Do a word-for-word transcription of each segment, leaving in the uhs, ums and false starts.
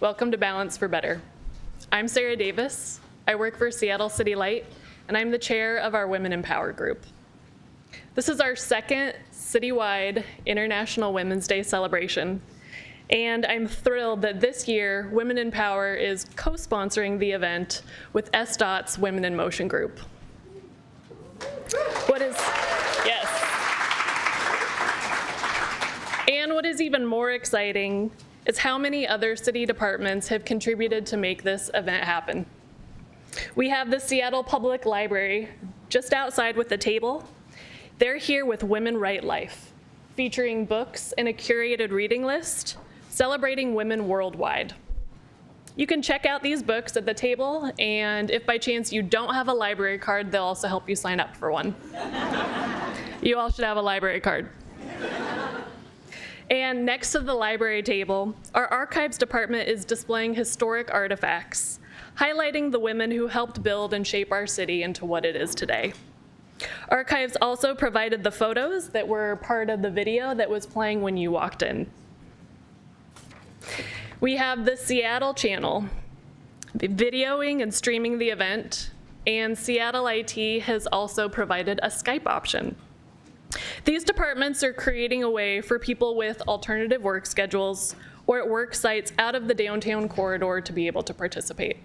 Welcome to Balance for Better. I'm Sarah Davis. I work for Seattle City Light, and I'm the chair of our Women in Power group. This is our second citywide International Women's Day celebration, and I'm thrilled that this year Women in Power is co-sponsoring the event with S D O T's Women in Motion group. What is, yes. And what is even more exciting is how many other city departments have contributed to make this event happen. We have the Seattle Public Library just outside with a table. They're here with Women Write Life, featuring books and a curated reading list, celebrating women worldwide. You can check out these books at the table, and if by chance you don't have a library card, they'll also help you sign up for one. You all should have a library card. And next to the library table, our archives department is displaying historic artifacts, highlighting the women who helped build and shape our city into what it is today. Archives also provided the photos that were part of the video that was playing when you walked in. We have the Seattle Channel videoing and streaming the event, and Seattle I T has also provided a Skype option. These departments are creating a way for people with alternative work schedules or at work sites out of the downtown corridor to be able to participate.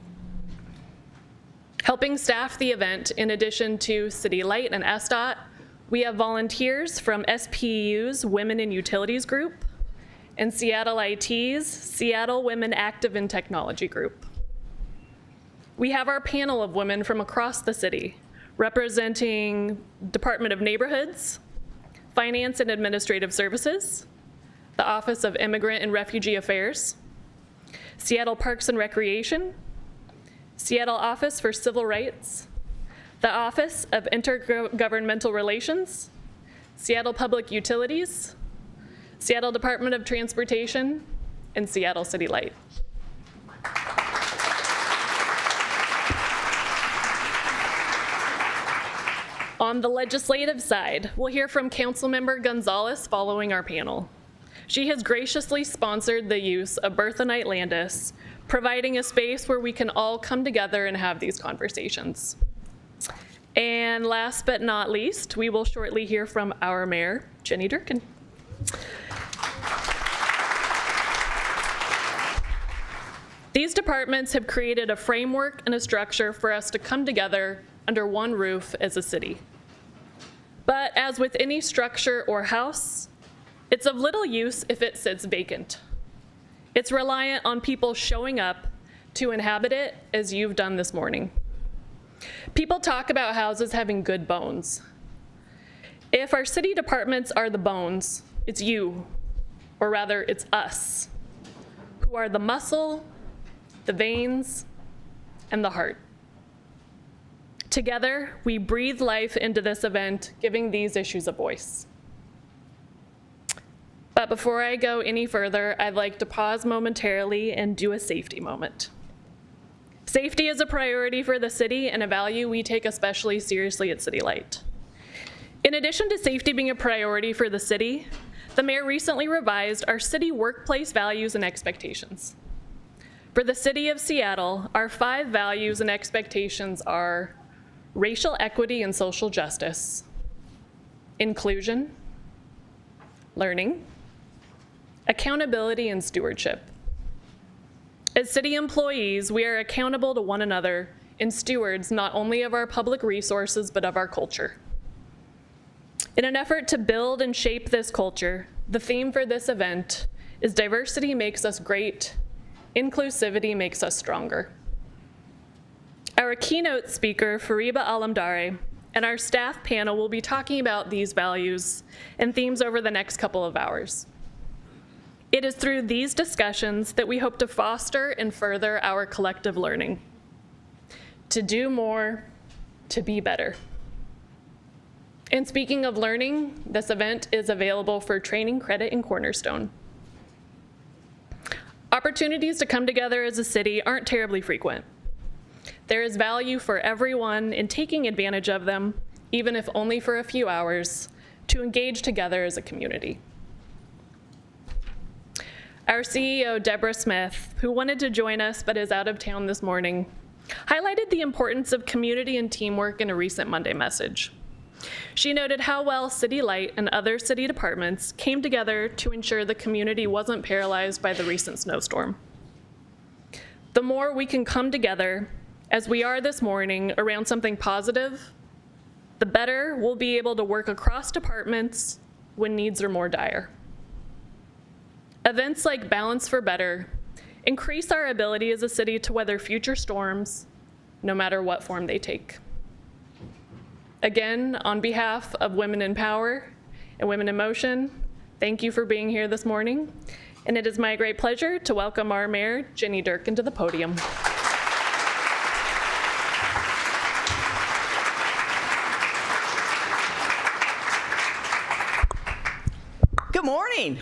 Helping staff the event, in addition to City Light and S D O T, we have volunteers from S P U's Women in Utilities group and Seattle I T's Seattle Women Active in Technology group. We have our panel of women from across the city, representing Department of Neighborhoods, Finance and Administrative Services, the Office of Immigrant and Refugee Affairs, Seattle Parks and Recreation, Seattle Office for Civil Rights, the Office of Intergovernmental Relations, Seattle Public Utilities, Seattle Department of Transportation, and Seattle City Light. On the legislative side, we'll hear from Councilmember Gonzalez following our panel. She has graciously sponsored the use of Bertha Knight Landis, providing a space where we can all come together and have these conversations. And last but not least, we will shortly hear from our mayor, Jenny Durkan. These departments have created a framework and a structure for us to come together under one roof as a city. But as with any structure or house, it's of little use if it sits vacant. It's reliant on people showing up to inhabit it, as you've done this morning. People talk about houses having good bones. If our city departments are the bones, it's you, or rather it's us, who are the muscle, the veins, and the heart. Together, we breathe life into this event, giving these issues a voice. But before I go any further, I'd like to pause momentarily and do a safety moment. Safety is a priority for the city and a value we take especially seriously at City Light. In addition to safety being a priority for the city, the mayor recently revised our city workplace values and expectations. For the city of Seattle, our five values and expectations are racial equity and social justice, inclusion, learning, accountability, and stewardship. As city employees, we are accountable to one another and stewards not only of our public resources, but of our culture. In an effort to build and shape this culture, the theme for this event is diversity makes us great, inclusivity makes us stronger. Our keynote speaker, Fariba Alamdari, and our staff panel will be talking about these values and themes over the next couple of hours. It is through these discussions that we hope to foster and further our collective learning. To do more, to be better. And speaking of learning, this event is available for training credit and Cornerstone. Opportunities to come together as a city aren't terribly frequent. There is value for everyone in taking advantage of them, even if only for a few hours, to engage together as a community. Our C E O, Deborah Smith, who wanted to join us but is out of town this morning, highlighted the importance of community and teamwork in a recent Monday message. She noted how well City Light and other city departments came together to ensure the community wasn't paralyzed by the recent snowstorm. The more we can come together, as we are this morning, around something positive, the better we'll be able to work across departments when needs are more dire. Events like Balance for Better increase our ability as a city to weather future storms, no matter what form they take. Again, on behalf of Women in Power and Women in Motion, thank you for being here this morning. And it is my great pleasure to welcome our Mayor, Jenny Durkan, to the podium. Good morning.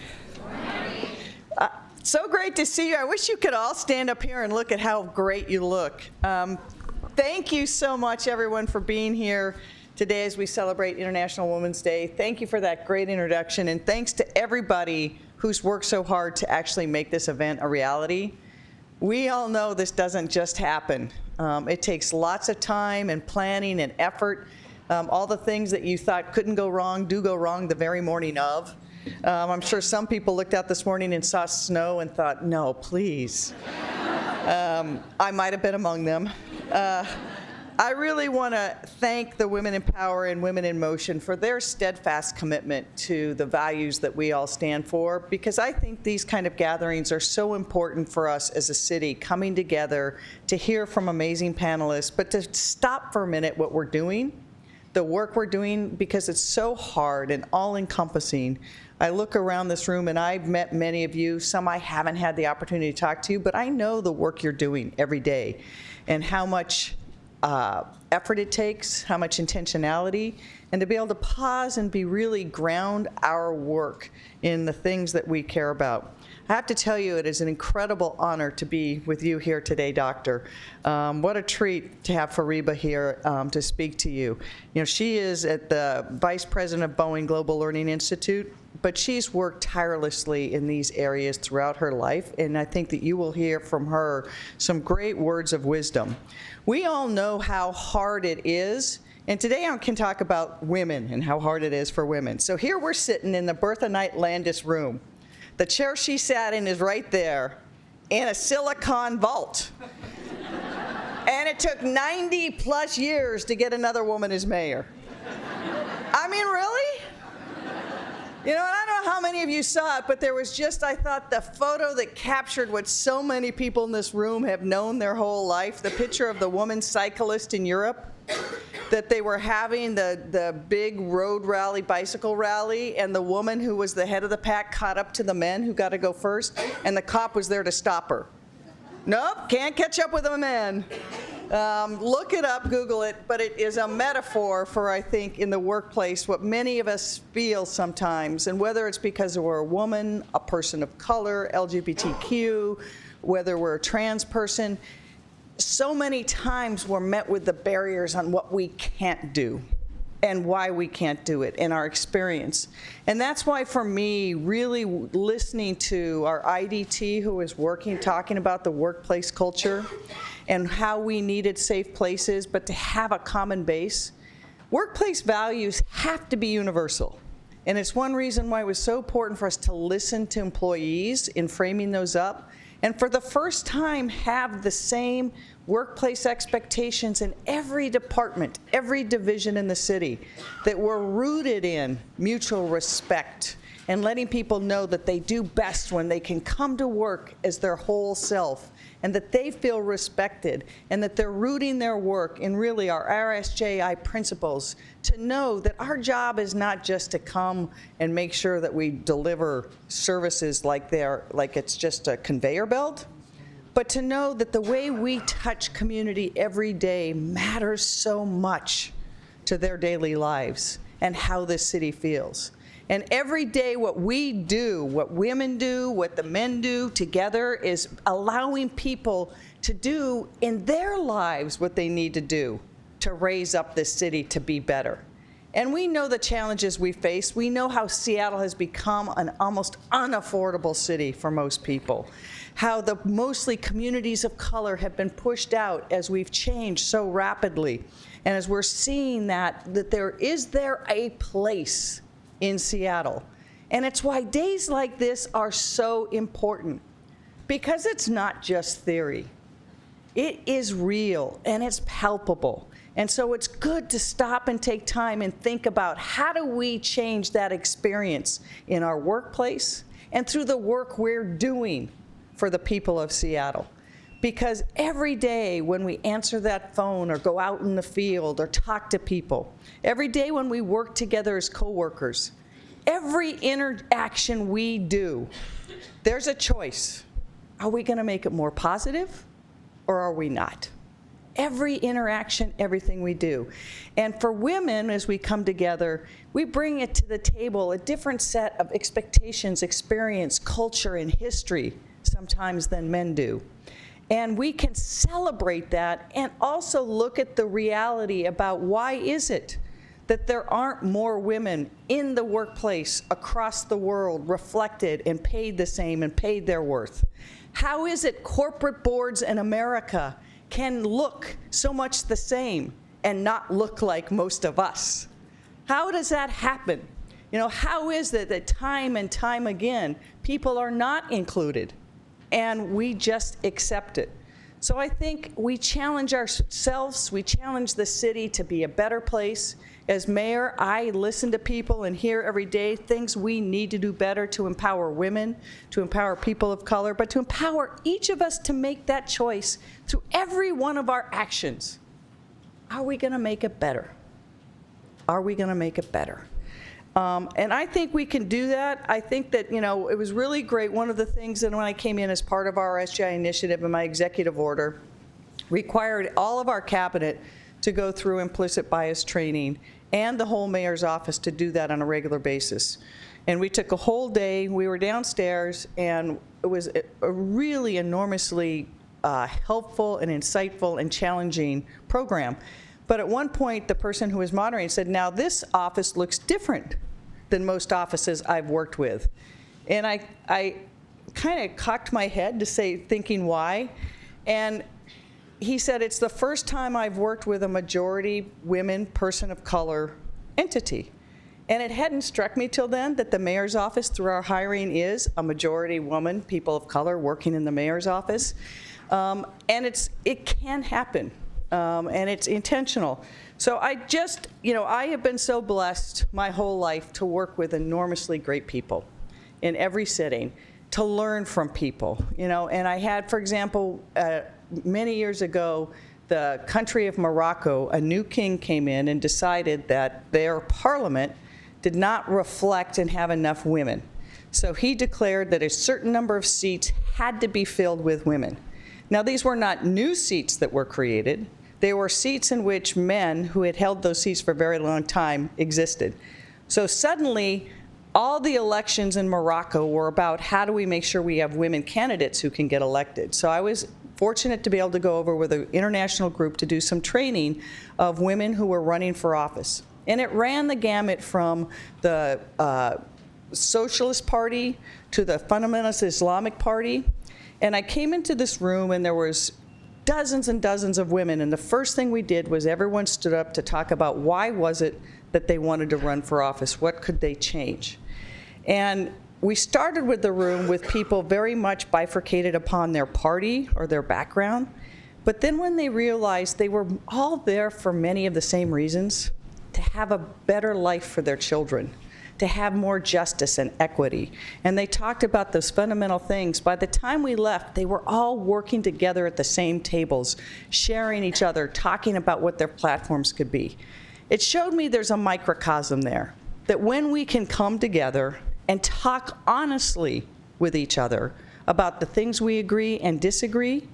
Uh, so great to see you. I wish you could all stand up here and look at how great you look. Um, thank you so much, everyone, for being here today as we celebrate International Women's Day. Thank you for that great introduction, and thanks to everybody who's worked so hard to actually make this event a reality. We all know this doesn't just happen. Um, it takes lots of time and planning and effort. Um, all the things that you thought couldn't go wrong do go wrong the very morning of. Um, I'm sure some people looked out this morning and saw snow and thought, no, please. um, I might have been among them. Uh, I really want to thank the Women in Power and Women in Motion for their steadfast commitment to the values that we all stand for, because I think these kind of gatherings are so important for us as a city, coming together to hear from amazing panelists, but to stop for a minute what we're doing, the work we're doing, because it's so hard and all-encompassing. I look around this room, and I've met many of you. Some I haven't had the opportunity to talk to, but I know the work you're doing every day and how much uh, effort it takes, how much intentionality, and to be able to pause and be really ground our work in the things that we care about. I have to tell you, it is an incredible honor to be with you here today, Doctor. Um, what a treat to have Fariba here um, to speak to you. You know, she is at the Vice President of Boeing Global Learning Institute, but she's worked tirelessly in these areas throughout her life, and I think that you will hear from her some great words of wisdom. We all know how hard it is. And today I can talk about women and how hard it is for women. So here we're sitting in the Bertha Knight Landis room. The chair she sat in is right there in a silicon vault. And it took ninety plus years to get another woman as mayor. I mean, really? You know, and I don't know how many of you saw it, but there was just, I thought, the photo that captured what so many people in this room have known their whole life, the picture of the woman cyclist in Europe, that they were having the, the big road rally, bicycle rally, and the woman who was the head of the pack caught up to the men who got to go first, and the cop was there to stop her. Nope, can't catch up with a man. Um, look it up, Google it, but it is a metaphor for, I think, in the workplace, what many of us feel sometimes, and whether it's because we're a woman, a person of color, L G B T Q, whether we're a trans person, so many times we're met with the barriers on what we can't do and why we can't do it in our experience. And that's why, for me, really listening to our I D T who is working, talking about the workplace culture and how we needed safe places, but to have a common base. Workplace values have to be universal. And it's one reason why it was so important for us to listen to employees in framing those up, and for the first time have the same workplace expectations in every department, every division in the city, that were rooted in mutual respect and letting people know that they do best when they can come to work as their whole self, and that they feel respected, and that they're rooting their work in really our R S J I principles, to know that our job is not just to come and make sure that we deliver services like they're, like it's just a conveyor belt, but to know that the way we touch community every day matters so much to their daily lives and how this city feels. And every day what we do, what women do, what the men do together, is allowing people to do in their lives what they need to do to raise up this city to be better. And we know the challenges we face. We know how Seattle has become an almost unaffordable city for most people, how the mostly communities of color have been pushed out as we've changed so rapidly. And as we're seeing that, that there is there a place in Seattle. And it's why days like this are so important, because it's not just theory. It is real and it's palpable. And so it's good to stop and take time and think about how do we change that experience in our workplace and through the work we're doing for the people of Seattle. Because every day when we answer that phone or go out in the field or talk to people, every day when we work together as coworkers, every interaction we do, there's a choice. Are we going to make it more positive or are we not? Every interaction, everything we do. And for women, as we come together, we bring it to the table a different set of expectations, experience, culture, and history sometimes than men do. And we can celebrate that and also look at the reality about why is it that there aren't more women in the workplace across the world reflected and paid the same and paid their worth. How is it corporate boards in America can look so much the same and not look like most of us? How does that happen? You know, how is it that time and time again, people are not included and we just accept it? So I think we challenge ourselves, we challenge the city to be a better place. As mayor, I listen to people and hear every day things we need to do better to empower women, to empower people of color, but to empower each of us to make that choice through every one of our actions. Are we going to make it better? Are we going to make it better? Um, and I think we can do that. I think that, you know, it was really great. One of the things that when I came in as part of our S G I initiative and my executive order required all of our cabinet to go through implicit bias training and the whole mayor's office to do that on a regular basis. And we took a whole day. We were downstairs, and it was a, a really enormously uh, helpful and insightful and challenging program. But at one point, the person who was moderating said, now this office looks different than most offices I've worked with. And I, I kind of cocked my head to say, thinking why. And he said, it's the first time I've worked with a majority women, person of color entity. And it hadn't struck me till then that the mayor's office, through our hiring, is a majority woman, people of color working in the mayor's office. Um, and it's, it can happen. Um, and it's intentional. So I just, you know, I have been so blessed my whole life to work with enormously great people in every setting, to learn from people, you know. And I had, for example, uh, many years ago, the country of Morocco, a new king came in and decided that their parliament did not reflect and have enough women. So he declared that a certain number of seats had to be filled with women. Now, these were not new seats that were created. They were seats in which men who had held those seats for a very long time existed. So suddenly, all the elections in Morocco were about how do we make sure we have women candidates who can get elected. So I was fortunate to be able to go over with an international group to do some training of women who were running for office. And it ran the gamut from the uh, Socialist Party to the Fundamentalist Islamic Party. And I came into this room, and there was dozens and dozens of women. And the first thing we did was everyone stood up to talk about why was it that they wanted to run for office? What could they change? And we started with the room with people very much bifurcated upon their party or their background. But then when they realized they were all there for many of the same reasons, to have a better life for their children, to have more justice and equity. And they talked about those fundamental things. By the time we left, they were all working together at the same tables, sharing each other, talking about what their platforms could be. It showed me there's a microcosm there, that when we can come together and talk honestly with each other about the things we agree and disagree,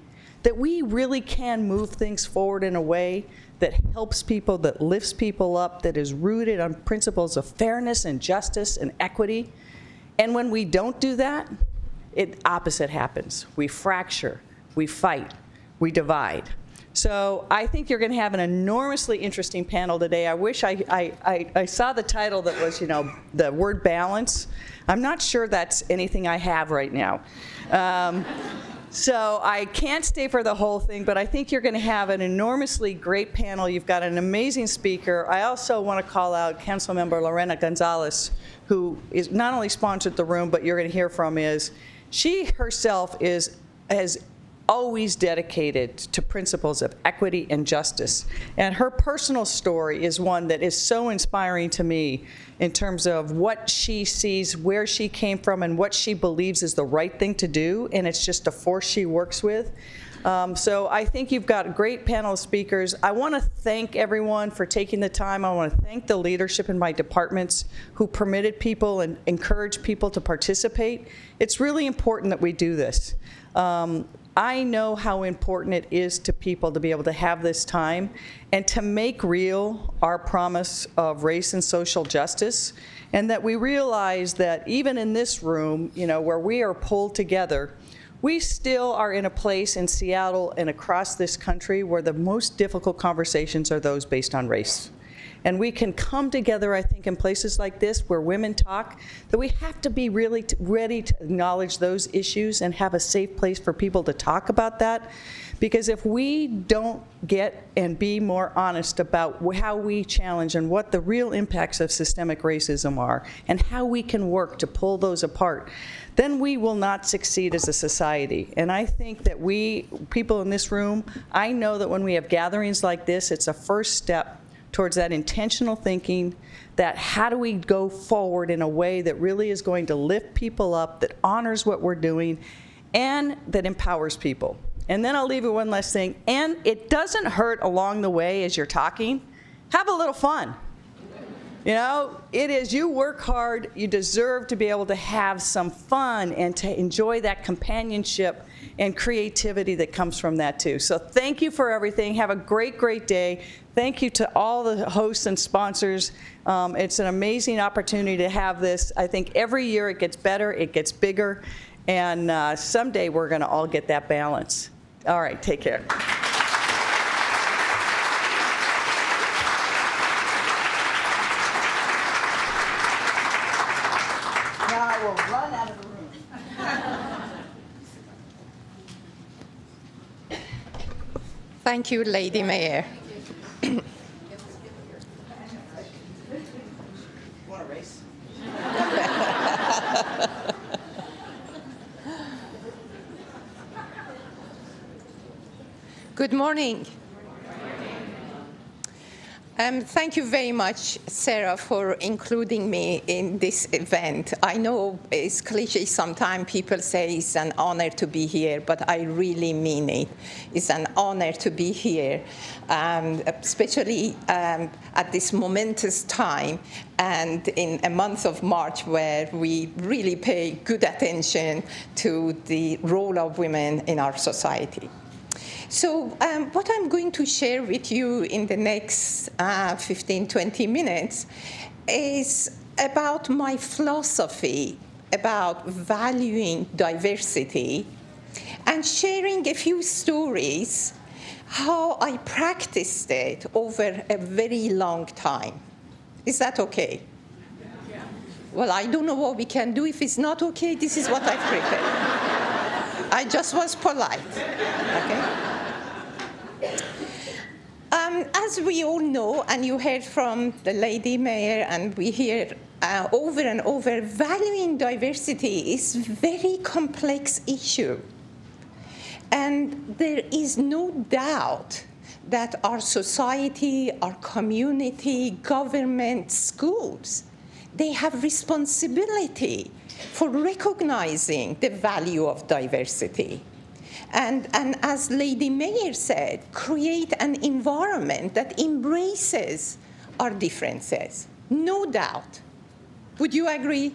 that we really can move things forward in a way that helps people, that lifts people up, that is rooted on principles of fairness and justice and equity. And when we don't do that, it opposite happens. We fracture, we fight, we divide. So I think you're going to have an enormously interesting panel today. I wish I, I, I, I saw the title that was, you know, the word balance. I'm not sure that's anything I have right now. Um, so I can't stay for the whole thing, but I think you're going to have an enormously great panel. You've got an amazing speaker. I also want to call out Council Member Lorena Gonzalez, who is not only sponsored the room, but you're going to hear from is, she herself is, has always dedicated to principles of equity and justice. And her personal story is one that is so inspiring to me in terms of what she sees, where she came from, and what she believes is the right thing to do. And it's just a force she works with. Um, so I think you've got a great panel of speakers. I want to thank everyone for taking the time. I want to thank the leadership in my departments who permitted people and encouraged people to participate. It's really important that we do this. Um, I know how important it is to people to be able to have this time and to make real our promise of race and social justice, and that we realize that even in this room, you know, where we are pulled together, we still are in a place in Seattle and across this country where the most difficult conversations are those based on race. And we can come together, I think, in places like this where women talk, that we have to be really t- ready to acknowledge those issues and have a safe place for people to talk about that. Because if we don't get and be more honest about how we challenge and what the real impacts of systemic racism are and how we can work to pull those apart, then we will not succeed as a society. And I think that we, people in this room, I know that when we have gatherings like this, it's a first step towards that intentional thinking, that how do we go forward in a way that really is going to lift people up, that honors what we're doing, and that empowers people. And then I'll leave you one last thing, and it doesn't hurt along the way as you're talking. Have a little fun. You know, it is, you work hard, you deserve to be able to have some fun and to enjoy that companionship and creativity that comes from that too. So thank you for everything. Have a great, great day. Thank you to all the hosts and sponsors. Um, it's an amazing opportunity to have this. I think every year it gets better, it gets bigger, and uh, someday we're gonna all get that balance. All right, take care. Thank you, Lady Mayor. Good morning. Um, thank you very much, Sarah, for including me in this event. I know it's cliche sometimes, people say it's an honor to be here, but I really mean it. It's an honor to be here, um, especially um, at this momentous time and in a month of March where we really pay good attention to the role of women in our society. So um, what I'm going to share with you in the next uh, fifteen, twenty minutes is about my philosophy about valuing diversity and sharing a few stories how I practiced it over a very long time. Is that okay? Yeah. Well, I don't know what we can do. If it's not okay, this is what I've prepared. I just was polite. Okay? Um, as we all know, and you heard from the Lady Mayor, and we hear uh, over and over, valuing diversity is a very complex issue. And there is no doubt that our society, our community, government, schools, they have responsibility for recognizing the value of diversity. And, and as Lady Mayor said, create an environment that embraces our differences, no doubt. Would you agree?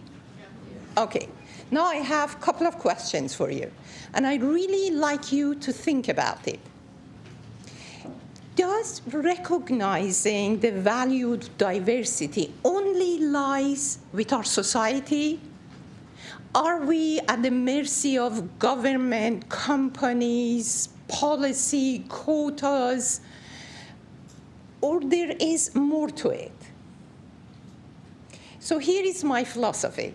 Yeah. Okay, now I have a couple of questions for you, and I'd really like you to think about it. Does recognizing the value of diversity only lies with our society? are we at the mercy of government, companies, policy, quotas, or there is more to it? So here is my philosophy.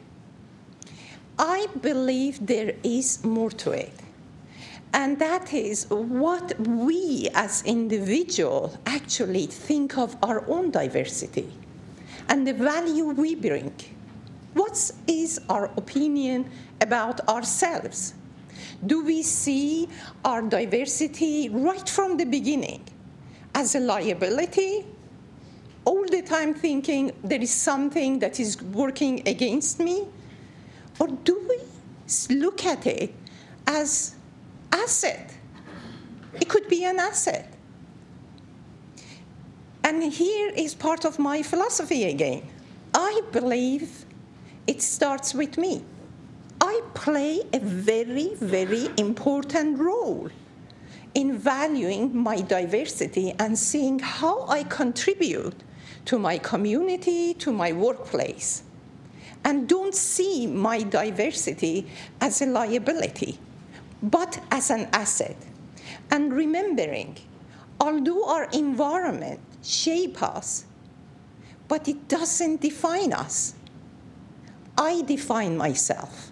I believe there is more to it. And that is what we as individuals actually think of our own diversity and the value we bring. What is our opinion about ourselves? Do we see our diversity right from the beginning as a liability, all the time thinking there is something that is working against me? Or do we look at it as asset? It could be an asset. And here is part of my philosophy again. I believe it starts with me. I play a very, very important role in valuing my diversity and seeing how I contribute to my community, to my workplace, and don't see my diversity as a liability, but as an asset. And remembering, although our environment shapes us, but it doesn't define us. I define myself.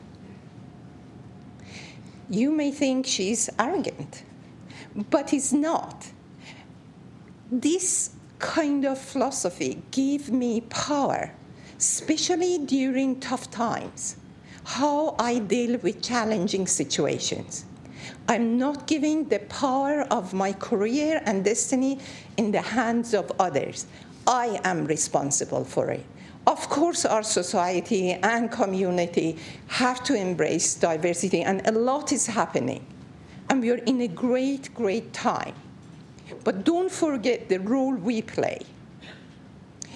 You may think she's arrogant, but it's not. This kind of philosophy gives me power, especially during tough times, how I deal with challenging situations. I'm not giving the power of my career and destiny in the hands of others. I am responsible for it. Of course, our society and community have to embrace diversity, and a lot is happening. And we are in a great, great time. But don't forget the role we play.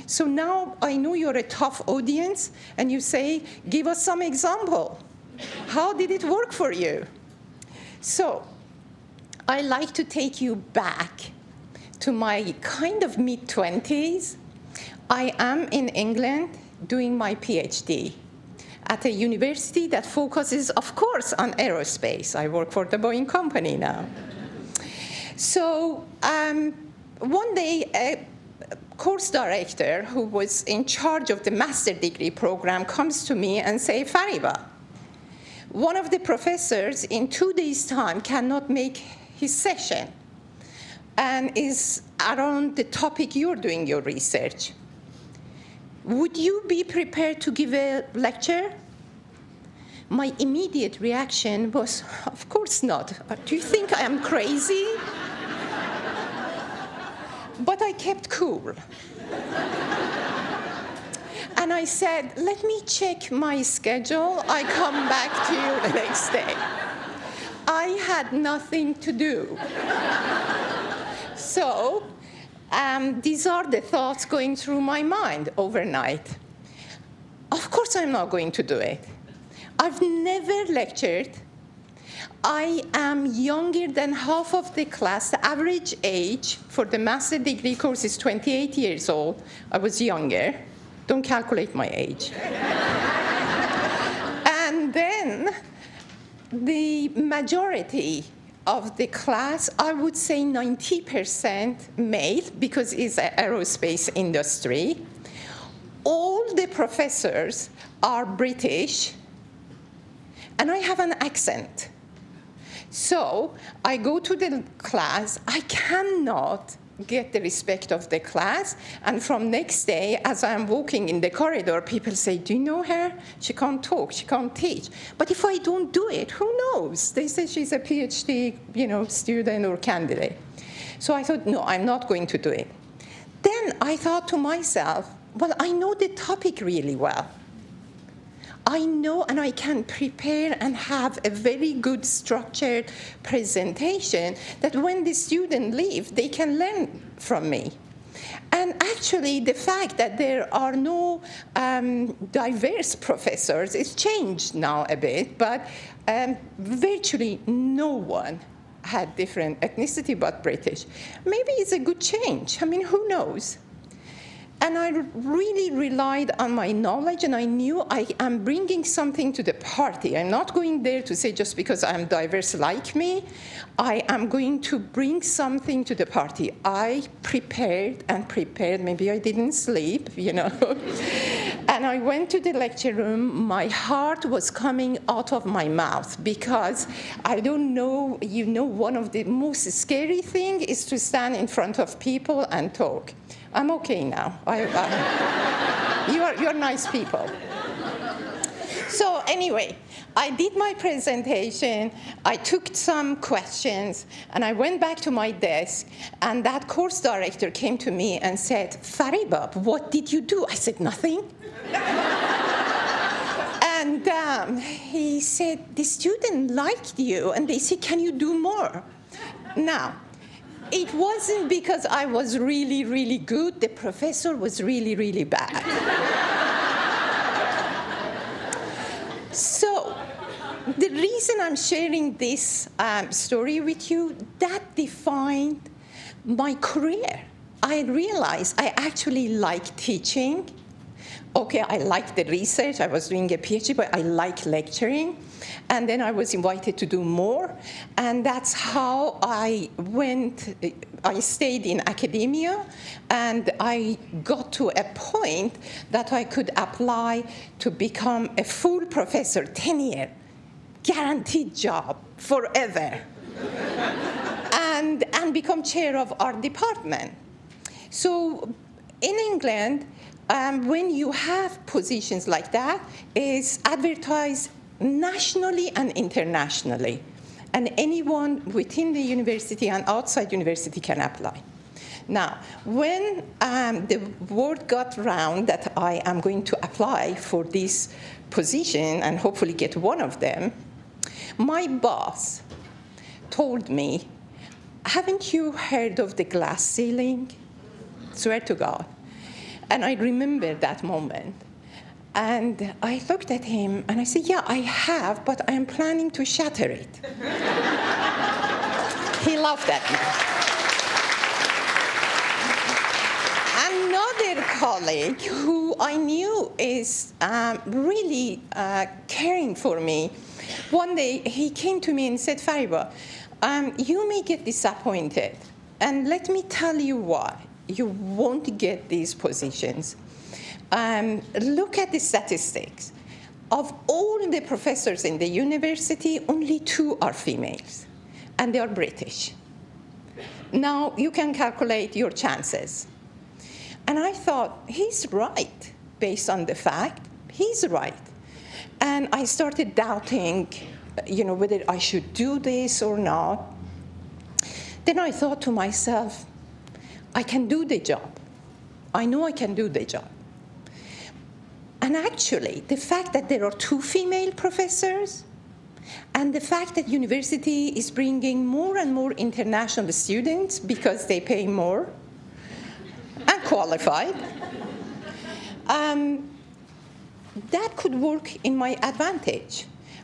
So now I know you're a tough audience, and you say, give us some example. How did it work for you? So I like to take you back to my kind of mid twenties. I am in England doing my PhD at a university that focuses, of course, on aerospace. I work for the Boeing company now. So um, one day, a course director who was in charge of the master degree program comes to me and says, Fariba, one of the professors in two days' time cannot make his session and is around the topic you're doing your research. Would you be prepared to give a lecture? My immediate reaction was, of course not. Do you think I am crazy? But I kept cool. And I said, let me check my schedule. I come back to you the next day. I had nothing to do. So um, these are the thoughts going through my mind overnight. Of course, I'm not going to do it. I've never lectured. I am younger than half of the class. The average age for the master degree course is twenty-eight years old. I was younger. Don't calculate my age. And then the majority of the class, I would say ninety percent male, because it's an aerospace industry. All the professors are British, and I have an accent. So I go to the class. I cannot get the respect of the class. And from next day, as I'm walking in the corridor, people say, do you know her? She can't talk, she can't teach. But if I don't do it, who knows? They say she's a PhD, you know, student or candidate. So I thought, no, I'm not going to do it. Then I thought to myself, well, I know the topic really well. I know and I can prepare and have a very good structured presentation that when the student leave, they can learn from me. And actually, the fact that there are no um, diverse professors is changed now a bit, but um, virtually no one had different ethnicity but British. Maybe it's a good change. I mean, who knows? And I really relied on my knowledge, and I knew I am bringing something to the party. I'm not going there to say just because I'm diverse like me, I am going to bring something to the party. I prepared and prepared. Maybe I didn't sleep, you know. And I went to the lecture room. My heart was coming out of my mouth because I don't know, you know, one of the most scary things is to stand in front of people and talk. I'm okay now. I, I, you are, you're nice people. So anyway, I did my presentation, I took some questions, and I went back to my desk, and that course director came to me and said, "Fariba, what did you do?" I said, "Nothing." And um, he said, "The student liked you, and they said, can you do more?" Now, it wasn't because I was really, really good. The professor was really, really bad. So the reason I'm sharing this um, story with you, that defined my career. I realized I actually like teaching. Okay, I liked the research. I was doing a PhD, but I liked lecturing. And then I was invited to do more. And that's how I went. I stayed in academia. And I got to a point that I could apply to become a full professor, ten-year, guaranteed job forever, and, and become chair of our department. So in England, Um, when you have positions like that, it's advertised nationally and internationally. And anyone within the university and outside university can apply. Now, when um, the word got round that I am going to apply for this position and hopefully get one of them, my boss told me, "Haven't you heard of the glass ceiling?" Swear to God. And I remember that moment. And I looked at him and I said, "Yeah, I have, but I am planning to shatter it." He laughed at me. Another colleague who I knew is um, really uh, caring for me, one day he came to me and said, "Fariba, um, you may get disappointed. And let me tell you why. You won't get these positions. Um, look at the statistics. Of all the professors in the university, only two are females, and they are British. Now you can calculate your chances." And I thought, he's right, based on the fact, he's right. And I started doubting, you know, whether I should do this or not. Then I thought to myself, I can do the job. I know I can do the job. And actually, the fact that there are two female professors and the fact that university is bringing more and more international students because they pay more and qualified, um, that could work in my advantage.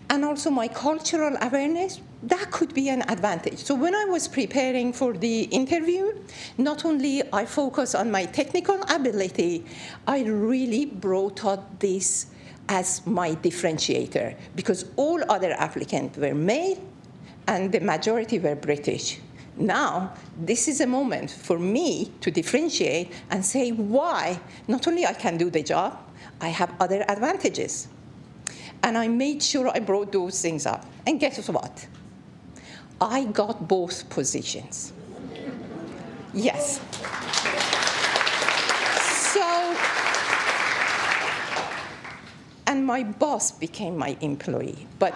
And also my cultural awareness, that could be an advantage. So when I was preparing for the interview, not only I focused on my technical ability, I really brought out this as my differentiator, because all other applicants were male and the majority were British. Now, this is a moment for me to differentiate and say why not only I can do the job, I have other advantages. And I made sure I brought those things up. And guess what? I got both positions. Yes. So, and my boss became my employee. But,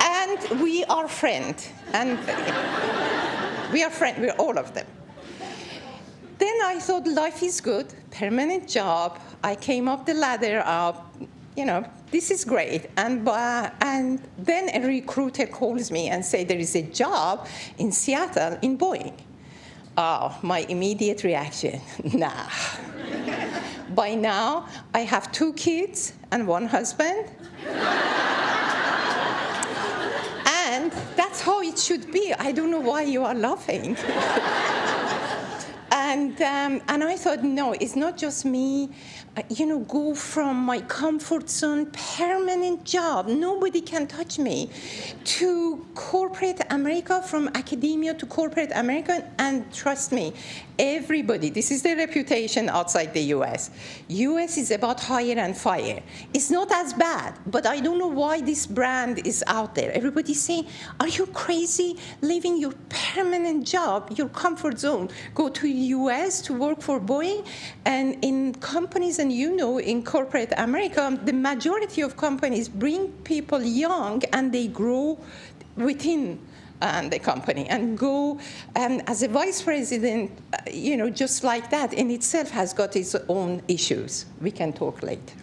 and we are friends. And we are friends, we're all of them. Then I thought life is good, permanent job. I came up the ladder up, you know, this is great. And, uh, and then a recruiter calls me and says, "There is a job in Seattle in Boeing." Oh, my immediate reaction, nah. By now, I have two kids and one husband. And that's how it should be. I don't know why you are laughing. um, and I thought, no, it's not just me. Uh, you know, go from my comfort zone, permanent job, nobody can touch me, to corporate America, from academia to corporate America, and trust me, everybody, this is the reputation outside the U S. U S is about hire and fire. It's not as bad, but I don't know why this brand is out there. Everybody's saying, are you crazy leaving your permanent job, your comfort zone, go to the U S to work for Boeing? And in companies, and you know, in corporate America, the majority of companies bring people young and they grow within um, the company and go um, as a vice president, uh, you know, just like that in itself has got its own issues. We can talk later.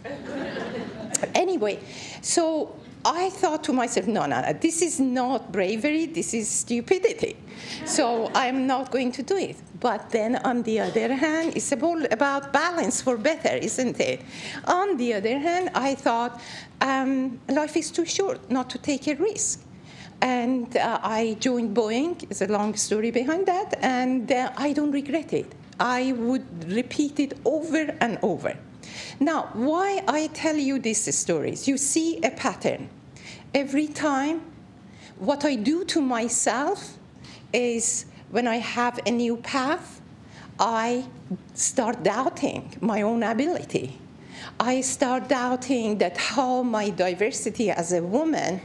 Anyway, so I thought to myself, no, no, no, this is not bravery, this is stupidity. So I'm not going to do it. But then on the other hand, it's all about balance for better, isn't it? On the other hand, I thought um, life is too short not to take a risk. And uh, I joined Boeing. It's a long story behind that. And uh, I don't regret it. I would repeat it over and over. Now, why I tell you these stories, you see a pattern. Every time, what I do to myself is when I have a new path, I start doubting my own ability. I start doubting that how my diversity as a woman,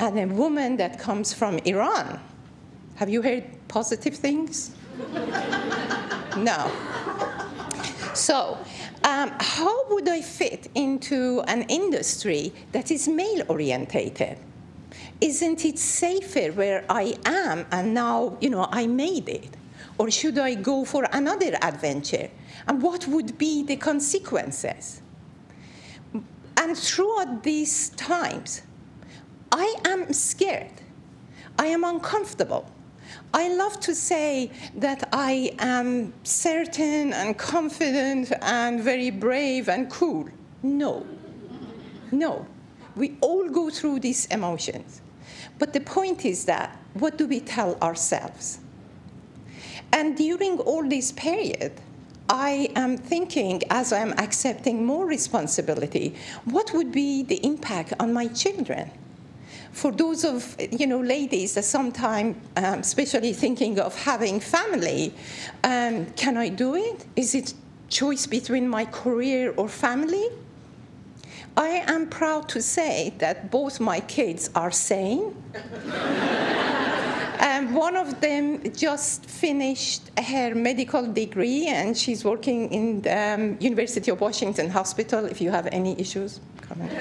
and a woman that comes from Iran. Have you heard positive things? No. So, Um, how would I fit into an industry that is male-orientated? Isn't it safer where I am and now, you know, I made it? Or should I go for another adventure? And what would be the consequences? And throughout these times, I am scared. I am uncomfortable. I love to say that I am certain and confident and very brave and cool. No, no. We all go through these emotions. But the point is that, what do we tell ourselves? And during all this period, I am thinking, as I'm accepting more responsibility, what would be the impact on my children? For those of, you know, ladies that sometimes, um, especially thinking of having family, um, can I do it? Is it choice between my career or family? I am proud to say that both my kids are sane. And one of them just finished her medical degree, and she's working in the um, University of Washington Hospital. If you have any issues, comment.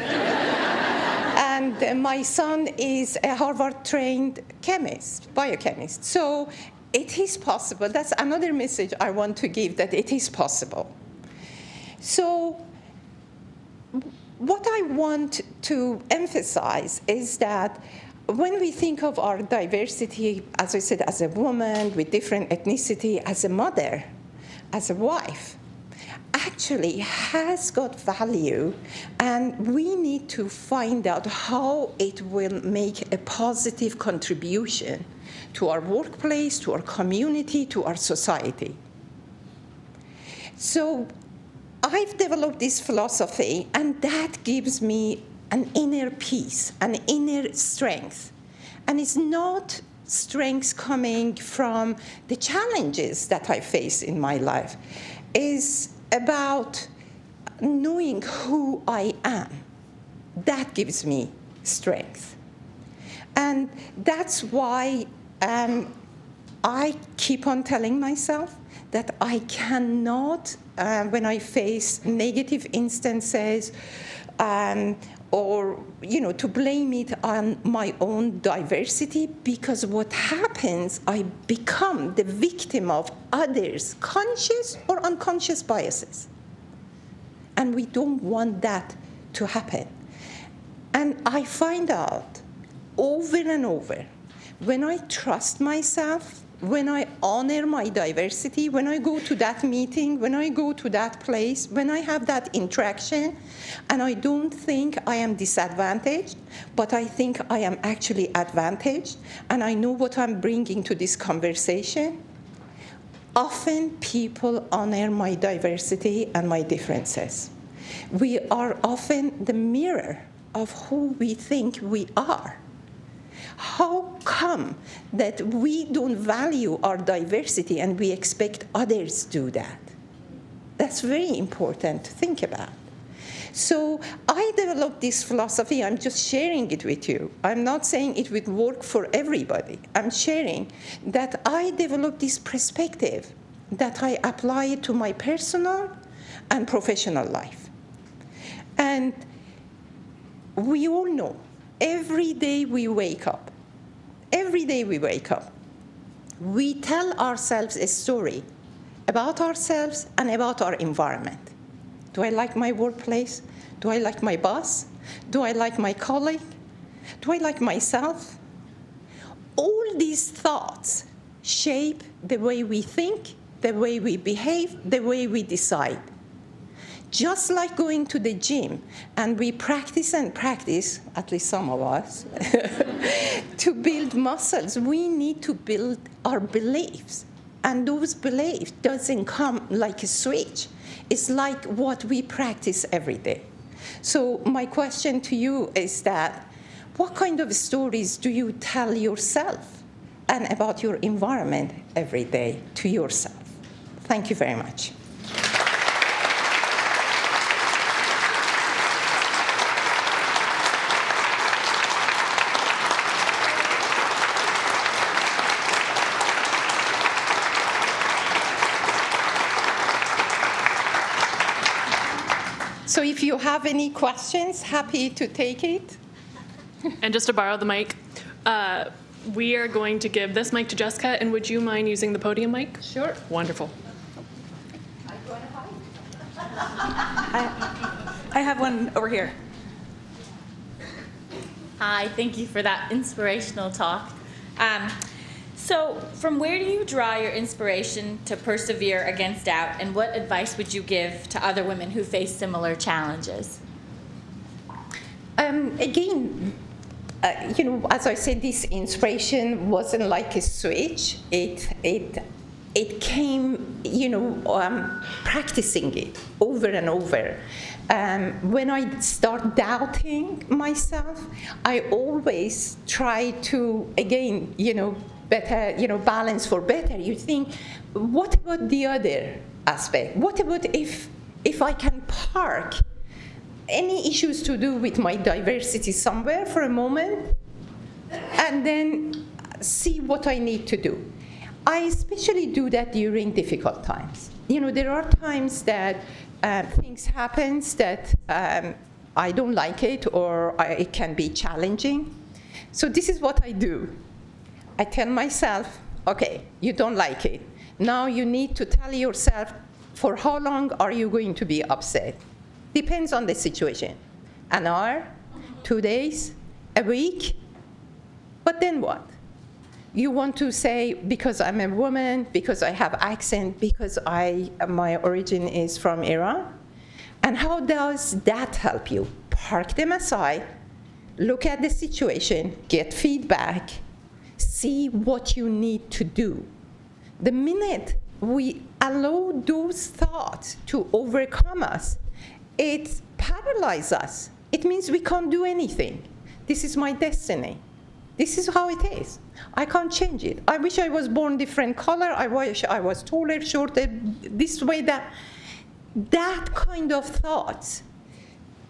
And my son is a Harvard-trained chemist, biochemist. So it is possible. That's another message I want to give, that it is possible. So what I want to emphasize is that when we think of our diversity, as I said, as a woman with different ethnicity, as a mother, as a wife, actually has got value, and we need to find out how it will make a positive contribution to our workplace, to our community, to our society. So I've developed this philosophy, and that gives me an inner peace, an inner strength. And it's not strength coming from the challenges that I face in my life. It's about knowing who I am. That gives me strength. And that's why um, I keep on telling myself that I cannot, uh, when I face negative instances, um, or, you know, to blame it on my own diversity, because what happens, I become the victim of others' conscious or unconscious biases. And we don't want that to happen. And I find out over and over, when I trust myself, when I honor my diversity, when I go to that meeting, when I go to that place, when I have that interaction, and I don't think I am disadvantaged, but I think I am actually advantaged, and I know what I'm bringing to this conversation, Often people honor my diversity and my differences. We are often the mirror of who we think we are. How come that we don't value our diversity and we expect others to do that? That's very important to think about. So I developed this philosophy. I'm just sharing it with you. I'm not saying it would work for everybody. I'm sharing that I developed this perspective that I apply it to my personal and professional life. And we all know, every day we wake up, every day we wake up, we tell ourselves a story about ourselves and about our environment. Do I like my workplace? Do I like my boss? Do I like my colleague? Do I like myself? All these thoughts shape the way we think, the way we behave, the way we decide. Just like going to the gym, and we practice and practice, at least some of us, to build muscles, we need to build our beliefs. And those beliefs doesn't come like a switch. It's like what we practice every day. So my question to you is that, what kind of stories do you tell yourself and about your environment every day to yourself? Thank you very much. So if you have any questions, happy to take it. And just to borrow the mic, uh, we are going to give this mic to Jessica. And would you mind using the podium mic? Sure. Wonderful. I, I have one over here. Hi, thank you for that inspirational talk. Um, so from where do you draw your inspiration to persevere against doubt, and what advice would you give to other women who face similar challenges? Um, again, uh, you know, as I said, this inspiration wasn't like a switch. It, it, it came, you know, um, practicing it over and over. Um, when I start doubting myself, I always try to, again, you know, better, you know, balance for better. You think, what about the other aspect? What about if, if I can park any issues to do with my diversity somewhere for a moment, and then see what I need to do? I especially do that during difficult times. You know, there are times that uh, things happen that um, I don't like it, or I, it can be challenging. So this is what I do. I tell myself, okay, you don't like it. Now you need to tell yourself, for how long are you going to be upset? Depends on the situation. An hour, two days, a week, but then what? You want to say, because I'm a woman, because I have accent, because I, my origin is from Iran? And how does that help you? Park them aside, look at the situation, get feedback, see what you need to do. The minute we allow those thoughts to overcome us, it paralyzes us. It means we can't do anything. This is my destiny. This is how it is. I can't change it. I wish I was born different color. I wish I was taller, shorter, this way, that. That kind of thoughts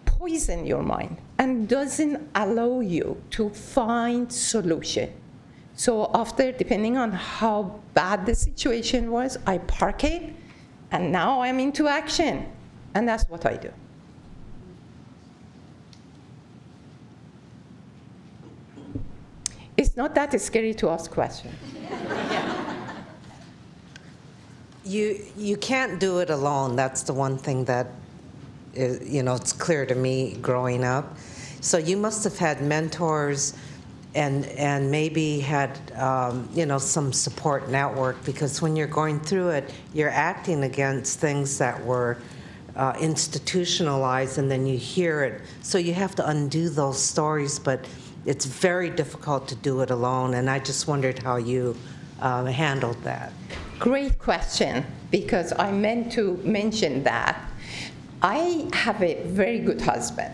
poison your mind and doesn't allow you to find solution. So after, depending on how bad the situation was, I park it, and now I'm into action. And that's what I do. It's not that scary to ask questions. You, you can't do it alone. That's the one thing that is, you know, it's clear to me growing up. So you must have had mentors, and and maybe had um, you know, some support network, because when you're going through it, you're acting against things that were uh, institutionalized, and then you hear it. So you have to undo those stories, but it's very difficult to do it alone. And I just wondered how you uh, handled that. Great question, because I meant to mention that. I have a very good husband.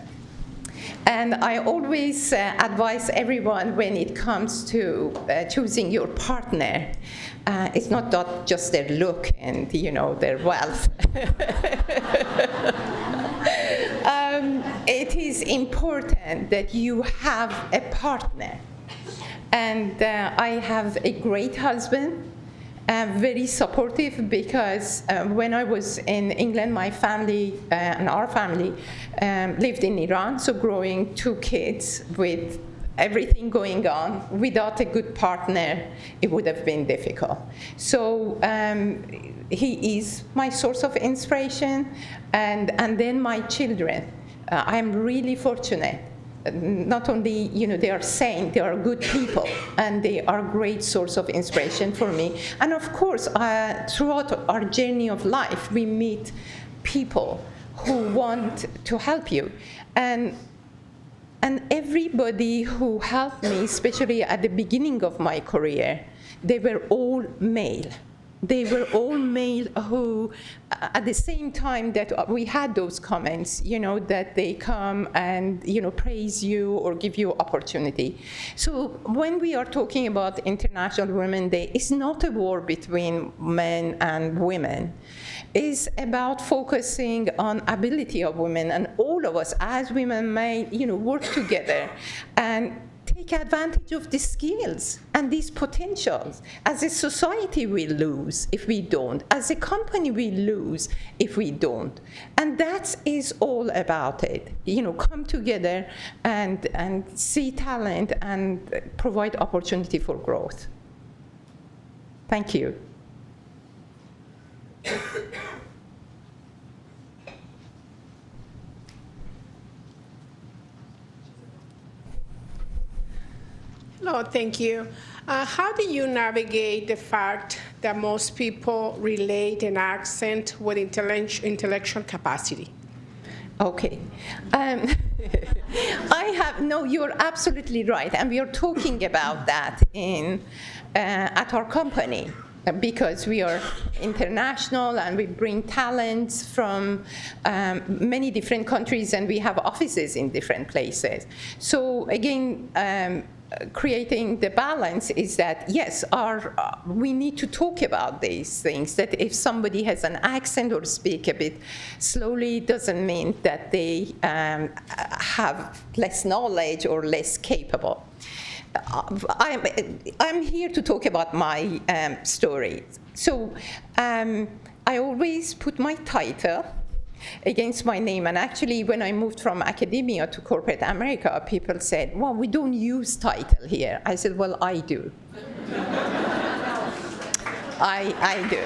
And I always uh, advise everyone when it comes to uh, choosing your partner, uh, it's not that just their look and, you know, their wealth. um, it is important that you have a partner. And uh, I have a great husband. Uh, very supportive, because uh, when I was in England, my family uh, and our family um, lived in Iran, so growing two kids with everything going on, without a good partner, it would have been difficult. So um, he is my source of inspiration, and, and then my children. Uh, I'm really fortunate. Not only, you know, they are saint, they are good people, and they are a great source of inspiration for me. And of course, uh, throughout our journey of life, we meet people who want to help you. And, and everybody who helped me, especially at the beginning of my career, they were all male. They were all male who, at the same time that we had those comments, you know, that they come and, you know, praise you or give you opportunity. So when we are talking about International Women's Day, it's not a war between men and women. It's about focusing on ability of women, and all of us as women may, you know, work together and take advantage of the skills and these potentials. As a society, we lose if we don't. As a company, we lose if we don't. And that is all about it. You know, come together and, and see talent and provide opportunity for growth. Thank you. No, thank you. Uh, how do you navigate the fact that most people relate an accent with intellectual capacity? Okay. Um, I have, no, you're absolutely right. And we are talking about that in, uh, at our company, because we are international and we bring talents from um, many different countries, and we have offices in different places. So again, um, creating the balance is that, yes, our, uh, we need to talk about these things, that if somebody has an accent or speak a bit slowly, doesn't mean that they um, have less knowledge or less capable. I'm, I'm here to talk about my um, story. So um, I always put my title against my name. And actually, when I moved from academia to corporate America, people said, well, we don't use title here. I said, well, I do. I, I do.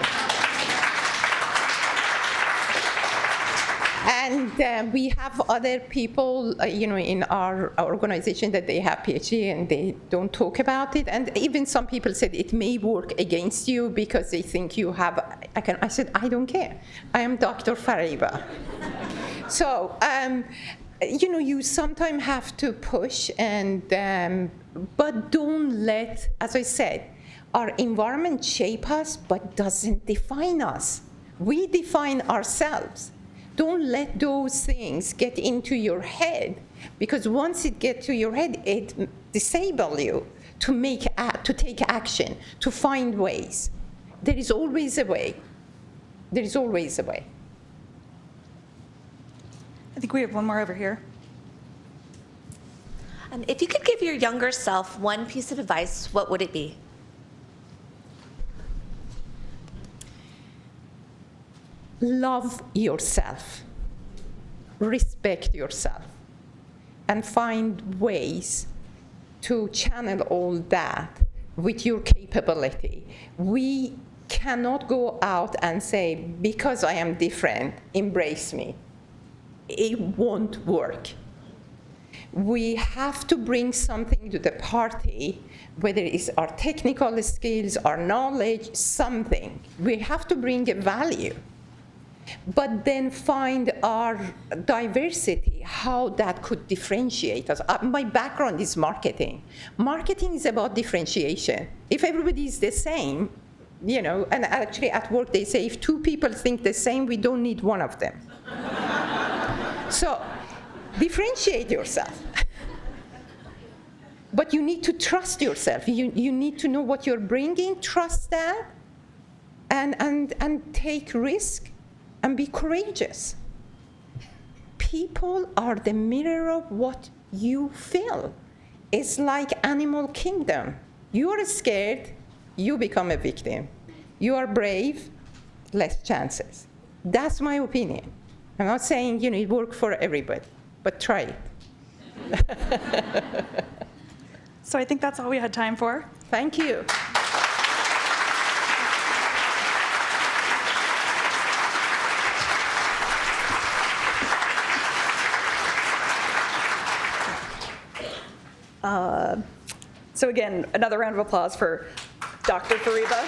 And uh, we have other people, uh, you know, in our, our organization that they have PhD and they don't talk about it. And even some people said it may work against you because they think you have, I, can, I said, I don't care. I am Doctor Fariba. So, um, you know, you sometimes have to push, and, um, but don't let, as I said, our environment shape us, but doesn't define us. We define ourselves. Don't let those things get into your head, because once it gets to your head, it disables you to, make a, to take action, to find ways. There is always a way. There is always a way. I think we have one more over here. Um, if you could give your younger self one piece of advice, what would it be? Love yourself, respect yourself, and find ways to channel all that with your capability. We cannot go out and say, because I am different, embrace me. It won't work. We have to bring something to the party, whether it's our technical skills, our knowledge, something. We have to bring a value. But then find our diversity, how that could differentiate us. Uh, my background is marketing. Marketing is about differentiation. If everybody is the same, you know, and actually at work they say, if two people think the same, we don't need one of them. So differentiate yourself. But you need to trust yourself. You, you need to know what you're bringing, trust that, and, and, and take risk and be courageous. People are the mirror of what you feel. It's like animal kingdom. You are scared, you become a victim. You are brave, less chances. That's my opinion. I'm not saying, you know, it works for everybody, but try it. So I think that's all we had time for. Thank you. Uh, so again, another round of applause for Doctor Fariba.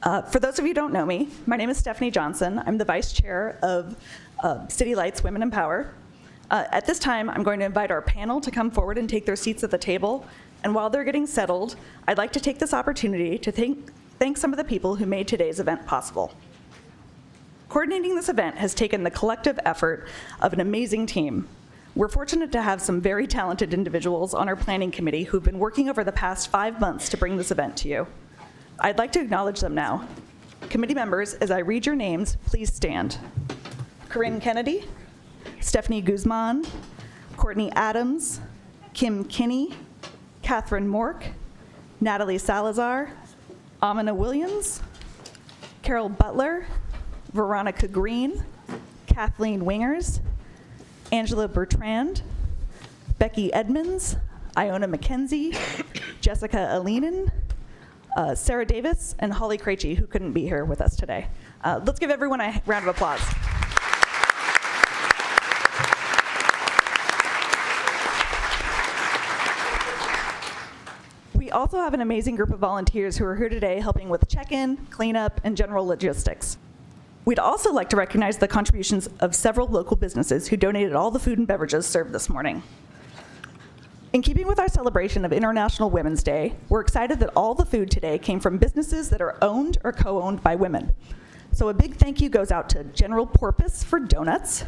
Uh, for those of you who don't know me, my name is Stephanie Johnson. I'm the Vice Chair of uh, City Light's Women in Power. Uh, at this time, I'm going to invite our panel to come forward and take their seats at the table. And while they're getting settled, I'd like to take this opportunity to thank, thank some of the people who made today's event possible. Coordinating this event has taken the collective effort of an amazing team. We're fortunate to have some very talented individuals on our planning committee who've been working over the past five months to bring this event to you. I'd like to acknowledge them now. Committee members, as I read your names, please stand. Corinne Kennedy, Stephanie Guzman, Courtney Adams, Kim Kinney, Catherine Mork, Natalie Salazar, Amina Williams, Carol Butler, Veronica Green, Kathleen Wingers, Angela Bertrand, Becky Edmonds, Iona McKenzie, Jessica Alinen, Uh, Sarah Davis, and Holly Krejci, who couldn't be here with us today. Uh, let's give everyone a round of applause. We also have an amazing group of volunteers who are here today helping with check-in, cleanup, and general logistics. We'd also like to recognize the contributions of several local businesses who donated all the food and beverages served this morning. In keeping with our celebration of International Women's Day, we're excited that all the food today came from businesses that are owned or co-owned by women. So a big thank you goes out to General Porpoise for donuts,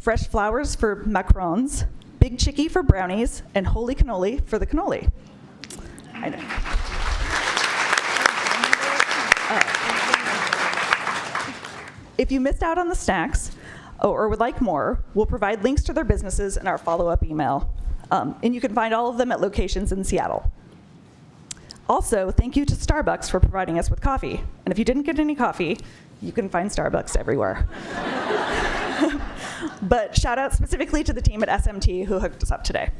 Fresh Flowers for macarons, Big Chicky for brownies, and Holy Cannoli for the cannoli. I know. Uh, if you missed out on the snacks or would like more, we'll provide links to their businesses in our follow-up email. Um, and you can find all of them at locations in Seattle. Also, thank you to Starbucks for providing us with coffee. And if you didn't get any coffee, you can find Starbucks everywhere. But shout out specifically to the team at S M T who hooked us up today.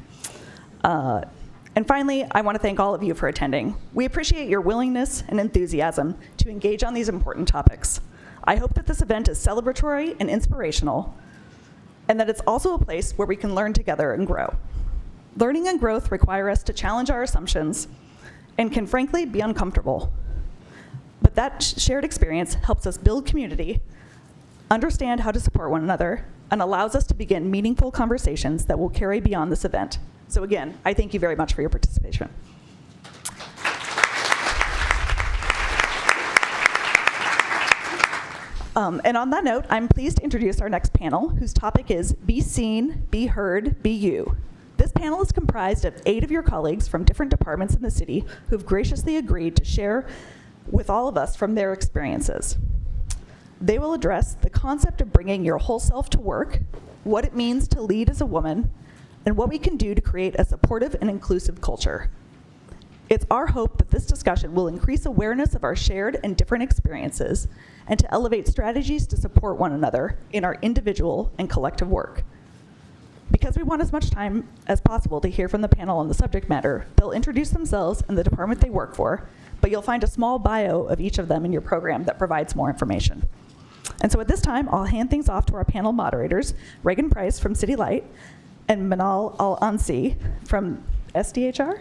Uh, and finally, I want to thank all of you for attending. We appreciate your willingness and enthusiasm to engage on these important topics. I hope that this event is celebratory and inspirational, and that it's also a place where we can learn together and grow. Learning and growth require us to challenge our assumptions and can frankly be uncomfortable. But that shared experience helps us build community, understand how to support one another, and allows us to begin meaningful conversations that will carry beyond this event. So again, I thank you very much for your participation. Um, and on that note, I'm pleased to introduce our next panel, whose topic is Be Seen, Be Heard, Be You. This panel is comprised of eight of your colleagues from different departments in the city who've graciously agreed to share with all of us from their experiences. They will address the concept of bringing your whole self to work, what it means to lead as a woman, and what we can do to create a supportive and inclusive culture. It's our hope that this discussion will increase awareness of our shared and different experiences and to elevate strategies to support one another in our individual and collective work. Because we want as much time as possible to hear from the panel on the subject matter, they'll introduce themselves and the department they work for, but you'll find a small bio of each of them in your program that provides more information. And so at this time, I'll hand things off to our panel moderators, Reagan Price from City Light and Manal Al-Ansi from S D H R?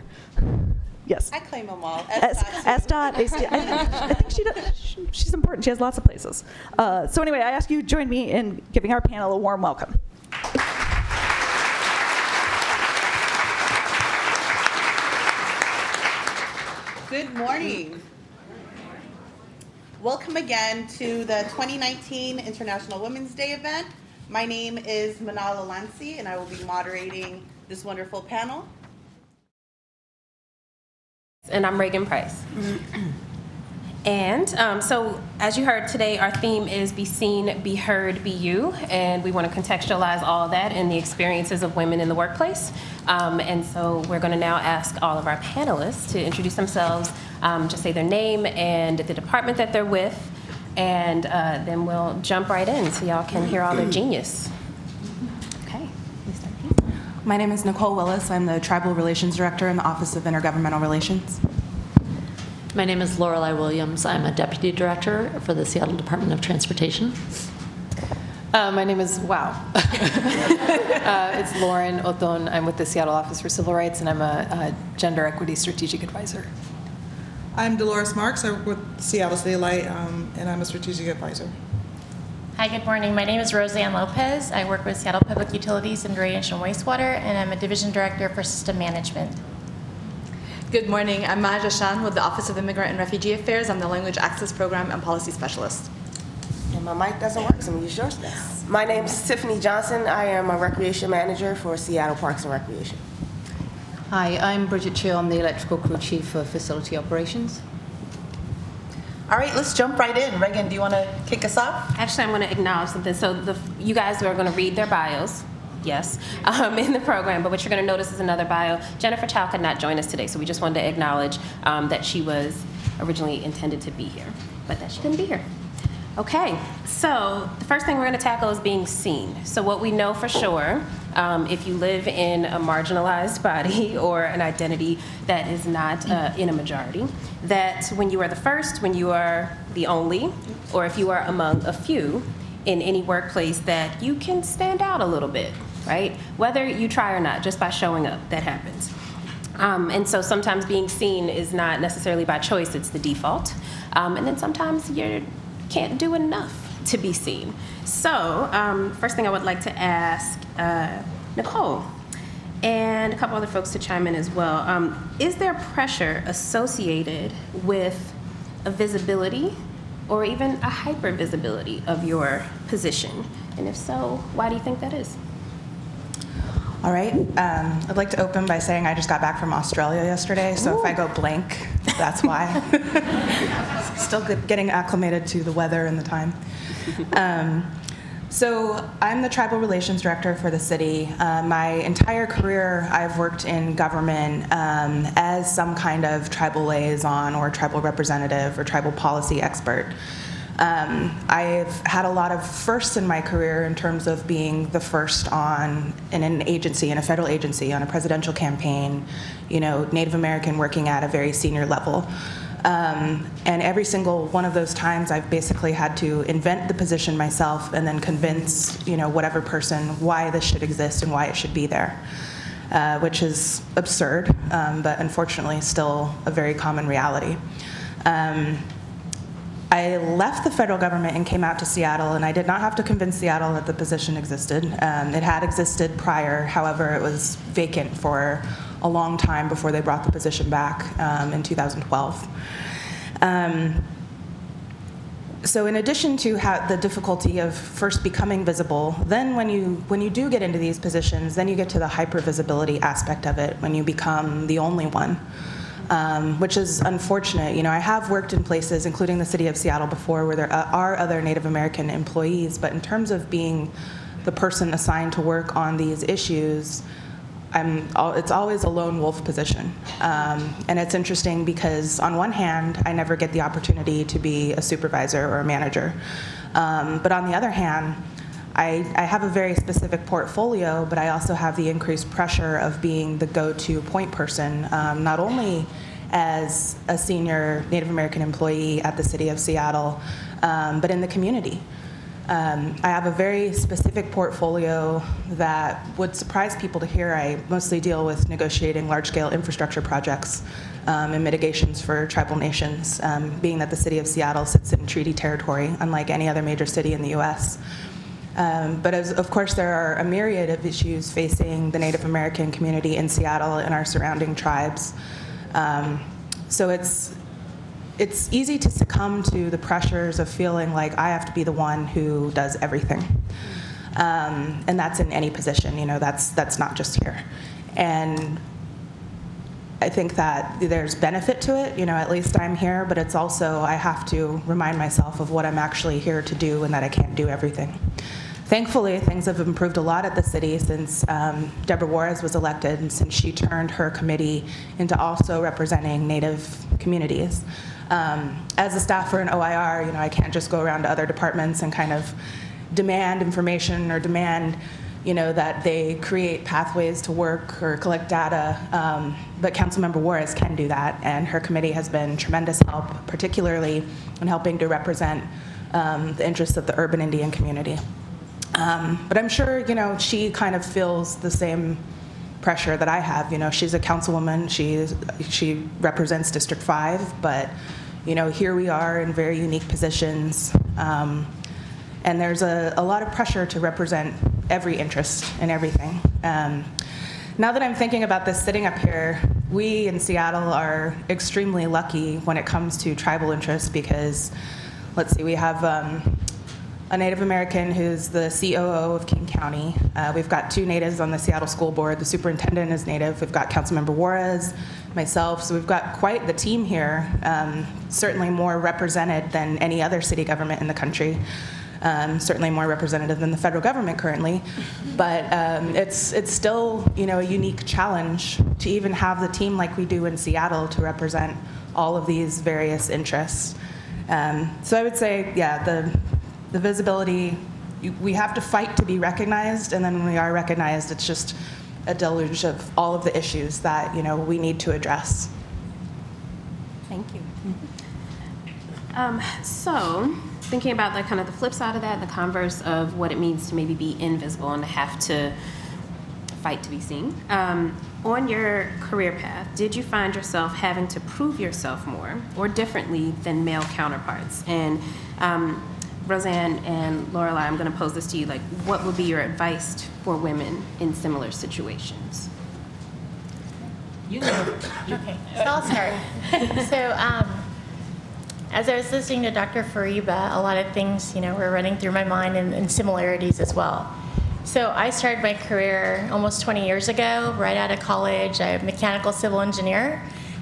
Yes. I claim them all. S D O T, S D O T. I think she does, she, she's important. She has lots of places. Uh, so anyway, I ask you to join me in giving our panel a warm welcome. Good morning. Welcome again to the twenty nineteen International Women's Day event. My name is Manal Al-Ansi, and I will be moderating this wonderful panel. And I'm Reagan Price. And um, so, as you heard today, our theme is Be Seen, Be Heard, Be You, and we want to contextualize all of that in the experiences of women in the workplace. Um, and so we're going to now ask all of our panelists to introduce themselves, um, just say their name and the department that they're with, and uh, then we'll jump right in so y'all can hear all their genius. Okay. My name is Nicole Willis. I'm the Tribal Relations Director in the Office of Intergovernmental Relations. My name is Lorelei Williams. I'm a Deputy Director for the Seattle Department of Transportation. Uh, my name is, wow, uh, it's Lauren Oton. I'm with the Seattle Office for Civil Rights, and I'm a, a Gender Equity Strategic Advisor. I'm Dolores Marks. I work with Seattle City Light, um, and I'm a Strategic Advisor. Hi, good morning. My name is Rose Ann Lopez. I work with Seattle Public Utilities and Drainage and Wastewater, and I'm a Division Director for System Management. Good morning. I'm Maha Jahshan with the Office of Immigrant and Refugee Affairs. I'm the Language Access Program and Policy Specialist. And my mic doesn't work, so I'm going to use yours. My name is Stephanie Johnson. I am a Recreation Manager for Seattle Parks and Recreation. Hi, I'm Bridgette Cheal. I'm the Electrical Crew Chief for Facility Operations. All right, let's jump right in. Reagan, do you want to kick us off? Actually, I'm going to acknowledge something. So the, you guys are going to read their bios. Yes, um, in the program, but what you're going to notice is another bio. Jennifer Chow could not join us today, so we just wanted to acknowledge um, that she was originally intended to be here, but that she couldn't be here. Okay, so the first thing we're going to tackle is being seen. So what we know for sure, um, if you live in a marginalized body or an identity that is not uh, in a majority, that when you are the first, when you are the only, or if you are among a few in any workplace, that you can stand out a little bit. Right? Whether you try or not, just by showing up, that happens. Um, and so sometimes being seen is not necessarily by choice, it's the default. Um, and then sometimes you can't do enough to be seen. So um, first thing I would like to ask uh, Nicole and a couple other folks to chime in as well. Um, is there pressure associated with a visibility or even a hyper-visibility of your position? And if so, why do you think that is? All right, um, I'd like to open by saying I just got back from Australia yesterday, so Ooh. If I go blank, that's why. Still good, getting acclimated to the weather and the time. Um, so I'm the Tribal Relations Director for the city. Uh, my entire career, I've worked in government um, as some kind of tribal liaison or tribal representative or tribal policy expert. Um, I've had a lot of firsts in my career in terms of being the first on in an agency, in a federal agency, on a presidential campaign, you know, Native American working at a very senior level. Um, and every single one of those times I've basically had to invent the position myself and then convince, you know, whatever person why this should exist and why it should be there, uh, which is absurd, um, but unfortunately still a very common reality. Um, I left the federal government and came out to Seattle, and I did not have to convince Seattle that the position existed. Um, it had existed prior, however, it was vacant for a long time before they brought the position back um, in two thousand twelve. Um, so in addition to how the difficulty of first becoming visible, then when you, when you do get into these positions, then you get to the hyper-visibility aspect of it, when you become the only one. Um, which is unfortunate. You know, I have worked in places, including the city of Seattle before, where there are other Native American employees, but in terms of being the person assigned to work on these issues, I'm, it's always a lone wolf position. Um, and it's interesting because on one hand, I never get the opportunity to be a supervisor or a manager. Um, but on the other hand, I, I have a very specific portfolio, but I also have the increased pressure of being the go-to point person, um, not only as a senior Native American employee at the city of Seattle, um, but in the community. Um, I have a very specific portfolio that would surprise people to hear. I mostly deal with negotiating large-scale infrastructure projects um, and mitigations for tribal nations, um, being that the city of Seattle sits in treaty territory, unlike any other major city in the U S. Um, but as, of course, there are a myriad of issues facing the Native American community in Seattle and our surrounding tribes. Um, So it's, it's easy to succumb to the pressures of feeling like I have to be the one who does everything. Um, and that's in any position, you know, that's, that's not just here. And I think that there's benefit to it, you know, at least I'm here, but it's also, I have to remind myself of what I'm actually here to do and that I can't do everything. Thankfully, things have improved a lot at the city since um, Deborah Juarez was elected and since she turned her committee into also representing Native communities. Um, as a staffer in O I R, you know, I can't just go around to other departments and kind of demand information or demand, you know, that they create pathways to work or collect data, um, but Councilmember Juarez can do that, and her committee has been tremendous help, particularly in helping to represent um, the interests of the urban Indian community. Um, but I'm sure, you know, she kind of feels the same pressure that I have. You know, she's a councilwoman, she, she represents District five, but, you know, here we are in very unique positions, um, and there's a, a lot of pressure to represent every interest and everything. Um, now that I'm thinking about this sitting up here, we in Seattle are extremely lucky when it comes to tribal interests because, let's see, we have um, a Native American who's the C O O of King County. Uh, we've got two natives on the Seattle School Board. The superintendent is Native. We've got Councilmember Juarez, myself. So we've got quite the team here, um, certainly more represented than any other city government in the country. Um, certainly more representative than the federal government currently, but um, it's it's still, you know, a unique challenge to even have the team like we do in Seattle to represent all of these various interests. Um, so I would say, yeah, the the visibility, you, we have to fight to be recognized, and then when we are recognized, it's just a deluge of all of the issues that, you know, we need to address. Thank you. Um, so. Thinking about like kind of the flip side of that, the converse of what it means to maybe be invisible and to have to fight to be seen. Um, on your career path, did you find yourself having to prove yourself more or differently than male counterparts? And um, Rose Ann and Lorelai, I'm going to pose this to you. Like, what would be your advice for women in similar situations? You know. Okay, so I'll start. So. Um, As I was listening to Doctor Fariba, a lot of things, you know, were running through my mind and, and similarities as well. So I started my career almost twenty years ago, right out of college. I'm a mechanical civil engineer,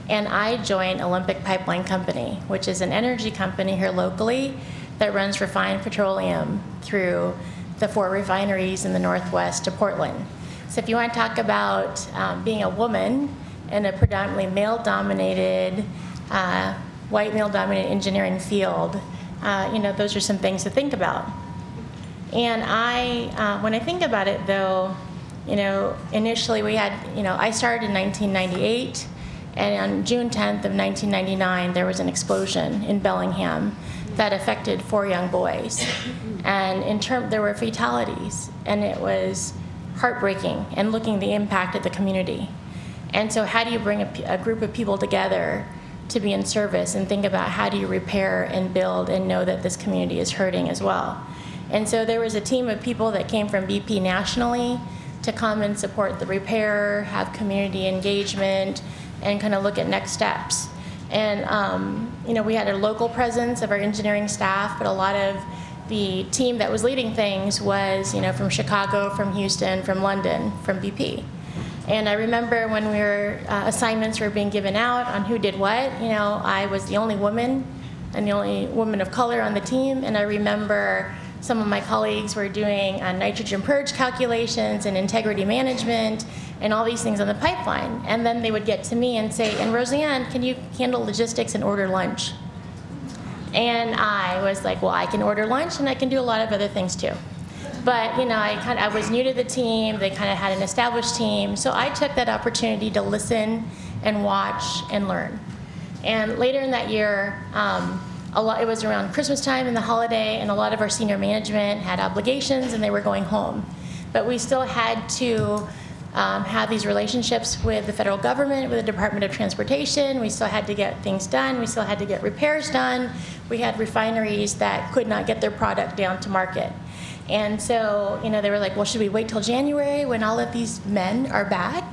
and I joined Olympic Pipeline Company, which is an energy company here locally that runs refined petroleum through the four refineries in the Northwest to Portland. So if you want to talk about um, being a woman in a predominantly male-dominated uh, white male-dominated engineering field, uh, you know, those are some things to think about. And I, uh, when I think about it, though, you know, initially we had, you know, I started in nineteen ninety-eight, and on June tenth of nineteen ninety-nine, there was an explosion in Bellingham that affected four young boys, and in term, there were fatalities, and it was heartbreaking. And looking at the impact of the community, and so how do you bring a, a group of people together to be in service and think about how do you repair and build and know that this community is hurting as well. And so there was a team of people that came from B P nationally to come and support the repair, have community engagement, and kind of look at next steps. And um, you know, we had a local presence of our engineering staff, but a lot of the team that was leading things was, you know, from Chicago, from Houston, from London, from B P. And I remember when we were, uh, assignments were being given out on who did what, you know, I was the only woman and the only woman of color on the team. And I remember some of my colleagues were doing uh, nitrogen purge calculations and integrity management and all these things on the pipeline. And then they would get to me and say, and Rose Ann, can you handle logistics and order lunch? And I was like, well, I can order lunch and I can do a lot of other things too. But, you know, I, kind of, I was new to the team. They kind of had an established team. So I took that opportunity to listen and watch and learn. And later in that year, um, a lot, it was around Christmas time and the holiday, and a lot of our senior management had obligations, and they were going home. But we still had to um, have these relationships with the federal government, with the Department of Transportation. We still had to get things done. We still had to get repairs done. We had refineries that could not get their product down to market. And so, you know, they were like, well, should we wait till January when all of these men are back?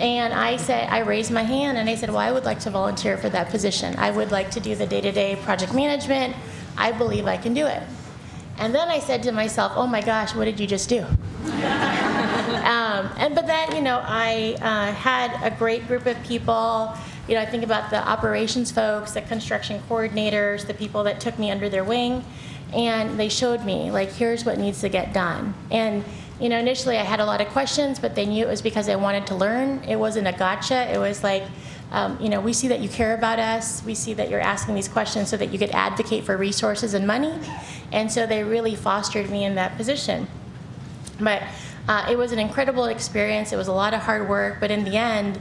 And I said, I raised my hand and I said, well, I would like to volunteer for that position. I would like to do the day-to-day project management. I believe I can do it. And then I said to myself, oh my gosh, what did you just do? Um, and but then, you know, I uh, had a great group of people. You know, I think about the operations folks, the construction coordinators, the people that took me under their wing, and they showed me, like, here's what needs to get done. And, you know, initially I had a lot of questions, but they knew it was because I wanted to learn. It wasn't a gotcha. It was like, um, you know, we see that you care about us. We see that you're asking these questions so that you could advocate for resources and money. And so they really fostered me in that position. But uh, it was an incredible experience. It was a lot of hard work, but in the end,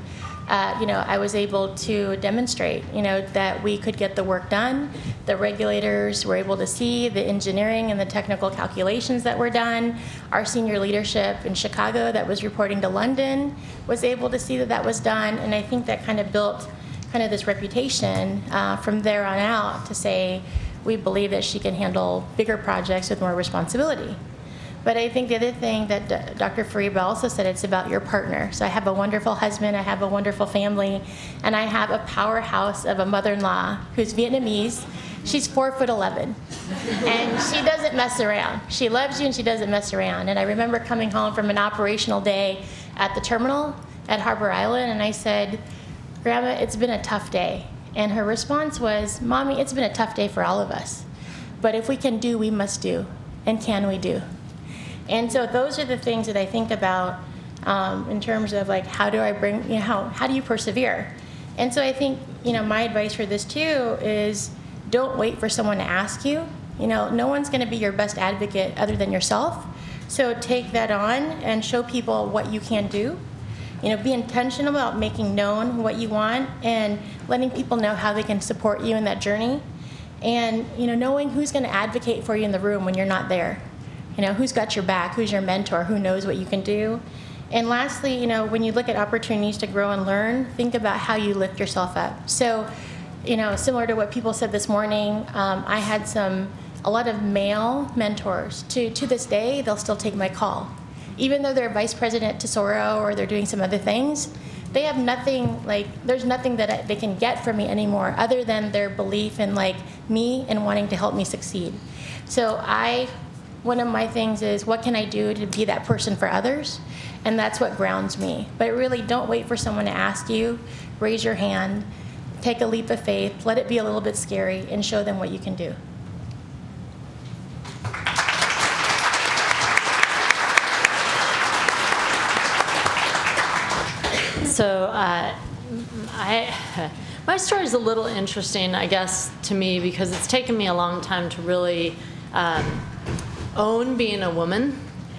Uh, you know, I was able to demonstrate, you know, that we could get the work done. The regulators were able to see the engineering and the technical calculations that were done. Our senior leadership in Chicago that was reporting to London was able to see that that was done. And I think that kind of built kind of this reputation uh, from there on out to say, we believe that she can handle bigger projects with more responsibility. But I think the other thing that Doctor Fariba also said, it's about your partner. So I have a wonderful husband, I have a wonderful family, and I have a powerhouse of a mother-in-law who's Vietnamese. She's four foot eleven, and she doesn't mess around. She loves you and she doesn't mess around. And I remember coming home from an operational day at the terminal at Harbor Island, and I said, Grandma, it's been a tough day. And her response was, Mommy, it's been a tough day for all of us. But if we can do, we must do. And can we do? And so those are the things that I think about um, in terms of, like, how do I bring, you know, how, how do you persevere? And so I think, you know, my advice for this too is don't wait for someone to ask you. You know, no one's going to be your best advocate other than yourself. So take that on and show people what you can do. You know, be intentional about making known what you want and letting people know how they can support you in that journey. And, you know, knowing who's going to advocate for you in the room when you're not there. You know, who's got your back, who's your mentor, who knows what you can do. And lastly, you know, when you look at opportunities to grow and learn, think about how you lift yourself up. So, you know, similar to what people said this morning, um, I had some, a lot of male mentors. To, to this day, they'll still take my call. Even though they're vice president to Soro or they're doing some other things, they have nothing, like, there's nothing that I, they can get from me anymore other than their belief in, like, me and wanting to help me succeed. So I... One of my things is, what can I do to be that person for others? And that's what grounds me. But really, don't wait for someone to ask you. Raise your hand. Take a leap of faith. Let it be a little bit scary, and show them what you can do. So uh, I, my story is a little interesting, I guess, to me, because it's taken me a long time to really... Um, own being a woman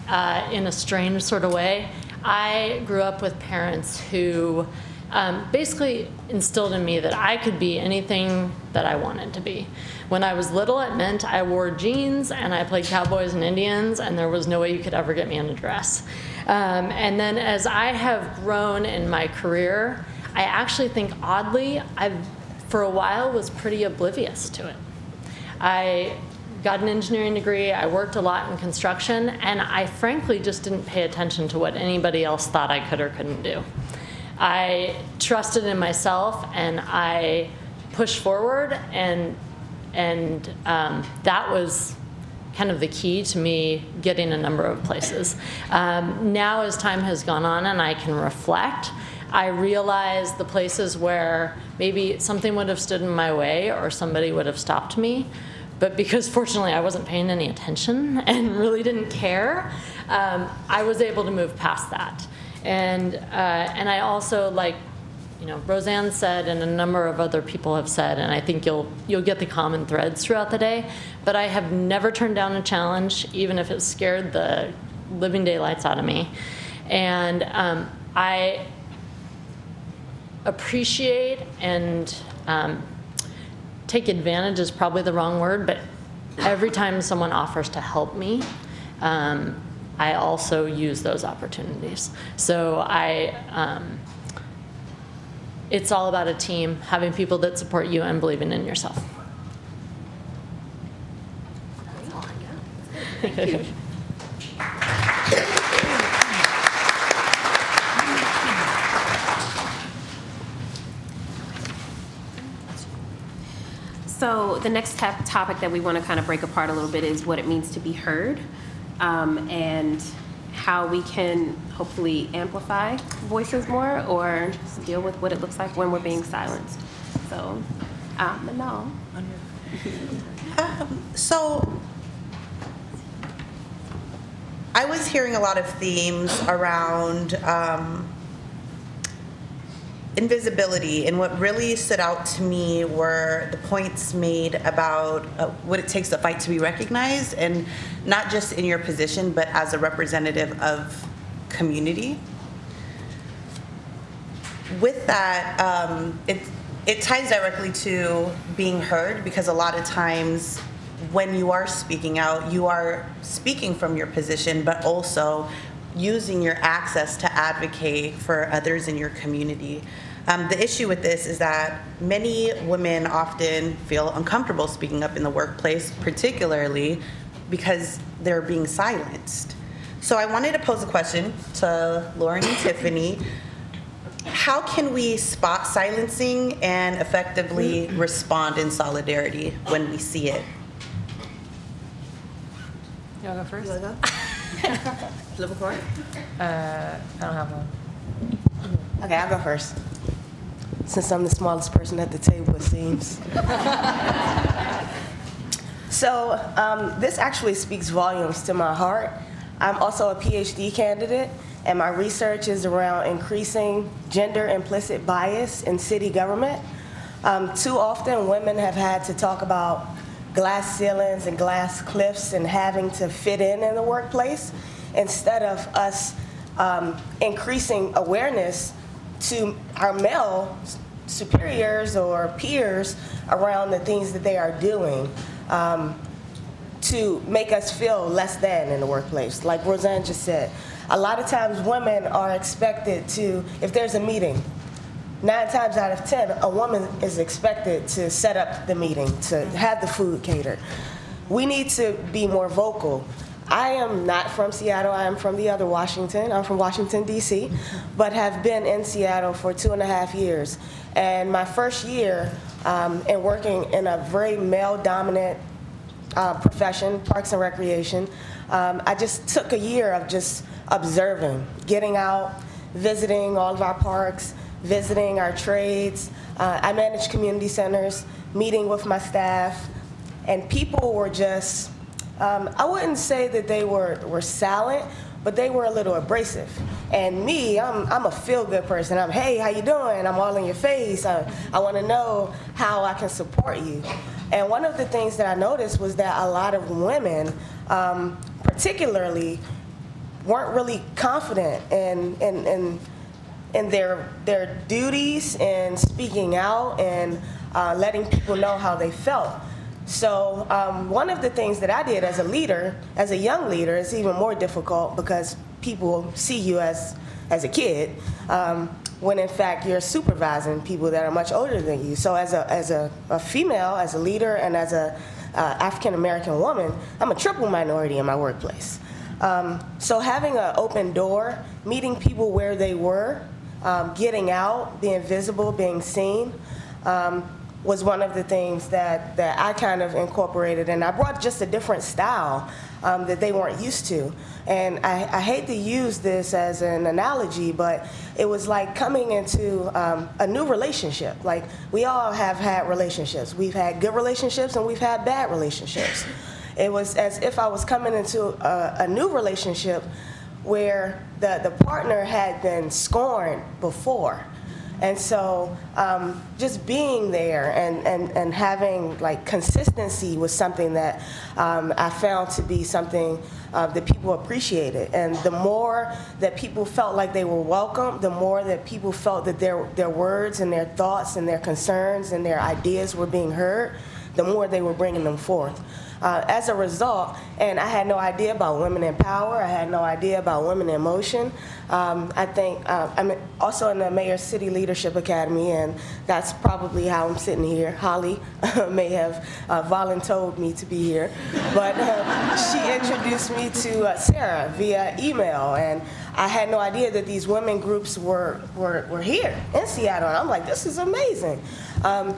uh, in a strange sort of way. I grew up with parents who um, basically instilled in me that I could be anything that I wanted to be. When I was little, it meant I wore jeans and I played cowboys and Indians, and there was no way you could ever get me in a dress. Um, and then as I have grown in my career, I actually think, oddly, I, for a while, was pretty oblivious to it. I got an engineering degree, I worked a lot in construction, and I frankly just didn't pay attention to what anybody else thought I could or couldn't do. I trusted in myself, and I pushed forward, and, and um, that was kind of the key to me getting a number of places. Um, now, as time has gone on and I can reflect, I realize the places where maybe something would have stood in my way or somebody would have stopped me. But because, fortunately, I wasn't paying any attention and really didn't care, um, I was able to move past that. And, uh, and I also, like, you know, Rose Ann said, and a number of other people have said, and I think you'll, you'll get the common threads throughout the day, but I have never turned down a challenge, even if it scared the living daylights out of me. And um, I appreciate and... Um, take advantage is probably the wrong word, but every time someone offers to help me, um, I also use those opportunities. So I, um, it's all about a team, having people that support you and believing in yourself. That's all I got. Thank you. So the next topic that we want to kind of break apart a little bit is what it means to be heard, um, and how we can hopefully amplify voices more or deal with what it looks like when we're being silenced. So, uh, Manal. Um, so I was hearing a lot of themes around um, invisibility, and what really stood out to me were the points made about uh, what it takes to fight to be recognized, and not just in your position, but as a representative of community. With that, um, it, it ties directly to being heard, because a lot of times when you are speaking out, you are speaking from your position, but also using your access to advocate for others in your community. Um, the issue with this is that many women often feel uncomfortable speaking up in the workplace, particularly because they're being silenced. So I wanted to pose a question to Lauren and Tiffany. How can we spot silencing and effectively respond in solidarity when we see it? You want to go first? You want to go? Flip a coin? Uh, I don't have one. Okay, I'll go first. Since I'm the smallest person at the table, it seems. So um, this actually speaks volumes to my heart. I'm also a PhD candidate, and my research is around increasing gender implicit bias in city government. Um, too often, women have had to talk about glass ceilings and glass cliffs and having to fit in in the workplace, instead of us um, increasing awareness to our male superiors or peers around the things that they are doing um, to make us feel less than in the workplace. Like Roseanne just said, a lot of times women are expected to, if there's a meeting, nine times out of ten, a woman is expected to set up the meeting, to have the food catered. We need to be more vocal. I am not from Seattle, I am from the other Washington. I'm from Washington, D C, but have been in Seattle for two and a half years. And my first year um, in working in a very male-dominant uh, profession, Parks and Recreation, um, I just took a year of just observing, getting out, visiting all of our parks, visiting our trades. Uh, I managed community centers, meeting with my staff, and people were just, Um, I wouldn't say that they were, were silent, but they were a little abrasive. And me, I'm, I'm a feel-good person. I'm, hey, how you doing? I'm all in your face. I, I want to know how I can support you. And one of the things that I noticed was that a lot of women, um, particularly, weren't really confident in, in, in, in their, their duties and speaking out and uh, letting people know how they felt. So um, one of the things that I did as a leader, as a young leader, is even more difficult because people see you as, as a kid, um, when in fact you're supervising people that are much older than you. So as a, as a, a female, as a leader, and as a uh, African-American woman, I'm a triple minority in my workplace. Um, so having an open door, meeting people where they were, um, getting out, being visible, being seen, um, was one of the things that, that I kind of incorporated. And I brought just a different style um, that they weren't used to. And I, I hate to use this as an analogy, but it was like coming into um, a new relationship. Like, we all have had relationships. We've had good relationships and we've had bad relationships. It was as if I was coming into a, a new relationship where the, the partner had been scorned before. And so um, just being there and, and, and having like consistency was something that um, I found to be something uh, that people appreciated. And the more that people felt like they were welcome, the more that people felt that their, their words and their thoughts and their concerns and their ideas were being heard, the more they were bringing them forth. Uh, as a result, and I had no idea about Women in Power, I had no idea about Women in Motion. Um, I think uh, I'm also in the Mayor's City Leadership Academy, and that's probably how I'm sitting here. Holly may have uh, voluntold me to be here, but uh, she introduced me to uh, Sarah via email, and I had no idea that these women groups were, were, were here in Seattle, and I'm like, this is amazing. Um,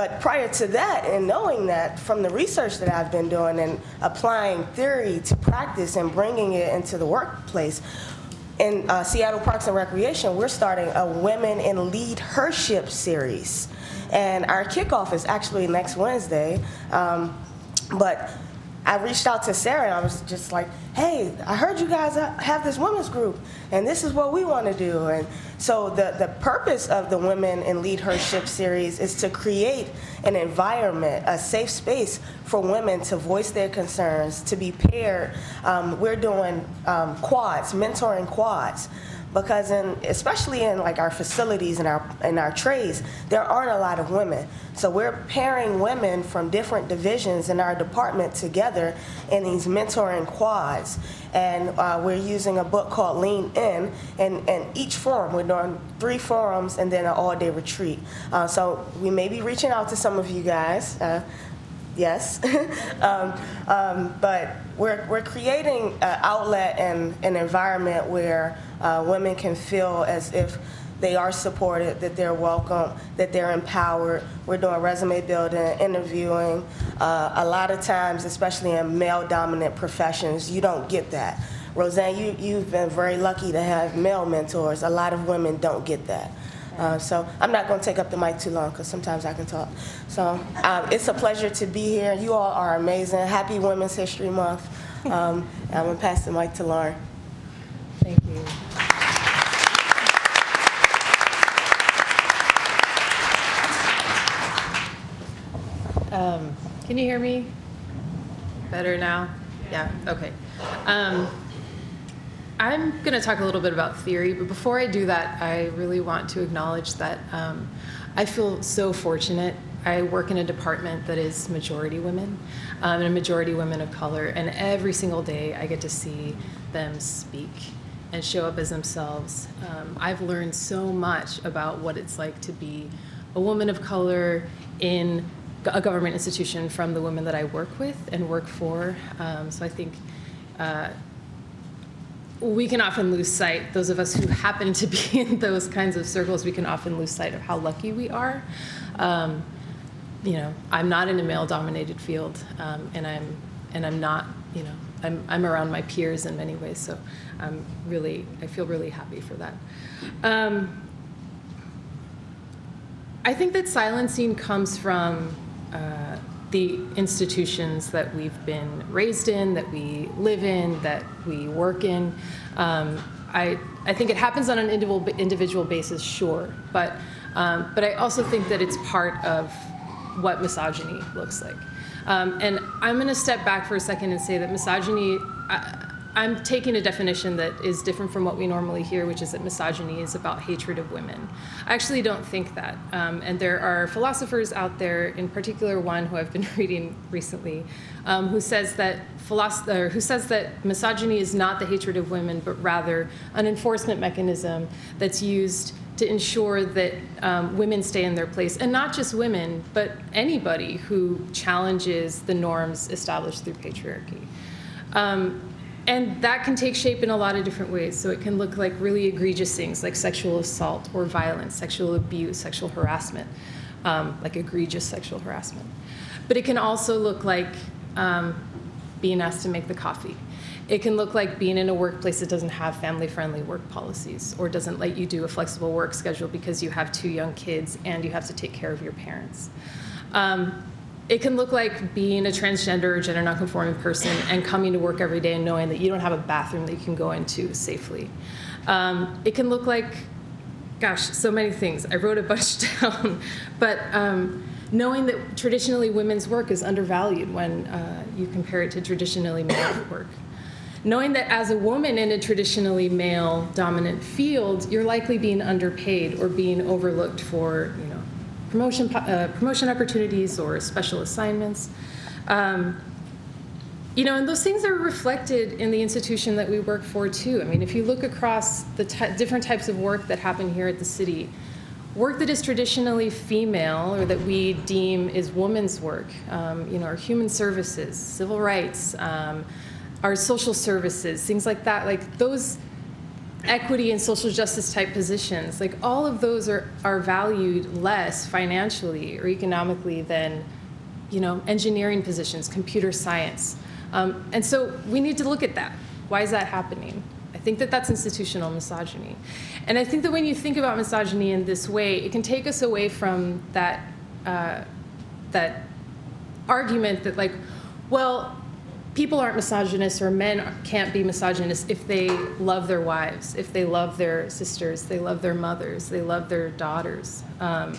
But prior to that, and knowing that from the research that I've been doing and applying theory to practice and bringing it into the workplace, in uh, Seattle Parks and Recreation, we're starting a Women in Leadership series. And our kickoff is actually next Wednesday. Um, but I reached out to Sarah, and I was just like, hey, I heard you guys have this women's group, and this is what we want to do. And so the, the purpose of the Women in Leadership series is to create an environment, a safe space for women to voice their concerns, to be paired. Um, we're doing um, quads, mentoring quads. Because in, especially in like our facilities and our in our trades, there aren't a lot of women. So we're pairing women from different divisions in our department together in these mentoring quads. And uh, we're using a book called Lean In, and, and each forum, we're doing three forums and then an all-day retreat. Uh, so we may be reaching out to some of you guys. Uh, Yes, um, um, but we're, we're creating an outlet and an environment where uh, women can feel as if they are supported, that they're welcome, that they're empowered. We're doing resume building, interviewing. Uh, a lot of times, especially in male-dominant professions, you don't get that. Rose Ann, you, you've been very lucky to have male mentors. A lot of women don't get that. Uh, so I'm not going to take up the mic too long because sometimes I can talk. So um, it's a pleasure to be here. You all are amazing. Happy Women's History Month. Um, I'm going to pass the mic to Lauren. Thank you. Um, can you hear me better now? Yeah, okay. Um, I'm going to talk a little bit about theory, but before I do that, I really want to acknowledge that um, I feel so fortunate. I work in a department that is majority women, um, and majority women of color, and every single day I get to see them speak and show up as themselves. Um, I've learned so much about what it's like to be a woman of color in a government institution from the women that I work with and work for, um, so I think uh, we can often lose sight, those of us who happen to be in those kinds of circles, we can often lose sight of how lucky we are. Um, you know, I'm not in a male-dominated field, um, and I'm and I'm not, you know, I'm, I'm around my peers in many ways, so I'm really, I feel really happy for that. Um, I think that silencing comes from uh, the institutions that we've been raised in, that we live in, that we work in. Um, I, I think it happens on an individual basis, sure, but, um, but I also think that it's part of what misogyny looks like. Um, and I'm going to step back for a second and say that misogyny, I, I'm taking a definition that is different from what we normally hear, which is that misogyny is about hatred of women. I actually don't think that. Um, and there are philosophers out there, in particular one who I've been reading recently, um, who says that philosopher, who says that misogyny is not the hatred of women, but rather an enforcement mechanism that's used to ensure that um, women stay in their place, and not just women, but anybody who challenges the norms established through patriarchy. Um, And that can take shape in a lot of different ways. So it can look like really egregious things like sexual assault or violence, sexual abuse, sexual harassment, um, like egregious sexual harassment. But it can also look like um, being asked to make the coffee. It can look like being in a workplace that doesn't have family-friendly work policies or doesn't let you do a flexible work schedule because you have two young kids and you have to take care of your parents. Um, It can look like being a transgender or gender nonconforming person and coming to work every day and knowing that you don't have a bathroom that you can go into safely. Um, it can look like, gosh, so many things. I wrote a bunch down. But um, knowing that traditionally women's work is undervalued when uh, you compare it to traditionally male work. Knowing that as a woman in a traditionally male-dominant field, you're likely being underpaid or being overlooked for, you know, Promotion, uh, promotion opportunities or special assignments. Um, you know, and those things are reflected in the institution that we work for, too. I mean, if you look across the ty- different types of work that happen here at the city, work that is traditionally female or that we deem is woman's work, um, you know, our human services, civil rights, um, our social services, things like that, like those equity and social justice type positions. Like, all of those are, are valued less financially or economically than, you know, engineering positions, computer science. Um, and so we need to look at that. Why is that happening? I think that that's institutional misogyny. And I think that when you think about misogyny in this way, it can take us away from that, uh, that argument that, like, well, people aren't misogynists or men can't be misogynists if they love their wives, if they love their sisters, they love their mothers, they love their daughters. Um,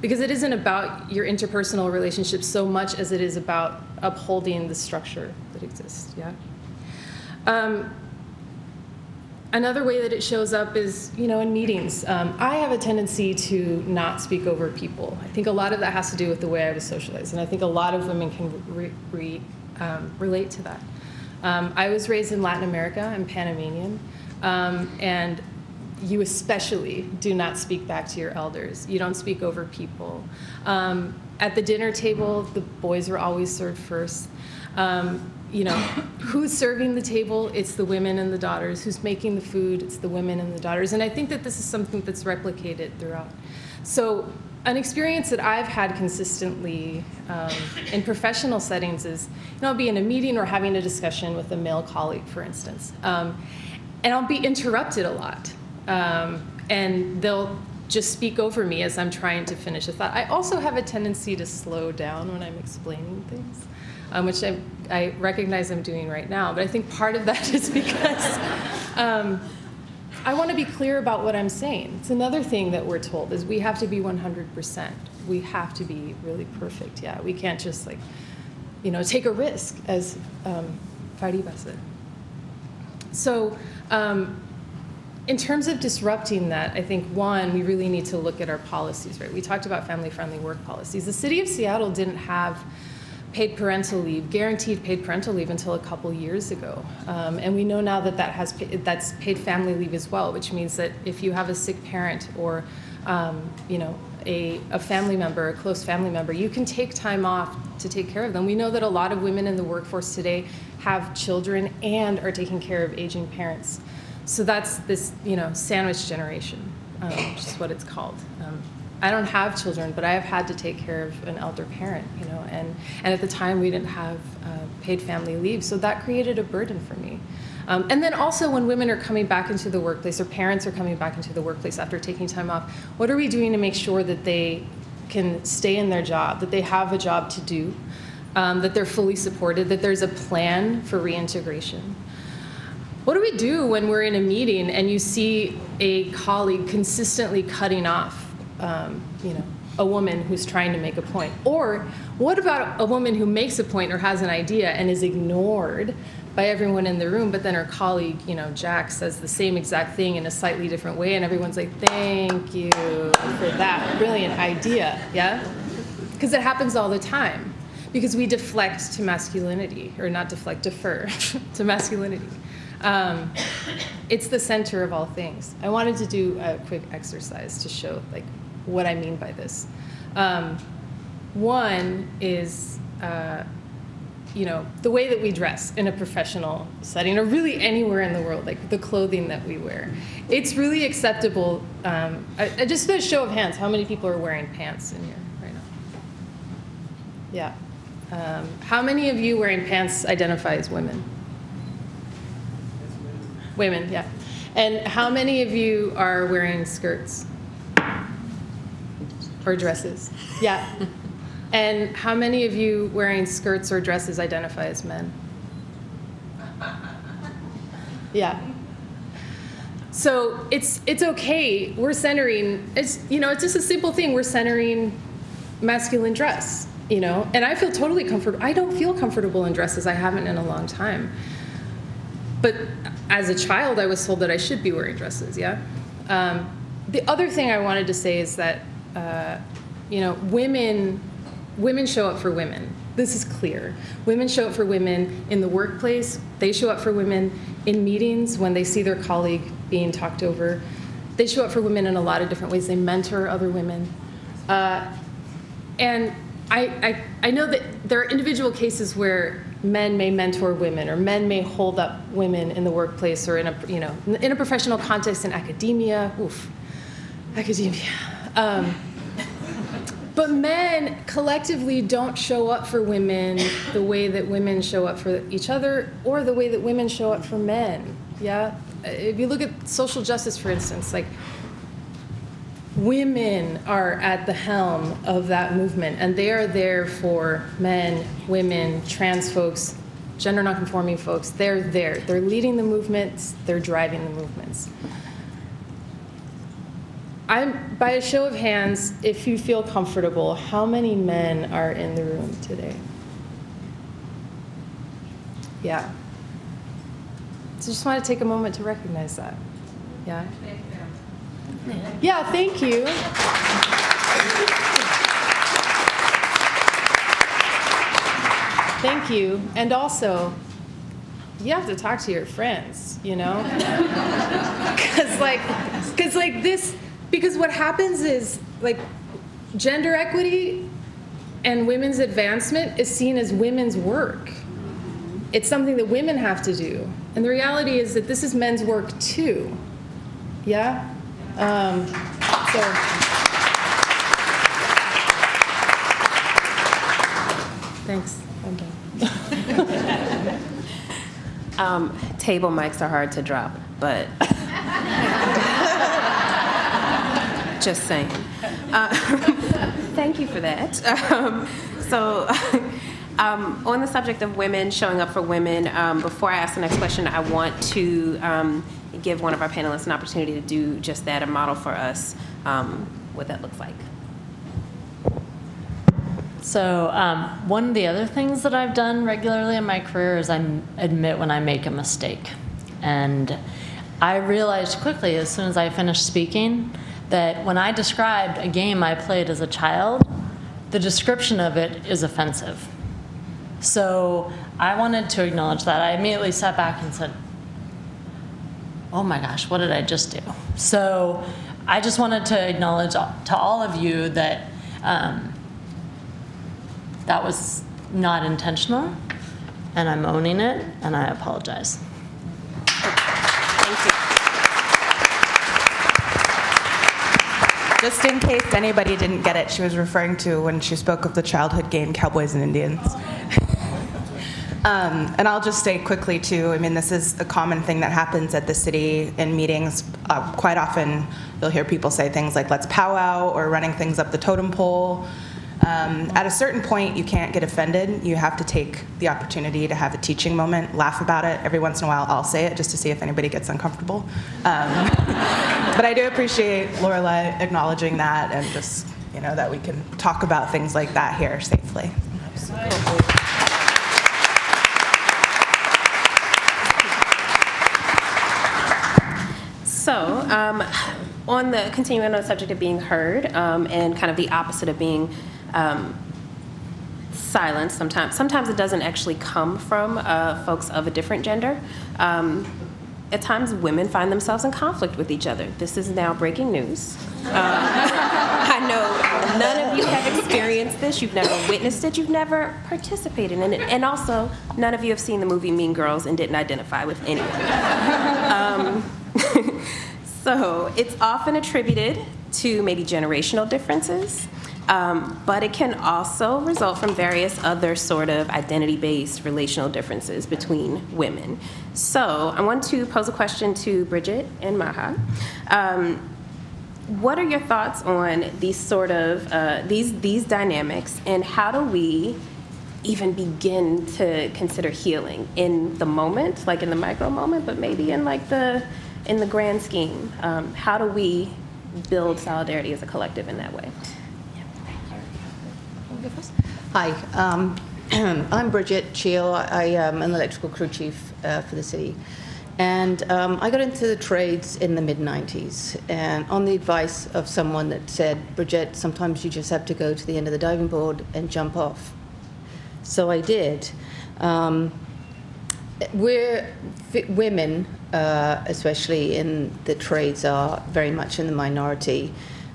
because it isn't about your interpersonal relationships so much as it is about upholding the structure that exists. Yeah. Um, Another way that it shows up is, you know, in meetings. Um, I have a tendency to not speak over people. I think a lot of that has to do with the way I was socialized, and I think a lot of women can re re, um, relate to that. Um, I was raised in Latin America. I'm Panamanian, um, and you especially do not speak back to your elders. You don't speak over people. Um, at the dinner table, the boys are always served first. Um, You know, who's serving the table? It's the women and the daughters. Who's making the food? It's the women and the daughters. And I think that this is something that's replicated throughout. So an experience that I've had consistently um, in professional settings is, you know, I'll be in a meeting or having a discussion with a male colleague, for instance, um, and I'll be interrupted a lot. Um, and they'll just speak over me as I'm trying to finish a thought. I also have a tendency to slow down when I'm explaining things. Um, which I, I recognize I'm doing right now. But I think part of that is because um, I want to be clear about what I'm saying. It's another thing that we're told is we have to be one hundred percent. We have to be really perfect, yeah. We can't just, like, you know, take a risk, as um, Fariba said. So um, in terms of disrupting that, I think, one, we really need to look at our policies, right? We talked about family-friendly work policies. The city of Seattle didn't have paid parental leave, guaranteed paid parental leave until a couple years ago. Um, and we know now that, that has, that's paid family leave as well, which means that if you have a sick parent or um, you know, a, a family member, a close family member, you can take time off to take care of them. We know that a lot of women in the workforce today have children and are taking care of aging parents. So that's this, you know, sandwich generation, um, which is what it's called. Um, I don't have children, but I have had to take care of an elder parent, you know, and, and at the time we didn't have uh, paid family leave, so that created a burden for me. Um, and then also when women are coming back into the workplace or parents are coming back into the workplace after taking time off, what are we doing to make sure that they can stay in their job, that they have a job to do, um, that they're fully supported, that there's a plan for reintegration? What do we do when we're in a meeting and you see a colleague consistently cutting off Um, you know, a woman who's trying to make a point? Or what about a woman who makes a point or has an idea and is ignored by everyone in the room, but then her colleague, you know, Jack, says the same exact thing in a slightly different way, and everyone's like, thank you for that brilliant idea, yeah? Because it happens all the time, because we deflect to masculinity, or not deflect, defer to masculinity. Um, it's the center of all things. I wanted to do a quick exercise to show, like, what I mean by this. Um, one is, uh, you know, the way that we dress in a professional setting, or really anywhere in the world, like the clothing that we wear. It's really acceptable. Um, I, I just a show of hands, how many people are wearing pants in here right now? Yeah. Um, how many of you wearing pants identify as women? Women, yeah. And how many of you are wearing skirts? Or dresses, yeah. And how many of you wearing skirts or dresses identify as men? Yeah. So it's it's okay. We're centering. It's you know it's just a simple thing. We're centering masculine dress. You know, and I feel totally comfortable. I don't feel comfortable in dresses. I haven't in a long time. But as a child, I was told that I should be wearing dresses. Yeah. Um, the other thing I wanted to say is that. Uh, you know, women, women show up for women. This is clear. Women show up for women in the workplace. They show up for women in meetings when they see their colleague being talked over. They show up for women in a lot of different ways. They mentor other women. Uh, and I, I, I know that there are individual cases where men may mentor women, or men may hold up women in the workplace, or in a, you know, in a professional context, in academia. Oof, academia. Um, but men collectively don't show up for women the way that women show up for each other, or the way that women show up for men. Yeah. If you look at social justice, for instance, like, women are at the helm of that movement, and they are there for men, women, trans folks, gender nonconforming folks. They're there. They're leading the movements. They're driving the movements. I'm, by a show of hands, if you feel comfortable, how many men are in the room today? Yeah. So just want to take a moment to recognize that. Yeah? Yeah, thank you. Thank you. And also, you have to talk to your friends, you know? Because like, because like this, because what happens is, like, gender equity and women's advancement is seen as women's work. It's something that women have to do. And the reality is that this is men's work too. Yeah? Um, so, thanks. I'm done. um, table mics are hard to drop, but just saying. Uh, thank you for that. Um, so, um, on the subject of women showing up for women, um, before I ask the next question, I want to. Um, give one of our panelists an opportunity to do just that, a model for us, um, what that looks like. So um, one of the other things that I've done regularly in my career is I admit when I make a mistake. And I realized quickly, as soon as I finished speaking, that when I described a game I played as a child, the description of it is offensive. So I wanted to acknowledge that. I immediately sat back and said, oh my gosh, what did I just do? So I just wanted to acknowledge to all of you that um, that was not intentional, and I'm owning it, and I apologize. Thank you. Just in case anybody didn't get it, she was referring to when she spoke of the childhood game Cowboys and Indians. Um, and I'll just say quickly, too, I mean, this is a common thing that happens at the city in meetings. Uh, quite often, you'll hear people say things like, let's powwow, or running things up the totem pole. Um, at a certain point, you can't get offended. You have to take the opportunity to have a teaching moment, laugh about it. Every once in a while, I'll say it just to see if anybody gets uncomfortable. Um, but I do appreciate Lorelai acknowledging that, and just, you know, that we can talk about things like that here safely. So, um, on the continuing on the subject of being heard, um, and kind of the opposite of being um, silenced, sometimes sometimes it doesn't actually come from uh, folks of a different gender. Um, at times, women find themselves in conflict with each other. This is now breaking news. Um, I know none of you have experienced this. You've never witnessed it. You've never participated in it. And also, none of you have seen the movie Mean Girls and didn't identify with any of it. Um, So it's often attributed to maybe generational differences, um, but it can also result from various other sort of identity-based relational differences between women. So I want to pose a question to Bridgette and Maha. Um, what are your thoughts on these sort of, uh, these, these dynamics, and how do we even begin to consider healing in the moment, like in the micro moment, but maybe in like the, in the grand scheme, um, how do we build solidarity as a collective in that way? Hi, um, I'm Bridgette Cheal. I am an electrical crew chief uh, for the city. And um, I got into the trades in the mid nineties, and on the advice of someone that said, Bridgette, sometimes you just have to go to the end of the diving board and jump off. So I did. Um, We're women, uh, especially in the trades, are very much in the minority.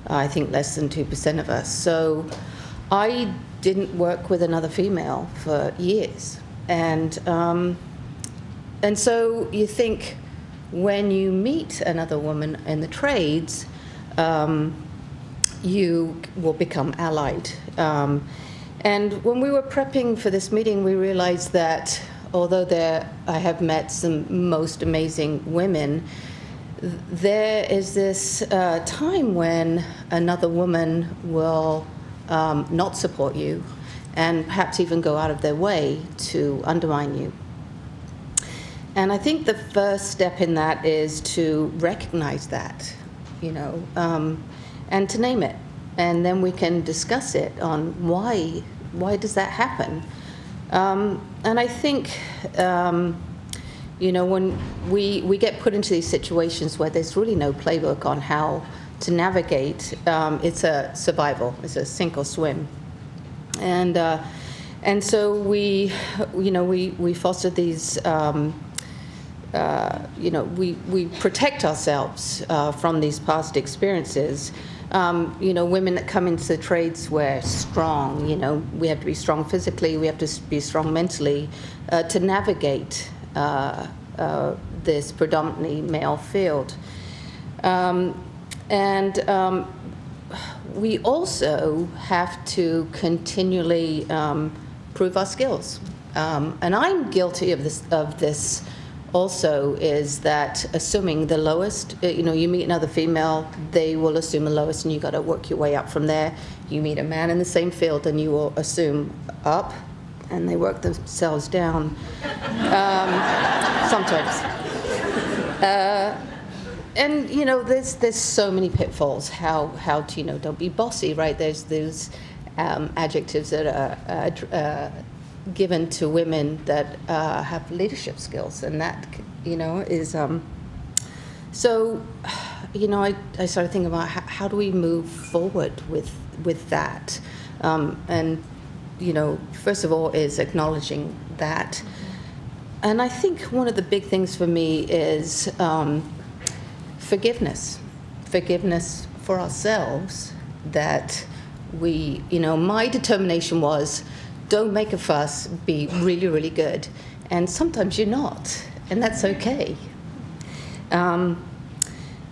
I think less than two percent of us. So I didn't work with another female for years. And, um, and so you think when you meet another woman in the trades, um, you will become allied. Um, and when we were prepping for this meeting, we realized that although there, I have met some most amazing women, there is this uh, time when another woman will um, not support you and perhaps even go out of their way to undermine you. And I think the first step in that is to recognize that, you know, um, and to name it. And then we can discuss it on why, why does that happen? Um, and I think, um, you know, when we, we get put into these situations where there's really no playbook on how to navigate, um, it's a survival, it's a sink or swim. And, uh, and so we, you know, we, we foster these, um, uh, you know, we, we protect ourselves uh, from these past experiences. Um, you know, women that come into the trades were strong, you know, we have to be strong physically, we have to be strong mentally uh, to navigate uh, uh, this predominantly male field. Um, and um, we also have to continually um, prove our skills. Um, and I'm guilty of this, of this also, is that assuming the lowest, you know, you meet another female, they will assume the lowest, and you got to work your way up from there. You meet a man in the same field, and you will assume up, and they work themselves down. Um, sometimes. Uh, and, you know, there's, there's so many pitfalls. How, how to, you know, don't be bossy, right? There's those um, adjectives that are... Uh, uh, given to women that uh, have leadership skills, and that, you know, is um, so. You know, I, I started thinking about how, how do we move forward with with that, um, and you know, first of all, is acknowledging that. And I think one of the big things for me is um, forgiveness, forgiveness for ourselves. That we, you know, my determination was, don't make a fuss, be really, really good. And sometimes you're not, and that's okay. Um,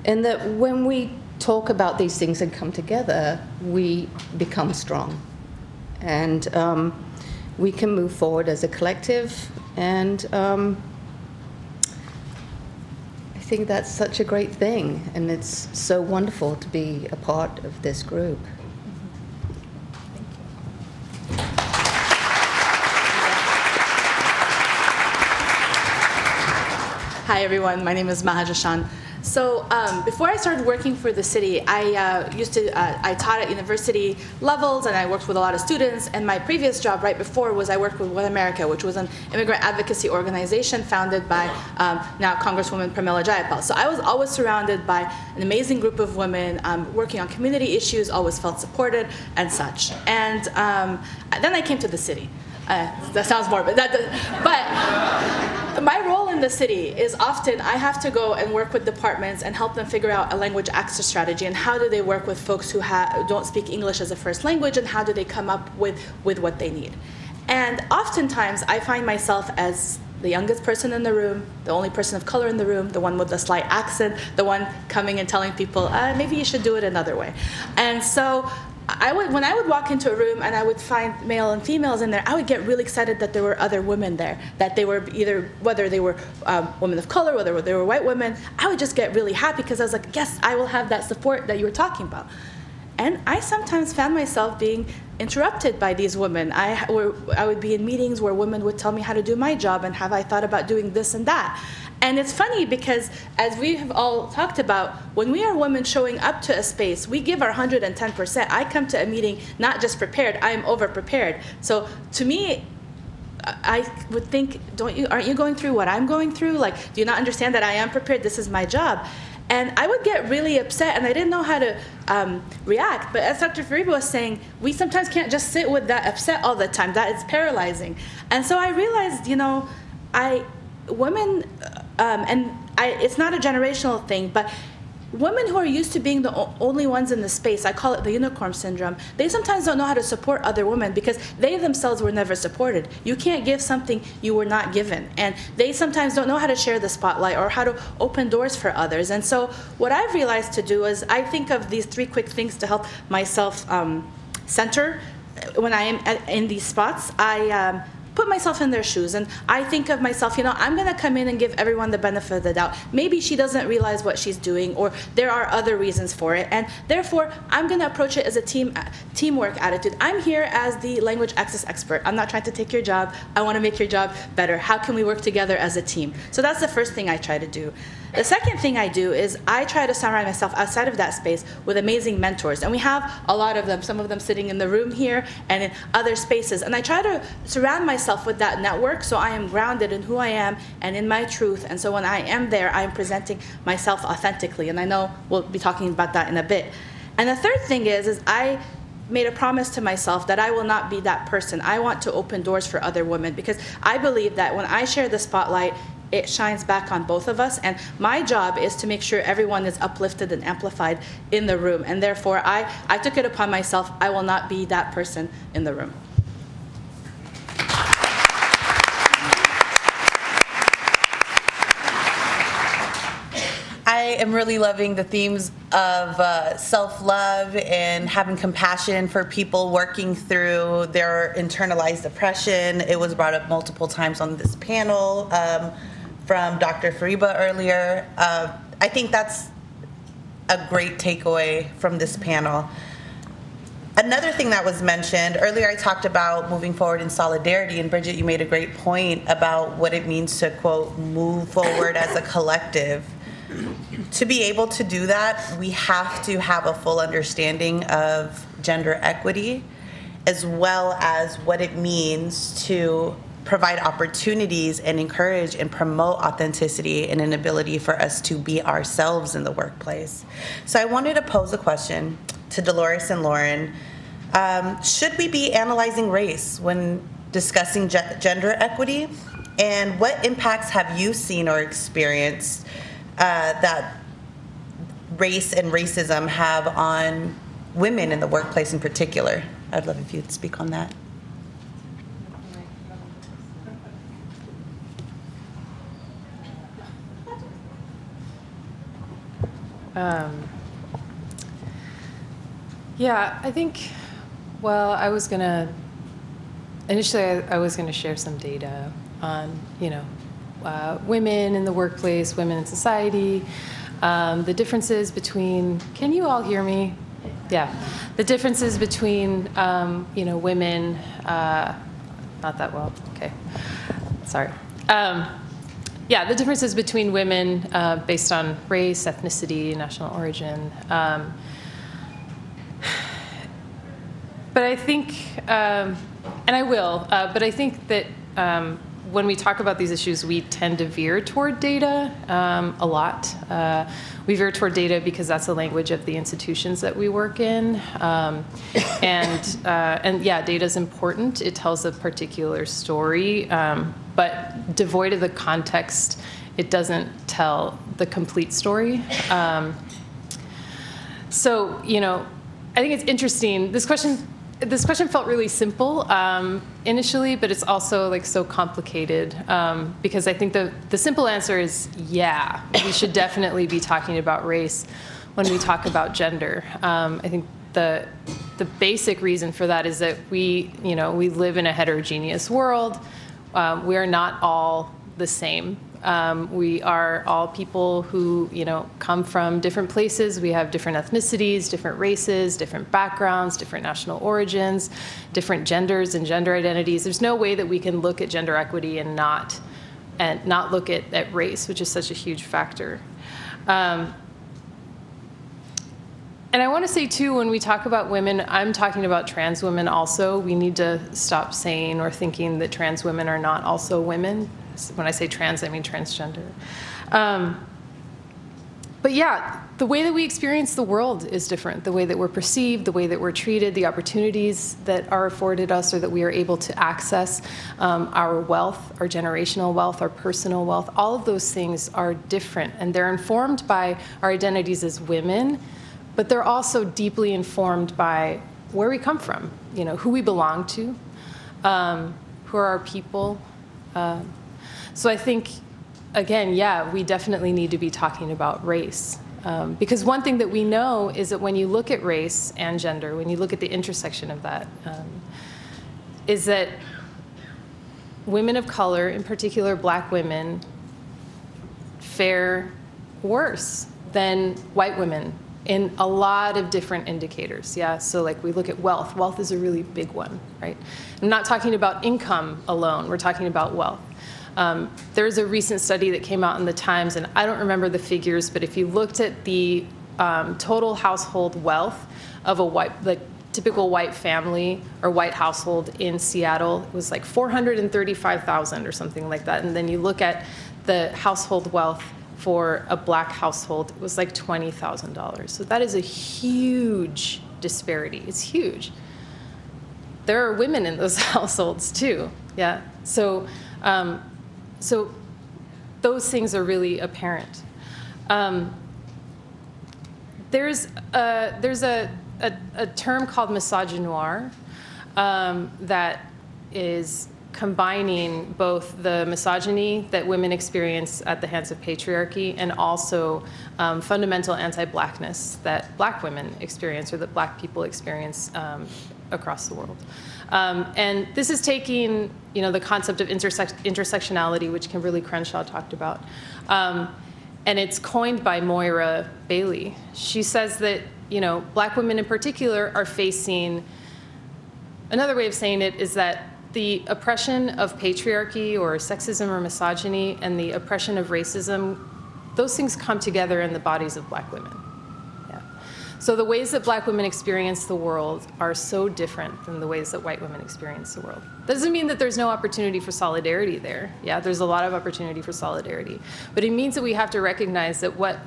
and that when we talk about these things and come together, we become strong. And um, we can move forward as a collective. And um, I think that's such a great thing. And it's so wonderful to be a part of this group. Hi everyone, my name is Maha Jahshan. So um, before I started working for the city, I uh, used to, uh, I taught at university levels and I worked with a lot of students, and my previous job right before was I worked with One America, which was an immigrant advocacy organization founded by um, now Congresswoman Pramila Jayapal. So I was always surrounded by an amazing group of women um, working on community issues, always felt supported and such. And um, then I came to the city. Uh, that sounds morbid, that, that, but my role in the city is often I have to go and work with departments and help them figure out a language access strategy and how do they work with folks who ha don't speak English as a first language, and how do they come up with, with what they need. And oftentimes I find myself as the youngest person in the room, the only person of color in the room, the one with the slight accent, the one coming and telling people, uh, maybe you should do it another way. And so I would, when I would walk into a room and I would find male and females in there, I would get really excited that there were other women there, that they were either, whether they were um, women of color, whether they were white women, I would just get really happy because I was like, yes, I will have that support that you were talking about. And I sometimes found myself being interrupted by these women. I, were, I would be in meetings where women would tell me how to do my job and have I thought about doing this and that. And it's funny because, as we have all talked about, when we are women showing up to a space, we give our one hundred ten percent. I come to a meeting not just prepared, I am over-prepared. So to me, I would think, don't you, aren't you going through what I'm going through? Like, do you not understand that I am prepared? This is my job. And I would get really upset, and I didn't know how to um, react. But as Doctor Fariba was saying, we sometimes can't just sit with that upset all the time. That is paralyzing. And so I realized, you know, I women... Um, and I, it's not a generational thing, but women who are used to being the only ones in the space, I call it the unicorn syndrome, they sometimes don't know how to support other women because they themselves were never supported. You can't give something you were not given. And they sometimes don't know how to share the spotlight or how to open doors for others. And so what I've realized to do is I think of these three quick things to help myself um, center when I am in these spots. I um, put myself in their shoes, and I think of myself, you know, I'm gonna come in and give everyone the benefit of the doubt. Maybe she doesn't realize what she's doing, or there are other reasons for it, and therefore, I'm gonna approach it as a team, teamwork attitude. I'm here as the language access expert. I'm not trying to take your job. I wanna make your job better. How can we work together as a team? So that's the first thing I try to do. The second thing I do is I try to surround myself outside of that space with amazing mentors, and we have a lot of them, some of them sitting in the room here and in other spaces, and I try to surround myself with that network so I am grounded in who I am and in my truth, and so when I am there, I am presenting myself authentically, and I know we'll be talking about that in a bit. And the third thing is, is I made a promise to myself that I will not be that person. I want to open doors for other women, because I believe that when I share the spotlight, it shines back on both of us, and my job is to make sure everyone is uplifted and amplified in the room, and therefore I, I took it upon myself, I will not be that person in the room. I am really loving the themes of uh, self-love and having compassion for people working through their internalized oppression. It was brought up multiple times on this panel. Um, from Doctor Fariba earlier. Uh, I think that's a great takeaway from this panel. Another thing that was mentioned, earlier I talked about moving forward in solidarity, and Bridgette, you made a great point about what it means to, quote, move forward as a collective. To be able to do that, we have to have a full understanding of gender equity, as well as what it means to provide opportunities and encourage and promote authenticity and an ability for us to be ourselves in the workplace. So I wanted to pose a question to Dolores and Lauren. Um, should we be analyzing race when discussing ge gender equity? And what impacts have you seen or experienced uh, that race and racism have on women in the workplace in particular? I'd love if you'd speak on that. Um, yeah, I think, well, I was going to, initially I, I was going to share some data on, you know, uh, women in the workplace, women in society, um, the differences between, can you all hear me? Yeah. The differences between, um, you know, women, uh, not that well, okay, sorry. Um, Yeah, the differences between women uh, based on race, ethnicity, national origin. Um, but I think, um, and I will, uh, but I think that um, when we talk about these issues, we tend to veer toward data um, a lot. Uh, we veer toward data because that's the language of the institutions that we work in. Um, and, uh, and yeah, data is important. It tells a particular story. Um, But devoid of the context, it doesn't tell the complete story. Um, so, you know, I think it's interesting. This question, this question felt really simple um, initially, but it's also like so complicated um, because I think the the simple answer is yeah, we should definitely be talking about race when we talk about gender. Um, I think the the basic reason for that is that we, you know, we live in a heterogeneous world. Uh, we are not all the same. Um, we are all people who, you know, come from different places. We have different ethnicities, different races, different backgrounds, different national origins, different genders and gender identities. There's no way that we can look at gender equity and not and not look at, at race, which is such a huge factor. Um, And I want to say, too, when we talk about women, I'm talking about trans women also. We need to stop saying or thinking that trans women are not also women. When I say trans, I mean transgender. Um, But yeah, the way that we experience the world is different. The way that we're perceived, the way that we're treated, the opportunities that are afforded us or that we are able to access, um, our wealth, our generational wealth, our personal wealth, all of those things are different. And they're informed by our identities as women, but they're also deeply informed by where we come from, you know, who we belong to, um, who are our people. Uh, so I think, again, yeah, we definitely need to be talking about race. Um, because one thing that we know is that when you look at race and gender, when you look at the intersection of that, um, is that women of color, in particular black women, fare worse than white women in a lot of different indicators, yeah? So like we look at wealth. Wealth is a really big one, right? I'm not talking about income alone. We're talking about wealth. Um, there's a recent study that came out in the Times, and I don't remember the figures, but if you looked at the um, total household wealth of a white, like typical white family or white household in Seattle, it was like four hundred thirty-five thousand or something like that. And then you look at the household wealth for a black household, it was like twenty thousand dollars. So that is a huge disparity. It's huge. There are women in those households too. Yeah. So, um, so those things are really apparent. Um, there's a, there's a, a, a term called misogynoir um, that is combining both the misogyny that women experience at the hands of patriarchy and also um, fundamental anti-blackness that black women experience or that black people experience um, across the world. Um, and this is taking, you know, the concept of intersect intersectionality, which Kimberly Crenshaw talked about, um, and it's coined by Moira Bailey. She says that, you know, black women in particular are facing, another way of saying it is that the oppression of patriarchy or sexism or misogyny and the oppression of racism, those things come together in the bodies of black women. Yeah. So the ways that black women experience the world are so different than the ways that white women experience the world. That doesn't mean that there's no opportunity for solidarity there. Yeah, there's a lot of opportunity for solidarity. But it means that we have to recognize that what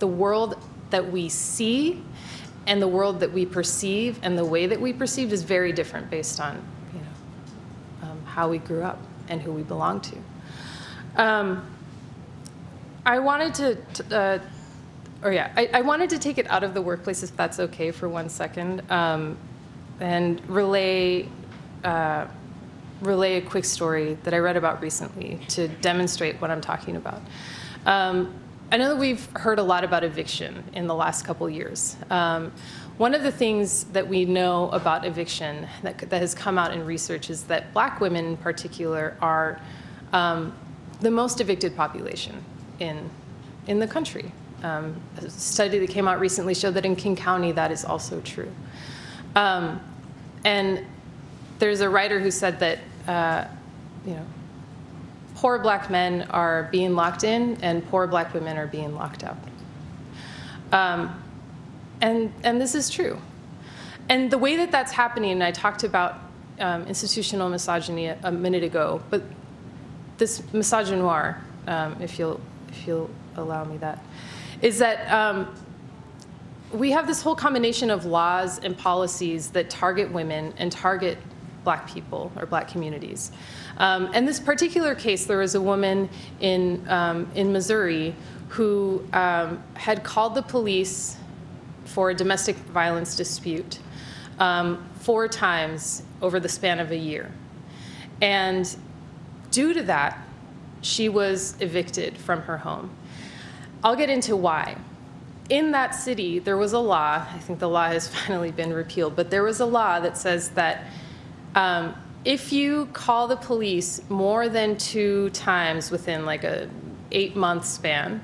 the world that we see and the world that we perceive and the way that we perceive is very different based on how we grew up and who we belong to. Um, I wanted to, t uh, or yeah, I, I wanted to take it out of the workplace, if that's okay, for one second, um, and relay uh, relay a quick story that I read about recently to demonstrate what I'm talking about. Um, I know that we've heard a lot about eviction in the last couple years. Um, One of the things that we know about eviction that, that has come out in research is that black women in particular are um, the most evicted population in, in the country. Um, a study that came out recently showed that in King County that is also true. Um, and there's a writer who said that uh, you know, poor black men are being locked in and poor black women are being locked out. Um, And, and this is true. And the way that that's happening, and I talked about um, institutional misogyny a, a minute ago, but this misogynoir, um, if, you'll, if you'll allow me that, is that um, we have this whole combination of laws and policies that target women and target black people or black communities. Um, in this particular case, there was a woman in, um, in Missouri who um, had called the police for a domestic violence dispute um, four times over the span of a year. And due to that, she was evicted from her home. I'll get into why. In that city, there was a law, I think the law has finally been repealed, but there was a law that says that um, if you call the police more than two times within like a eight-month span,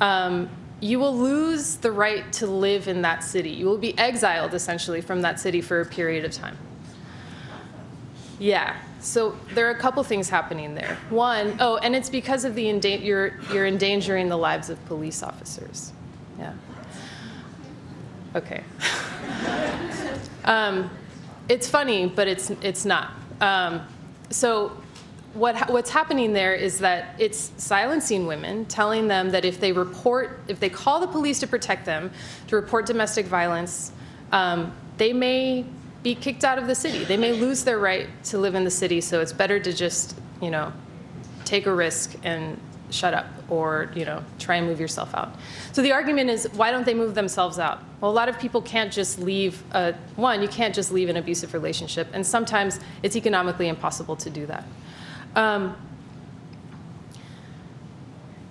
um, you will lose the right to live in that city. You will be exiled, essentially, from that city for a period of time. Yeah, so there are a couple things happening there. One, oh, and it's because of the endang- you're, you're endangering the lives of police officers. Yeah. Okay. um, it's funny, but it's, it's not. Um, so What, what's happening there is that it's silencing women, telling them that if they report, if they call the police to protect them, to report domestic violence, um, they may be kicked out of the city. They may lose their right to live in the city, so it's better to just, you know, take a risk and shut up or, you know, try and move yourself out. So the argument is, why don't they move themselves out? Well, a lot of people can't just leave, a, one, you can't just leave an abusive relationship, and sometimes it's economically impossible to do that. Um,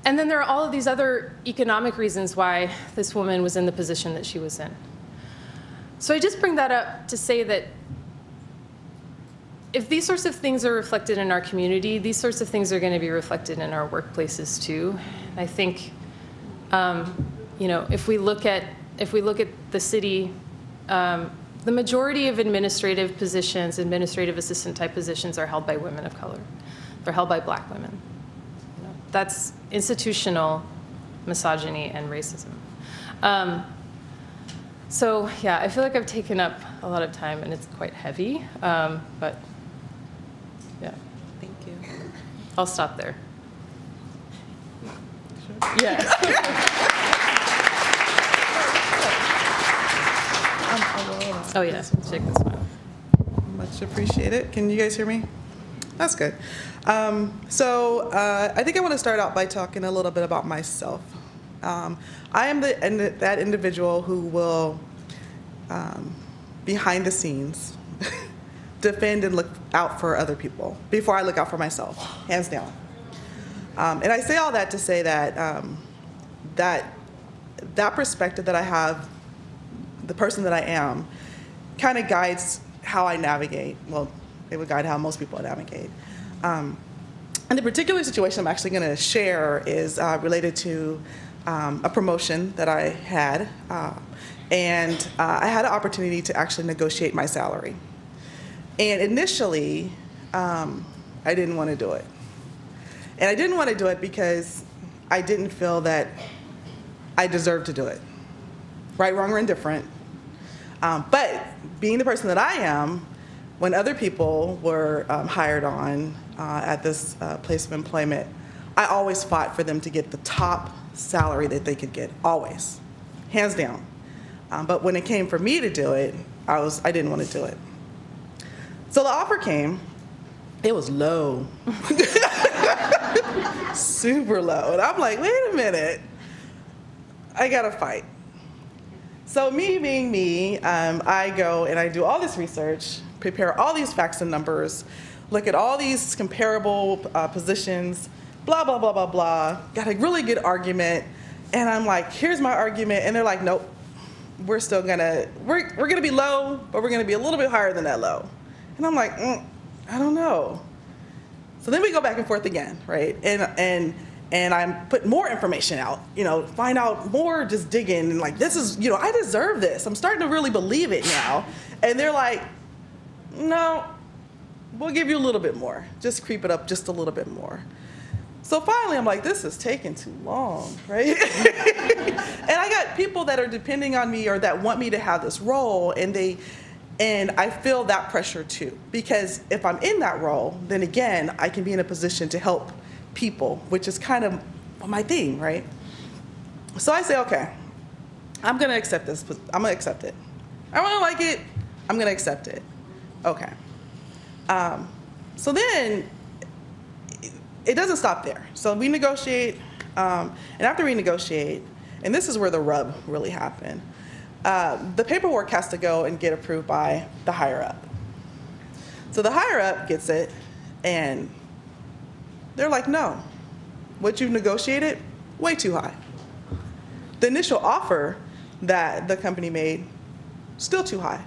and then there are all of these other economic reasons why this woman was in the position that she was in. So I just bring that up to say that if these sorts of things are reflected in our community, these sorts of things are going to be reflected in our workplaces too. I think, um, you know, if we look at if we look at the city, um, the majority of administrative positions, administrative assistant type positions, are held by women of color. They're held by Black women. You know, that's institutional misogyny and racism. Um, So yeah, I feel like I've taken up a lot of time, and it's quite heavy, um, but yeah. Thank you. I'll stop there. Sure. Yes. Oh yeah, check this one. Much appreciated. Can you guys hear me? That's good. Um, so uh, I think I want to start out by talking a little bit about myself. Um, I am the, and that individual who will, um, behind the scenes, defend and look out for other people before I look out for myself, hands down. Um, and I say all that to say that um, that that perspective that I have, the person that I am, kind of guides how I navigate. Well, it would guide how most people navigate. Um, and the particular situation I'm actually going to share is uh, related to Um, a promotion that I had, uh, and uh, I had an opportunity to actually negotiate my salary. And initially, um, I didn't want to do it. And I didn't want to do it because I didn't feel that I deserved to do it. Right, wrong, or indifferent. Um, but being the person that I am, when other people were um, hired on uh, at this uh, place of employment, I always fought for them to get the top salary that they could get, always, hands down. Um, but when it came for me to do it, I was I didn't want to do it. So the offer came. It was low, super low, and I'm like, wait a minute, I gotta fight. So me being me, um, I go and I do all this research, prepare all these facts and numbers, look at all these comparable uh, positions. Blah, blah, blah, blah, blah. Got a really good argument. And I'm like, here's my argument. And they're like, nope, we're still going to, we're, we're going to be low, but we're going to be a little bit higher than that low. And I'm like, mm, I don't know. So then we go back and forth again, right? And, and, and I put more information out, you know, find out more, just digging. And like, this is, you know, I deserve this. I'm starting to really believe it now. And they're like, no, we'll give you a little bit more. Just creep it up just a little bit more. So finally, I'm like, this is taking too long, right? And I got people that are depending on me or that want me to have this role, and they, and I feel that pressure too. Because if I'm in that role, then again, I can be in a position to help people, which is kind of my thing, right? So I say, okay, I'm gonna accept this. I'm gonna accept it. I don't like it. I'm gonna accept it. Okay. Um, so then, it doesn't stop there. So we negotiate, um, and after we negotiate, and this is where the rub really happened, uh, the paperwork has to go and get approved by the higher-up. So the higher-up gets it, and they're like, no, what you negotiated, way too high. The initial offer that the company made, still too high.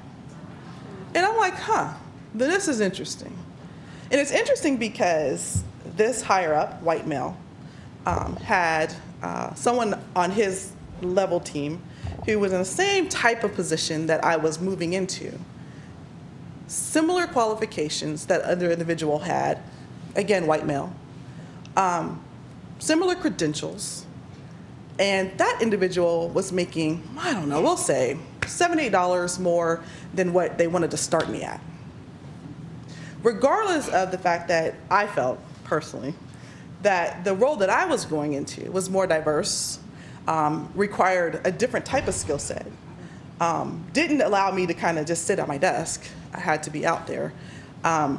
And I'm like, huh, this is interesting. And it's interesting because this higher-up, white male, um, had uh, someone on his level team who was in the same type of position that I was moving into. Similar qualifications that other individual had, again, white male, um, similar credentials, and that individual was making, I don't know, we'll say seven, eight dollars more than what they wanted to start me at. regardless of the fact that I felt personally that the role that I was going into was more diverse, um, required a different type of skill set, um, didn't allow me to kind of just sit at my desk. I had to be out there. Um,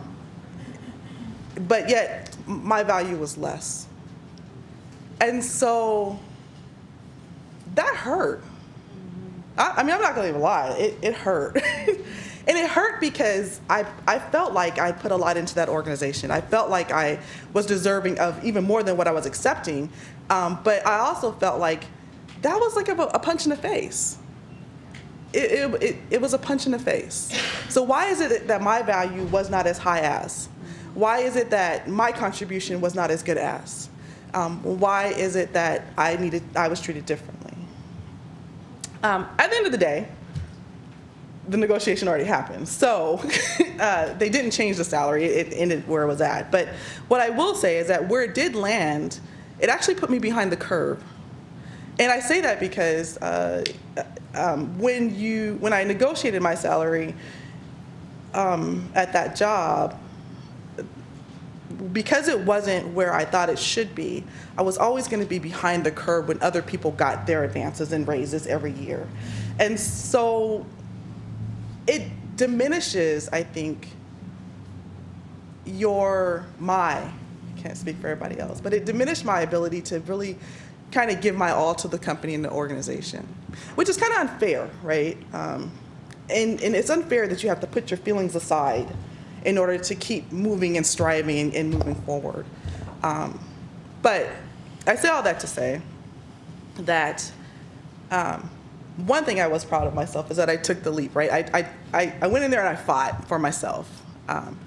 but yet my value was less. And so that hurt. I, I mean, I'm not gonna even lie, it, it hurt. And it hurt because I, I felt like I put a lot into that organization. I felt like I was deserving of even more than what I was accepting. Um, but I also felt like that was like a, a punch in the face. It, it, it, it was a punch in the face. So why is it that my value was not as high as? Why is it that my contribution was not as good as? Um, why is it that I needed, I was treated differently? Um, at the end of the day, the negotiation already happened. So uh, they didn't change the salary. It ended where it was at. But what I will say is that where it did land, it actually put me behind the curve. And I say that because uh, um, when, you, when I negotiated my salary um, at that job, because it wasn't where I thought it should be, I was always going to be behind the curve when other people got their advances and raises every year. And so it diminishes, I think, your, my, I can't speak for everybody else, but it diminished my ability to really kind of give my all to the company and the organization, which is kind of unfair, right? Um, and, and it's unfair that you have to put your feelings aside in order to keep moving and striving and, and moving forward. Um, but I say all that to say that um, one thing I was proud of myself is that I took the leap, right? I, I, I went in there and I fought for myself. Um,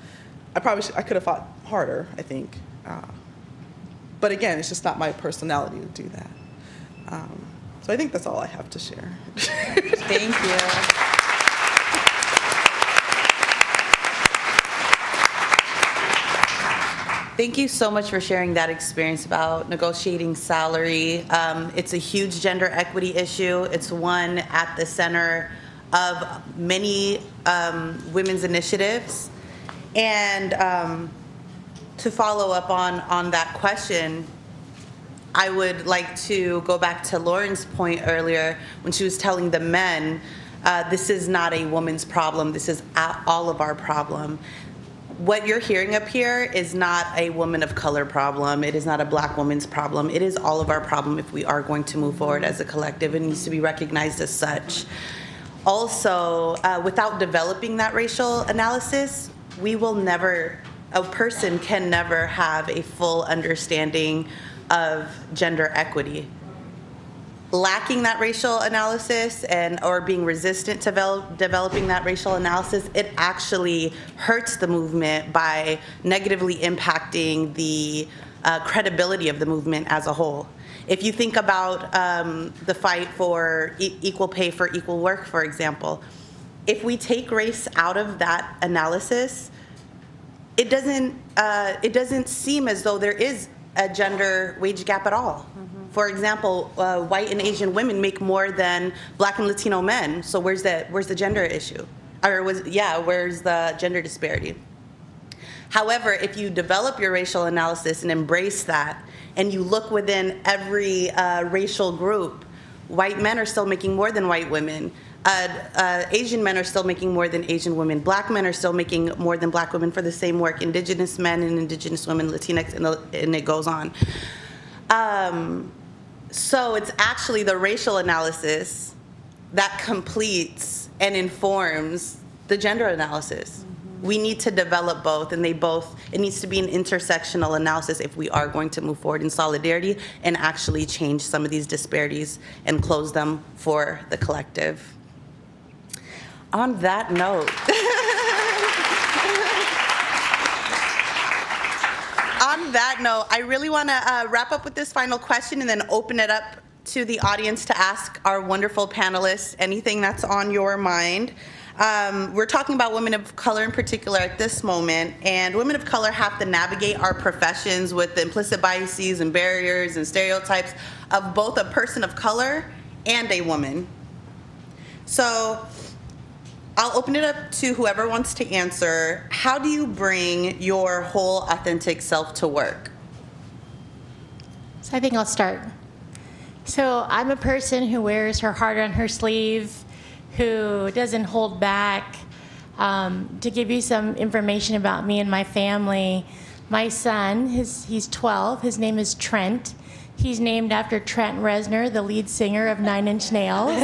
I probably should, I could have fought harder, I think. Uh, but again, it's just not my personality to do that. Um, so I think that's all I have to share. Thank you. Thank you so much for sharing that experience about negotiating salary. Um, it's a huge gender equity issue. It's one at the center of many um, women's initiatives. And um, to follow up on, on that question, I would like to go back to Lauren's point earlier when she was telling the men, uh, this is not a woman's problem. This is all of our problem. What you're hearing up here is not a woman of color problem. It is not a black woman's problem. It is all of our problem if we are going to move forward as a collective. It needs to be recognized as such. Also, uh, without developing that racial analysis, we will never, a person can never have a full understanding of gender equity. Lacking that racial analysis and or being resistant to develop, developing that racial analysis, it actually hurts the movement by negatively impacting the uh, credibility of the movement as a whole. If you think about um, the fight for e equal pay for equal work, for example, if we take race out of that analysis, it doesn't, uh, it doesn't seem as though there is a gender wage gap at all. Mm-hmm. For example, uh, white and Asian women make more than black and Latino men. So where's the, where's the gender issue? Or was, yeah, where's the gender disparity? However, if you develop your racial analysis and embrace that, and you look within every uh, racial group, white men are still making more than white women. Uh, uh, Asian men are still making more than Asian women. Black men are still making more than black women for the same work. Indigenous men and indigenous women, Latinx, and, the, and it goes on. Um, So it's actually the racial analysis that completes and informs the gender analysis. Mm-hmm. We need to develop both, and they both, it needs to be an intersectional analysis if we are going to move forward in solidarity and actually change some of these disparities and close them for the collective. On that note, On that note, I really want to uh, wrap up with this final question and then open it up to the audience to ask our wonderful panelists anything that's on your mind. Um, we're talking about women of color in particular at this moment, and women of color have to navigate our professions with the implicit biases and barriers and stereotypes of both a person of color and a woman. So I'll open it up to whoever wants to answer. How do you bring your whole authentic self to work? So I think I'll start. So I'm a person who wears her heart on her sleeve, who doesn't hold back. Um, to give you some information about me and my family, my son, his, he's twelve, his name is Trent. He's named after Trent Reznor, the lead singer of Nine Inch Nails.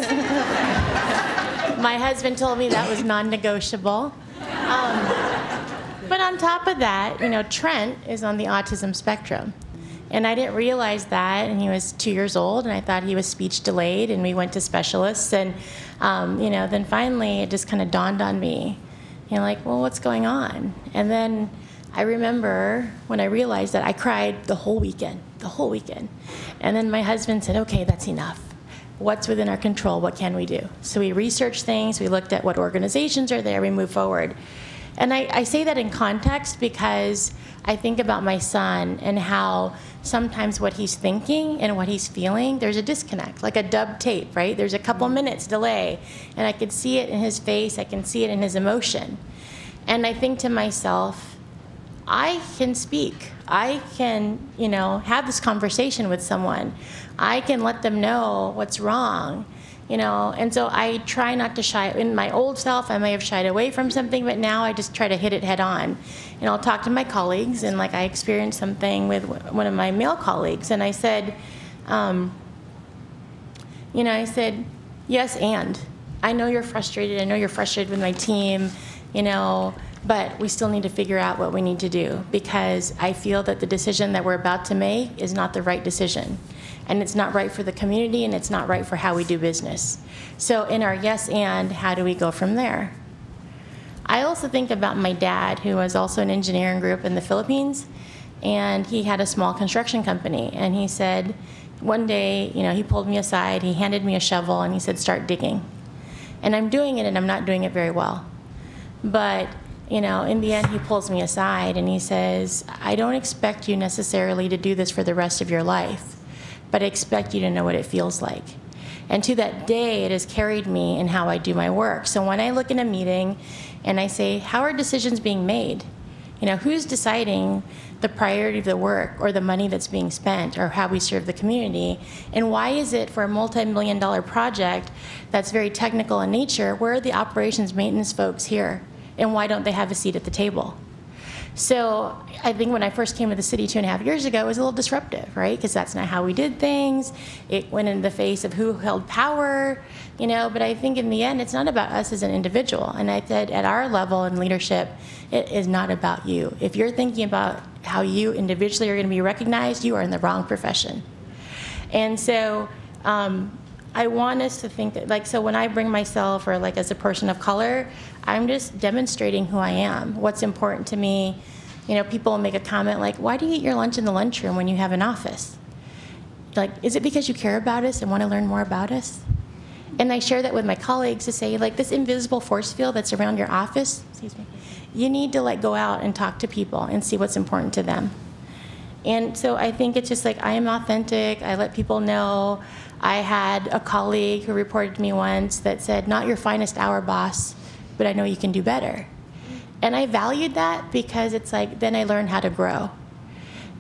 My husband told me that was non-negotiable. Um, but on top of that, you know, Trent is on the autism spectrum. And I didn't realize that, and he was two years old, and I thought he was speech delayed, and we went to specialists, and um, you know, then finally it just kind of dawned on me. You know, like, well, what's going on? And then I remember when I realized that I cried the whole weekend, the whole weekend. And then my husband said, okay, that's enough. What's within our control? What can we do? So we researched things, we looked at what organizations are there, we moved forward. And I, I say that in context because I think about my son and how sometimes what he's thinking and what he's feeling, there's a disconnect, like a dub tape, right? There's a couple minutes delay, and I could see it in his face, I can see it in his emotion. And I think to myself, I can speak. I can, you know, have this conversation with someone. I can let them know what's wrong. You know, and so I try not to shy. In my old self, I may have shied away from something, but now I just try to hit it head on. And I'll talk to my colleagues, and like I experienced something with one of my male colleagues, and I said, um, you know, I said, yes, and I know you're frustrated. I know you're frustrated with my team, you know, but we still need to figure out what we need to do because I feel that the decision that we're about to make is not the right decision. And it's not right for the community, and it's not right for how we do business. So in our yes and, how do we go from there? I also think about my dad, who was also an engineer and grew up in the Philippines, and he had a small construction company. And he said, one day, you know, he pulled me aside, he handed me a shovel, and he said, start digging. And I'm doing it, and I'm not doing it very well. But, you know, in the end, he pulls me aside, and he says, I don't expect you necessarily to do this for the rest of your life, but I expect you to know what it feels like. And to that day, it has carried me in how I do my work. So when I look in a meeting and I say, how are decisions being made? You know, who's deciding the priority of the work or the money that's being spent or how we serve the community? And why is it for a multi-million dollar project that's very technical in nature, where are the operations maintenance folks here? And why don't they have a seat at the table? So I think when I first came to the city two and a half years ago, it was a little disruptive, right? Because that's not how we did things. It went in the face of who held power, you know, but I think in the end, it's not about us as an individual. And I said at our level in leadership, it is not about you. If you're thinking about how you individually are going to be recognized, you are in the wrong profession. And so um, I want us to think that, like, so when I bring myself or like as a person of color, I'm just demonstrating who I am, what's important to me. You know, people make a comment like, why do you eat your lunch in the lunchroom when you have an office? Like, is it because you care about us and want to learn more about us? And I share that with my colleagues to say, like, this invisible force field that's around your office, excuse me, you need to, like, go out and talk to people and see what's important to them. And so I think it's just like, I am authentic, I let people know. I had a colleague who reported to me once that said, not your finest hour, boss, but I know you can do better. And I valued that because it's like, then I learned how to grow.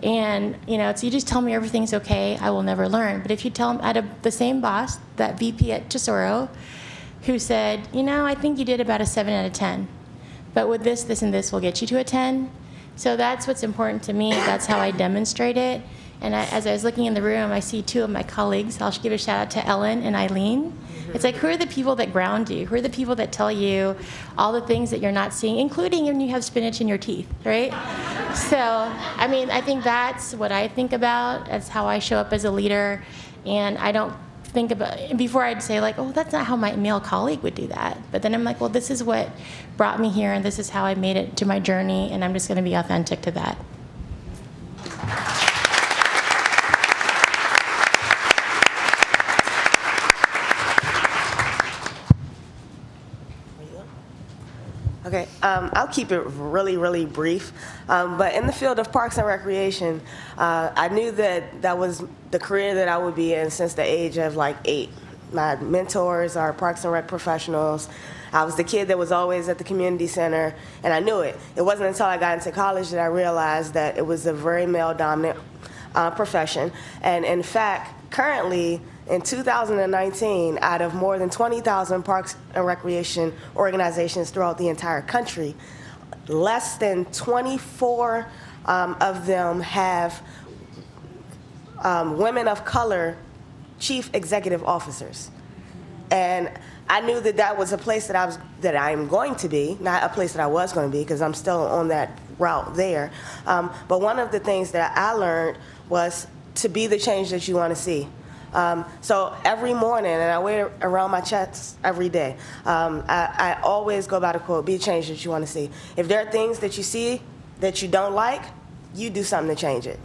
And, you know, so you just tell me everything's okay, I will never learn. But if you tell them, I had a, the same boss, that V P at Tesoro, who said, you know, I think you did about a seven out of ten. But with this, this, and this will get you to a ten. So that's what's important to me. That's how I demonstrate it. And I, as I was looking in the room, I see two of my colleagues. I'll give a shout out to Ellen and Eileen. It's like, who are the people that ground you? Who are the people that tell you all the things that you're not seeing, including when you have spinach in your teeth, right? So, I mean, I think that's what I think about. That's how I show up as a leader. And I don't think about, before I'd say like, oh, that's not how my male colleague would do that. But then I'm like, well, this is what brought me here, and this is how I made it to my journey, and I'm just going to be authentic to that. Okay, um, I'll keep it really, really brief. Um, but in the field of parks and recreation, uh, I knew that that was the career that I would be in since the age of like eight. my mentors are Parks and Rec professionals. I was the kid that was always at the community center, and I knew it. It wasn't until I got into college that I realized that it was a very male-dominant uh, profession. And in fact, currently, in two thousand nineteen, out of more than twenty thousand parks and recreation organizations throughout the entire country, less than twenty-four um, of them have um, women of color chief executive officers. And I knew that that was a place that I was, that I'm going to be, not a place that I was going to be, because I'm still on that route there. Um, but one of the things that I learned was to be the change that you want to see. Um, so every morning, and I wear it around my chest every day, um, I, I always go by the quote, be the change that you want to see. If there are things that you see that you don't like, you do something to change it.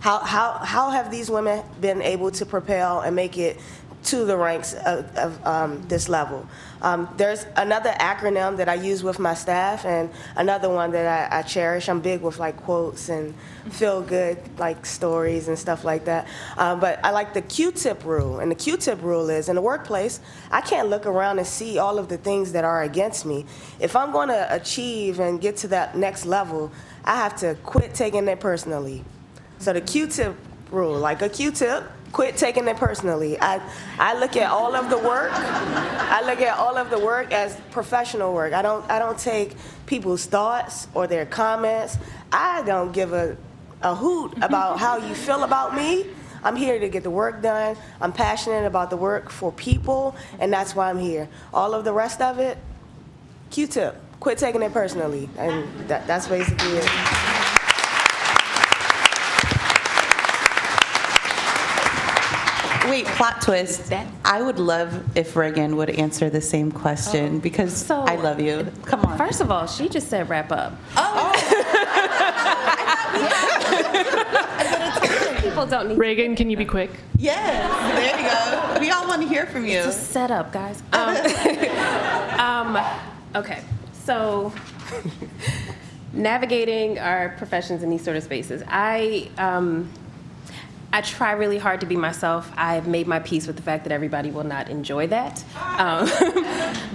How, how, how have these women been able to propel and make it to the ranks of, of um, this level? Um, there's another acronym that I use with my staff, and another one that I, I cherish. I'm big with like quotes and feel good like stories and stuff like that. Um, but I like the Q-tip rule, and the Q-tip rule is, in the workplace, I can't look around and see all of the things that are against me. If I'm going to achieve and get to that next level, I have to quit taking it personally. So the Q-tip rule, like a Q-tip, quit taking it personally. I, I look at all of the work. I look at all of the work as professional work. I don't, I don't take people's thoughts or their comments. I don't give a, a hoot about how you feel about me. I'm here to get the work done. I'm passionate about the work for people, and that's why I'm here. All of the rest of it, Q-tip. Quit taking it personally. And that, that's basically it. Wait, plot twist. I would love if Reagan would answer the same question, oh, because so, I love you. Come on. First of all, she just said wrap up. Oh. oh. People don't need Reagan, can you be quick? Yes. There you go. We all want to hear from you. It's a setup, guys. Um, um, okay. So navigating our professions in these sort of spaces. I... Um, I try really hard to be myself. I've made my peace with the fact that everybody will not enjoy that. Um,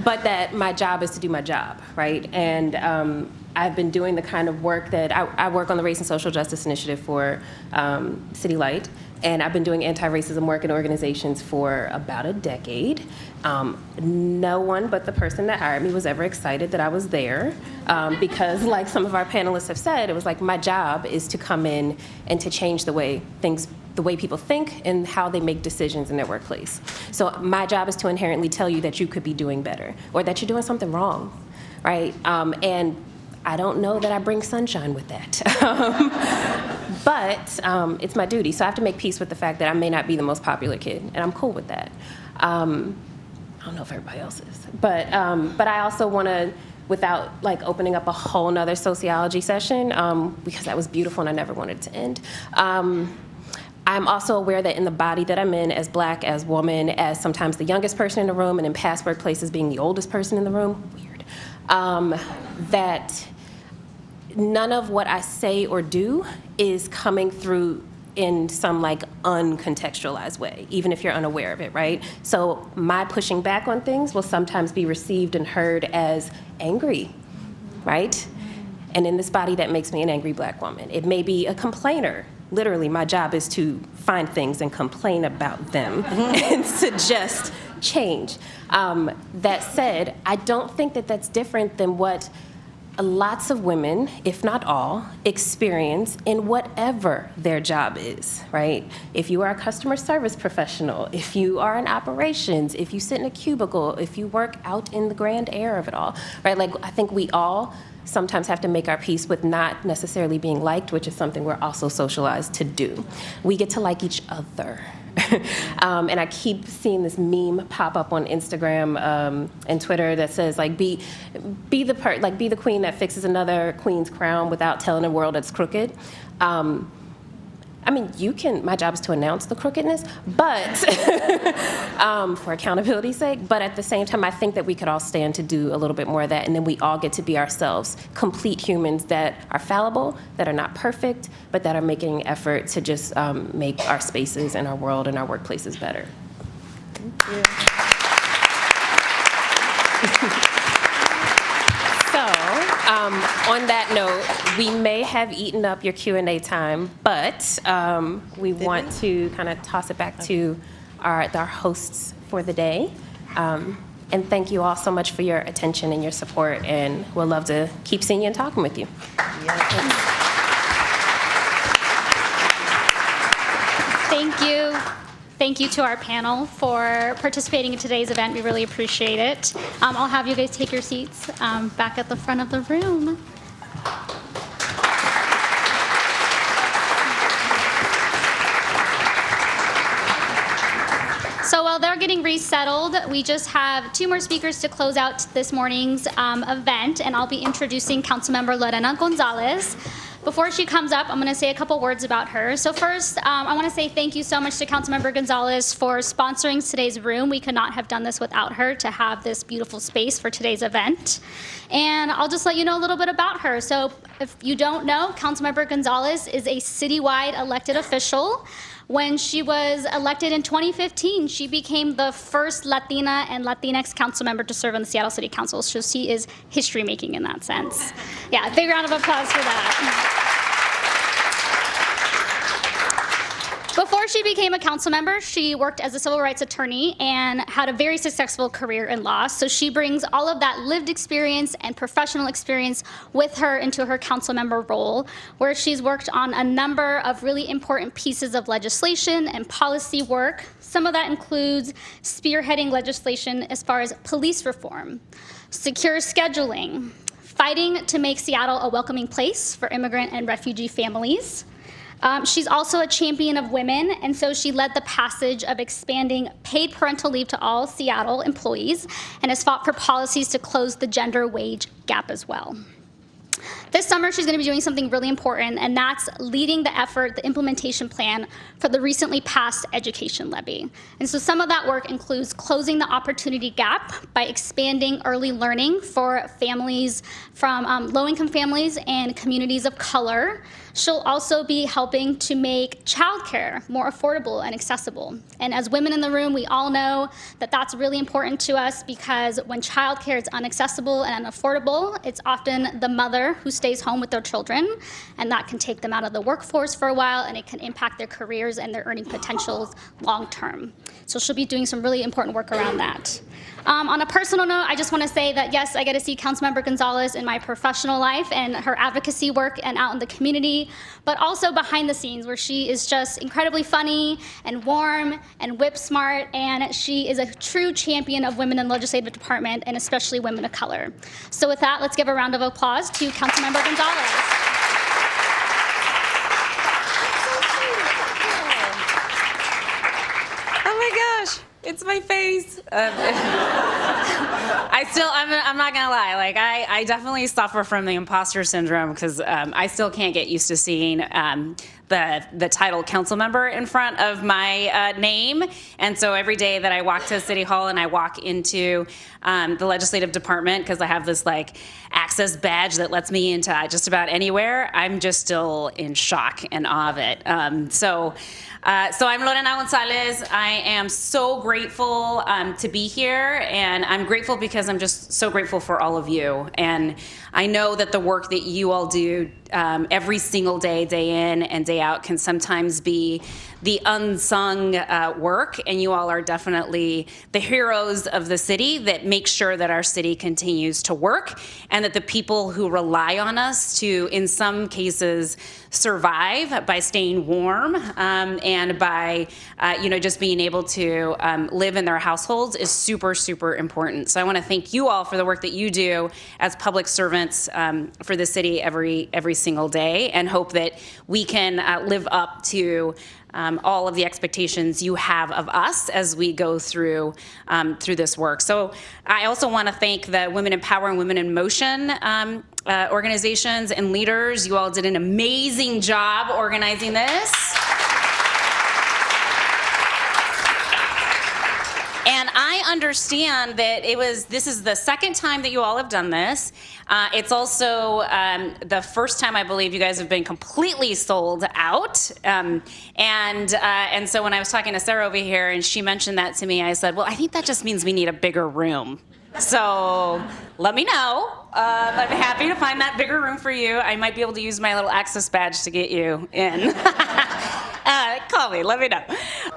but that my job is to do my job, right? And um, I've been doing the kind of work that I, I work on the Race and Social Justice Initiative for um, City Light. And I've been doing anti-racism work in organizations for about a decade. Um, no one but the person that hired me was ever excited that I was there, um, because like some of our panelists have said, it was like my job is to come in and to change the way things, the way people think and how they make decisions in their workplace. So my job is to inherently tell you that you could be doing better or that you're doing something wrong, right? Um, and I don't know that I bring sunshine with that. um, But um, it's my duty, so I have to make peace with the fact that I may not be the most popular kid, and I'm cool with that. Um, I don't know if everybody else is, but um, but I also want to, without like opening up a whole nother sociology session, um, because that was beautiful and I never wanted it to end. Um, I'm also aware that in the body that I'm in, as Black, as woman, as sometimes the youngest person in the room, and in past workplaces being the oldest person in the room, weird, um, that none of what I say or do is coming through in some like uncontextualized way, even if you're unaware of it, right? So my pushing back on things will sometimes be received and heard as angry, right? And in this body, that makes me an angry Black woman. It may be a complainer. Literally, my job is to find things and complain about them and suggest change. Um, that said, I don't think that that's different than what lots of women, if not all, experience in whatever their job is, right? If you are a customer service professional, if you are in operations, if you sit in a cubicle, if you work out in the grand air of it all, right? Like, I think we all sometimes have to make our peace with not necessarily being liked, which is something we're also socialized to do. We get to like each other. um, and I keep seeing this meme pop up on Instagram um, and Twitter that says, like, be, be the per like, be the queen that fixes another queen's crown without telling the world it's crooked. Um, I mean, you can, my job is to announce the crookedness, but um, for accountability's sake, but at the same time, I think that we could all stand to do a little bit more of that, and then we all get to be ourselves, complete humans that are fallible, that are not perfect, but that are making an effort to just um, make our spaces and our world and our workplaces better. Thank you. So, um, on that note, we may have eaten up your Q and A time, but um, we Did want we? to kind of toss it back okay. to our, our hosts for the day. Um, and thank you all so much for your attention and your support, and we'll love to keep seeing you and talking with you. Yes. Thank you. Thank you to our panel for participating in today's event. We really appreciate it. Um, I'll have you guys take your seats um, back at the front of the room. So while they're getting resettled, we just have two more speakers to close out this morning's um, event, and I'll be introducing Councilmember Lorena Gonzalez. Before she comes up, I'm going to say a couple words about her. So first, um, I want to say thank you so much to Councilmember Gonzalez for sponsoring today's room. We could not have done this without her to have this beautiful space for today's event. And I'll just let you know a little bit about her. So if you don't know, Councilmember Gonzalez is a citywide elected official. When she was elected in twenty fifteen, she became the first Latina and Latinx council member to serve on the Seattle City Council. So she is history making in that sense. Yeah, big round of applause for that. Before she became a council member, she worked as a civil rights attorney and had a very successful career in law. So she brings all of that lived experience and professional experience with her into her council member role, where she's worked on a number of really important pieces of legislation and policy work. Some of that includes spearheading legislation as far as police reform, secure scheduling, fighting to make Seattle a welcoming place for immigrant and refugee families. Um, she's also a champion of women, and so she led the passage of expanding paid parental leave to all Seattle employees and has fought for policies to close the gender wage gap as well. This summer, she's going to be doing something really important, and that's leading the effort, the implementation plan for the recently passed education levy. And so some of that work includes closing the opportunity gap by expanding early learning for families from um, low-income families and communities of color. She'll also be helping to make childcare more affordable and accessible. And as women in the room, we all know that that's really important to us, because when childcare is inaccessible and unaffordable, it's often the mother who stays home with their children, and that can take them out of the workforce for a while, and it can impact their careers and their earning potentials long term. So she'll be doing some really important work around that. Um, on a personal note, I just want to say that yes, I get to see Councilmember Gonzalez in my professional life and her advocacy work and out in the community, but also behind the scenes, where she is just incredibly funny and warm and whip smart, and she is a true champion of women in the legislative department, and especially women of color. So with that, let's give a round of applause to Councilmember Gonzalez. It's my face. Um, I still, I'm, I'm not gonna lie, like I, I definitely suffer from the imposter syndrome, because um, I still can't get used to seeing um, the, the title council member in front of my uh, name. And so every day that I walk to City Hall and I walk into um, the legislative department, because I have this like access badge that lets me into just about anywhere, I'm just still in shock and awe of it. Um, so. Uh, so I'm Lorena Gonzalez. I am so grateful um, to be here, and I'm grateful because I'm just so grateful for all of you. And I know that the work that you all do um, every single day, day in and day out, can sometimes be the unsung uh, work, and you all are definitely the heroes of the city that make sure that our city continues to work, and that the people who rely on us to, in some cases, survive by staying warm um, and by, uh, you know, just being able to um, live in their households is super, super important. So I want to thank you all for the work that you do as public servants um, for the city every every single day, and hope that we can uh, live up to Um, all of the expectations you have of us as we go through um, through this work. So I also want to thank the Women in Power and Women in Motion um, uh, organizations and leaders. You all did an amazing job organizing this. And I I understand that it was, this is the second time that you all have done this. Uh, it's also um, the first time I believe you guys have been completely sold out. Um, and, uh, and so when I was talking to Sarah over here and she mentioned that to me, I said, well, I think that just means we need a bigger room. So let me know. Uh, I'm happy to find that bigger room for you. I might be able to use my little access badge to get you in. uh, call me, let me know.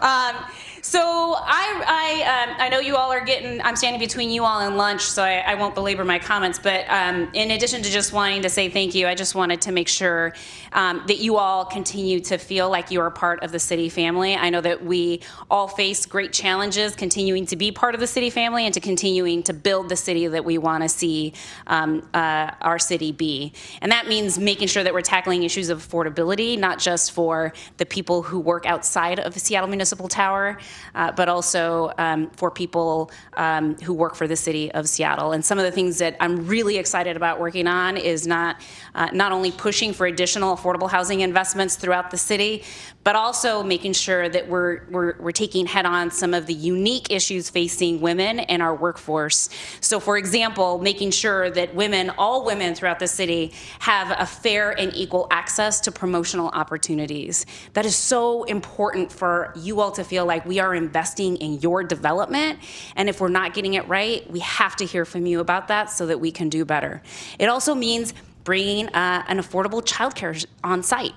Um, so I, I, um, I know you all are getting, I'm standing between you all and lunch, so I, I won't belabor my comments, but um, in addition to just wanting to say thank you, I just wanted to make sure um, that you all continue to feel like you are part of the city family. I know that we all face great challenges continuing to be part of the city family and to continuing to build the city that we want to see um, uh, our city be. And that means making sure that we're tackling issues of affordability, not just for the people who work outside of the Seattle Municipal Tower, Uh, but also um, for people um, who work for the city of Seattle. And some of the things that I'm really excited about working on is not uh, not only pushing for additional affordable housing investments throughout the city, but also making sure that we're, we're, we're taking head on some of the unique issues facing women in our workforce. So for example, making sure that women, all women throughout the city, have a fair and equal access to promotional opportunities. That is so important for you all to feel like we are investing in your development, and if we're not getting it right, we have to hear from you about that so that we can do better. It also means bringing uh, an affordable childcare on site.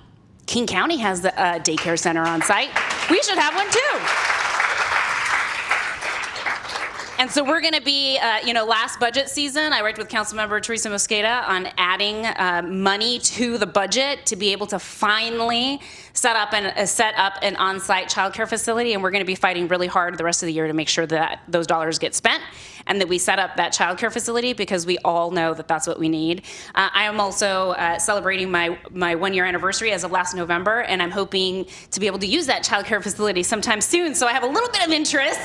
King County has the uh, daycare center on site. We should have one too. And so we're gonna be, uh, you know, last budget season, I worked with Councilmember Teresa Mosqueda on adding uh, money to the budget to be able to finally set up an, uh, set up an on-site childcare facility, and we're gonna be fighting really hard the rest of the year to make sure that those dollars get spent and that we set up that childcare facility, because we all know that that's what we need. Uh, I am also uh, celebrating my, my one year anniversary as of last November, and I'm hoping to be able to use that childcare facility sometime soon, so I have a little bit of interest,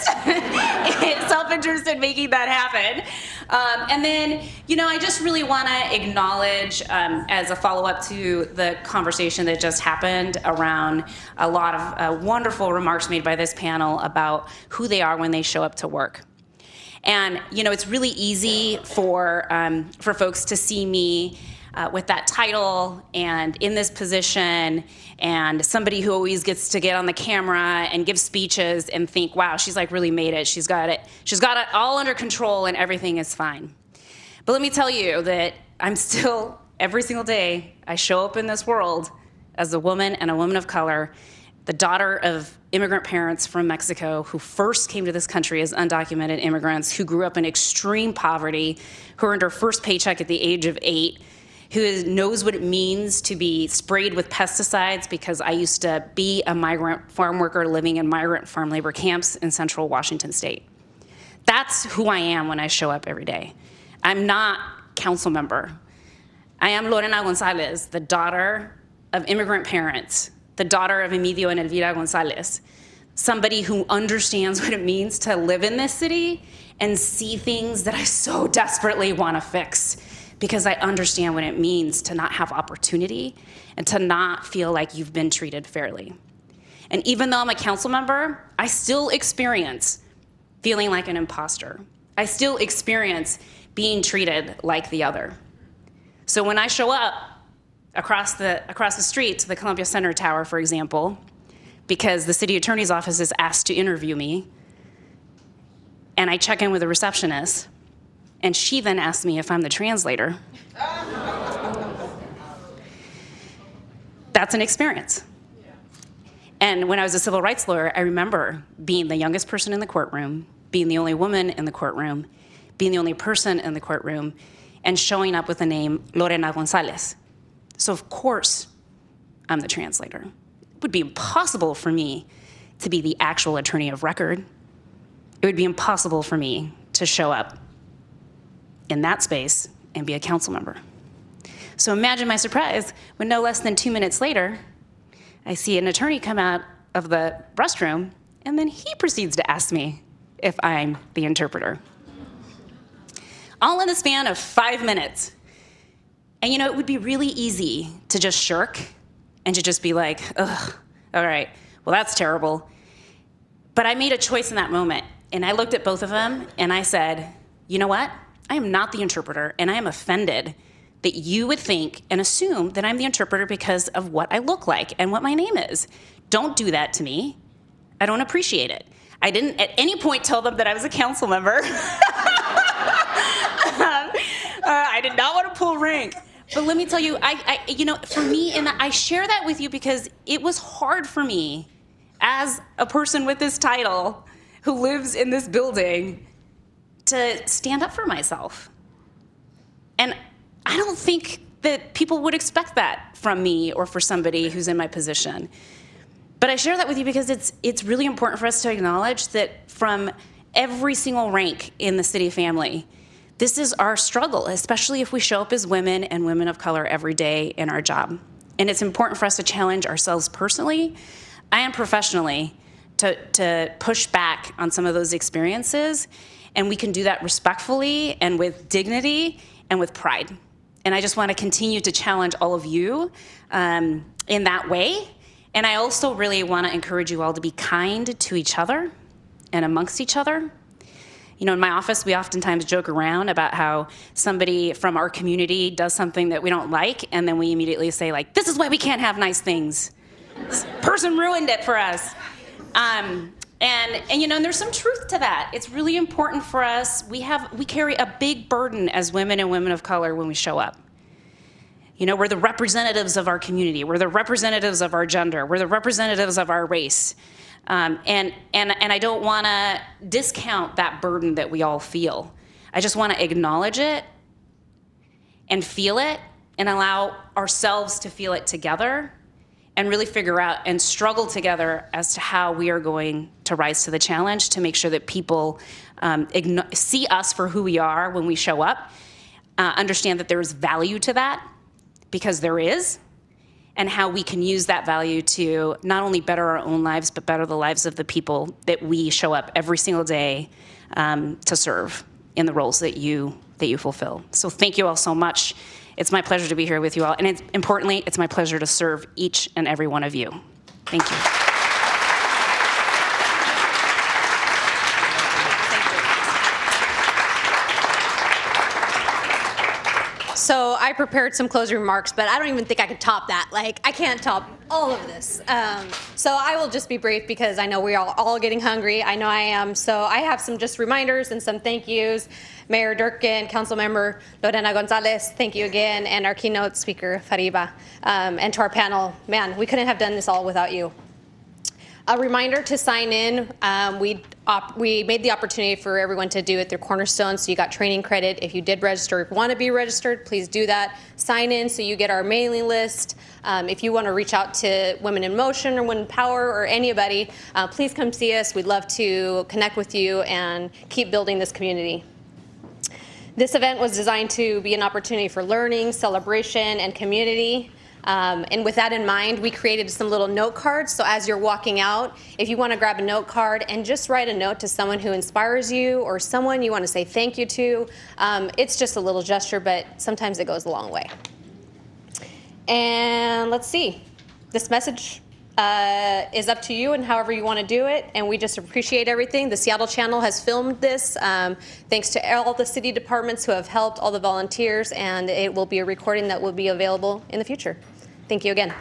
self-interest in making that happen. Um, and then, you know, I just really wanna acknowledge, um, as a follow-up to the conversation that just happened around a lot of uh, wonderful remarks made by this panel about who they are when they show up to work. And, you know, it's really easy for, um, for folks to see me uh, with that title and in this position and somebody who always gets to get on the camera and give speeches and think, wow, she's like really made it. She's got it. She's got it all under control and everything is fine. But let me tell you that I'm still, every single day, I show up in this world as a woman and a woman of color, the daughter of immigrant parents from Mexico who first came to this country as undocumented immigrants, who grew up in extreme poverty, who earned her first paycheck at the age of eight, who is, knows what it means to be sprayed with pesticides, because I used to be a migrant farm worker living in migrant farm labor camps in central Washington state. That's who I am when I show up every day. I'm not a council member. I am Lorena Gonzalez, the daughter of immigrant parents, the daughter of Emilio and Elvira Gonzalez, somebody who understands what it means to live in this city and see things that I so desperately want to fix, because I understand what it means to not have opportunity and to not feel like you've been treated fairly. And even though I'm a council member, I still experience feeling like an imposter. I still experience being treated like the other. So when I show up across the, across the street to the Columbia Center Tower, for example, because the city attorney's office is asked to interview me, and I check in with a receptionist, and she then asks me if I'm the translator. That's an experience. And when I was a civil rights lawyer, I remember being the youngest person in the courtroom, being the only woman in the courtroom, being the only person in the courtroom, and showing up with the name Lorena Gonzalez. So of course, I'm the translator. It would be impossible for me to be the actual attorney of record. It would be impossible for me to show up in that space and be a council member. So imagine my surprise when no less than two minutes later, I see an attorney come out of the restroom, and then he proceeds to ask me if I'm the interpreter. All in the span of five minutes. And you know, it would be really easy to just shirk and to just be like, ugh, all right, well, that's terrible. But I made a choice in that moment. And I looked at both of them and I said, you know what? I am not the interpreter, and I am offended that you would think and assume that I'm the interpreter because of what I look like and what my name is. Don't do that to me. I don't appreciate it. I didn't at any point tell them that I was a council member. um, uh, I did not want to pull rank. But let me tell you, I, I you know, for me, and I share that with you because it was hard for me as a person with this title who lives in this building to stand up for myself. And I don't think that people would expect that from me or for somebody who's in my position. But I share that with you because it's, it's really important for us to acknowledge that from every single rank in the city family, this is our struggle, especially if we show up as women and women of color every day in our job. And it's important for us to challenge ourselves personally and professionally to, to push back on some of those experiences. And we can do that respectfully and with dignity and with pride. And I just want to continue to challenge all of you um, in that way. And I also really want to encourage you all to be kind to each other and amongst each other. You know, in my office, we oftentimes joke around about how somebody from our community does something that we don't like, and then we immediately say, like, this is why we can't have nice things. This person ruined it for us. Um, And, and you know, and there's some truth to that. It's really important for us. We have, we carry a big burden as women and women of color when we show up. You know, we're the representatives of our community. We're the representatives of our gender. We're the representatives of our race. Um, and, and, and I don't want to discount that burden that we all feel. I just want to acknowledge it and feel it and allow ourselves to feel it together, and really figure out and struggle together as to how we are going to rise to the challenge to make sure that people um, see us for who we are when we show up, uh, understand that there is value to that, because there is, and how we can use that value to not only better our own lives, but better the lives of the people that we show up every single day um, to serve in the roles that you, that you fulfill. So thank you all so much. It's my pleasure to be here with you all, and it's, importantly, it's my pleasure to serve each and every one of you. Thank you. Thank you. So I prepared some closing remarks, but I don't even think I could top that. Like, I can't top all of this. Um, so I will just be brief because I know we are all getting hungry. I know I am. So I have some just reminders and some thank yous. Mayor Durkan, Councilmember Lorena Gonzalez, thank you again, and our keynote speaker, Fariba, um, and to our panel. Man, we couldn't have done this all without you. A reminder to sign in. Um, we, op we made the opportunity for everyone to do it through Cornerstone, so you got training credit. If you did register, want to be registered, please do that. Sign in so you get our mailing list. Um, if you want to reach out to Women in Motion or Women in Power or anybody, uh, please come see us. We'd love to connect with you and keep building this community. This event was designed to be an opportunity for learning, celebration, and community. Um, and with that in mind, we created some little note cards. So as you're walking out, if you want to grab a note card and just write a note to someone who inspires you or someone you want to say thank you to, um, it's just a little gesture, but sometimes it goes a long way. And let's see. This message uh, is up to you and however you want to do it. And we just appreciate everything. The Seattle Channel has filmed this. Um, Thanks to all the city departments who have helped, all the volunteers, and it will be a recording that will be available in the future. Thank you again.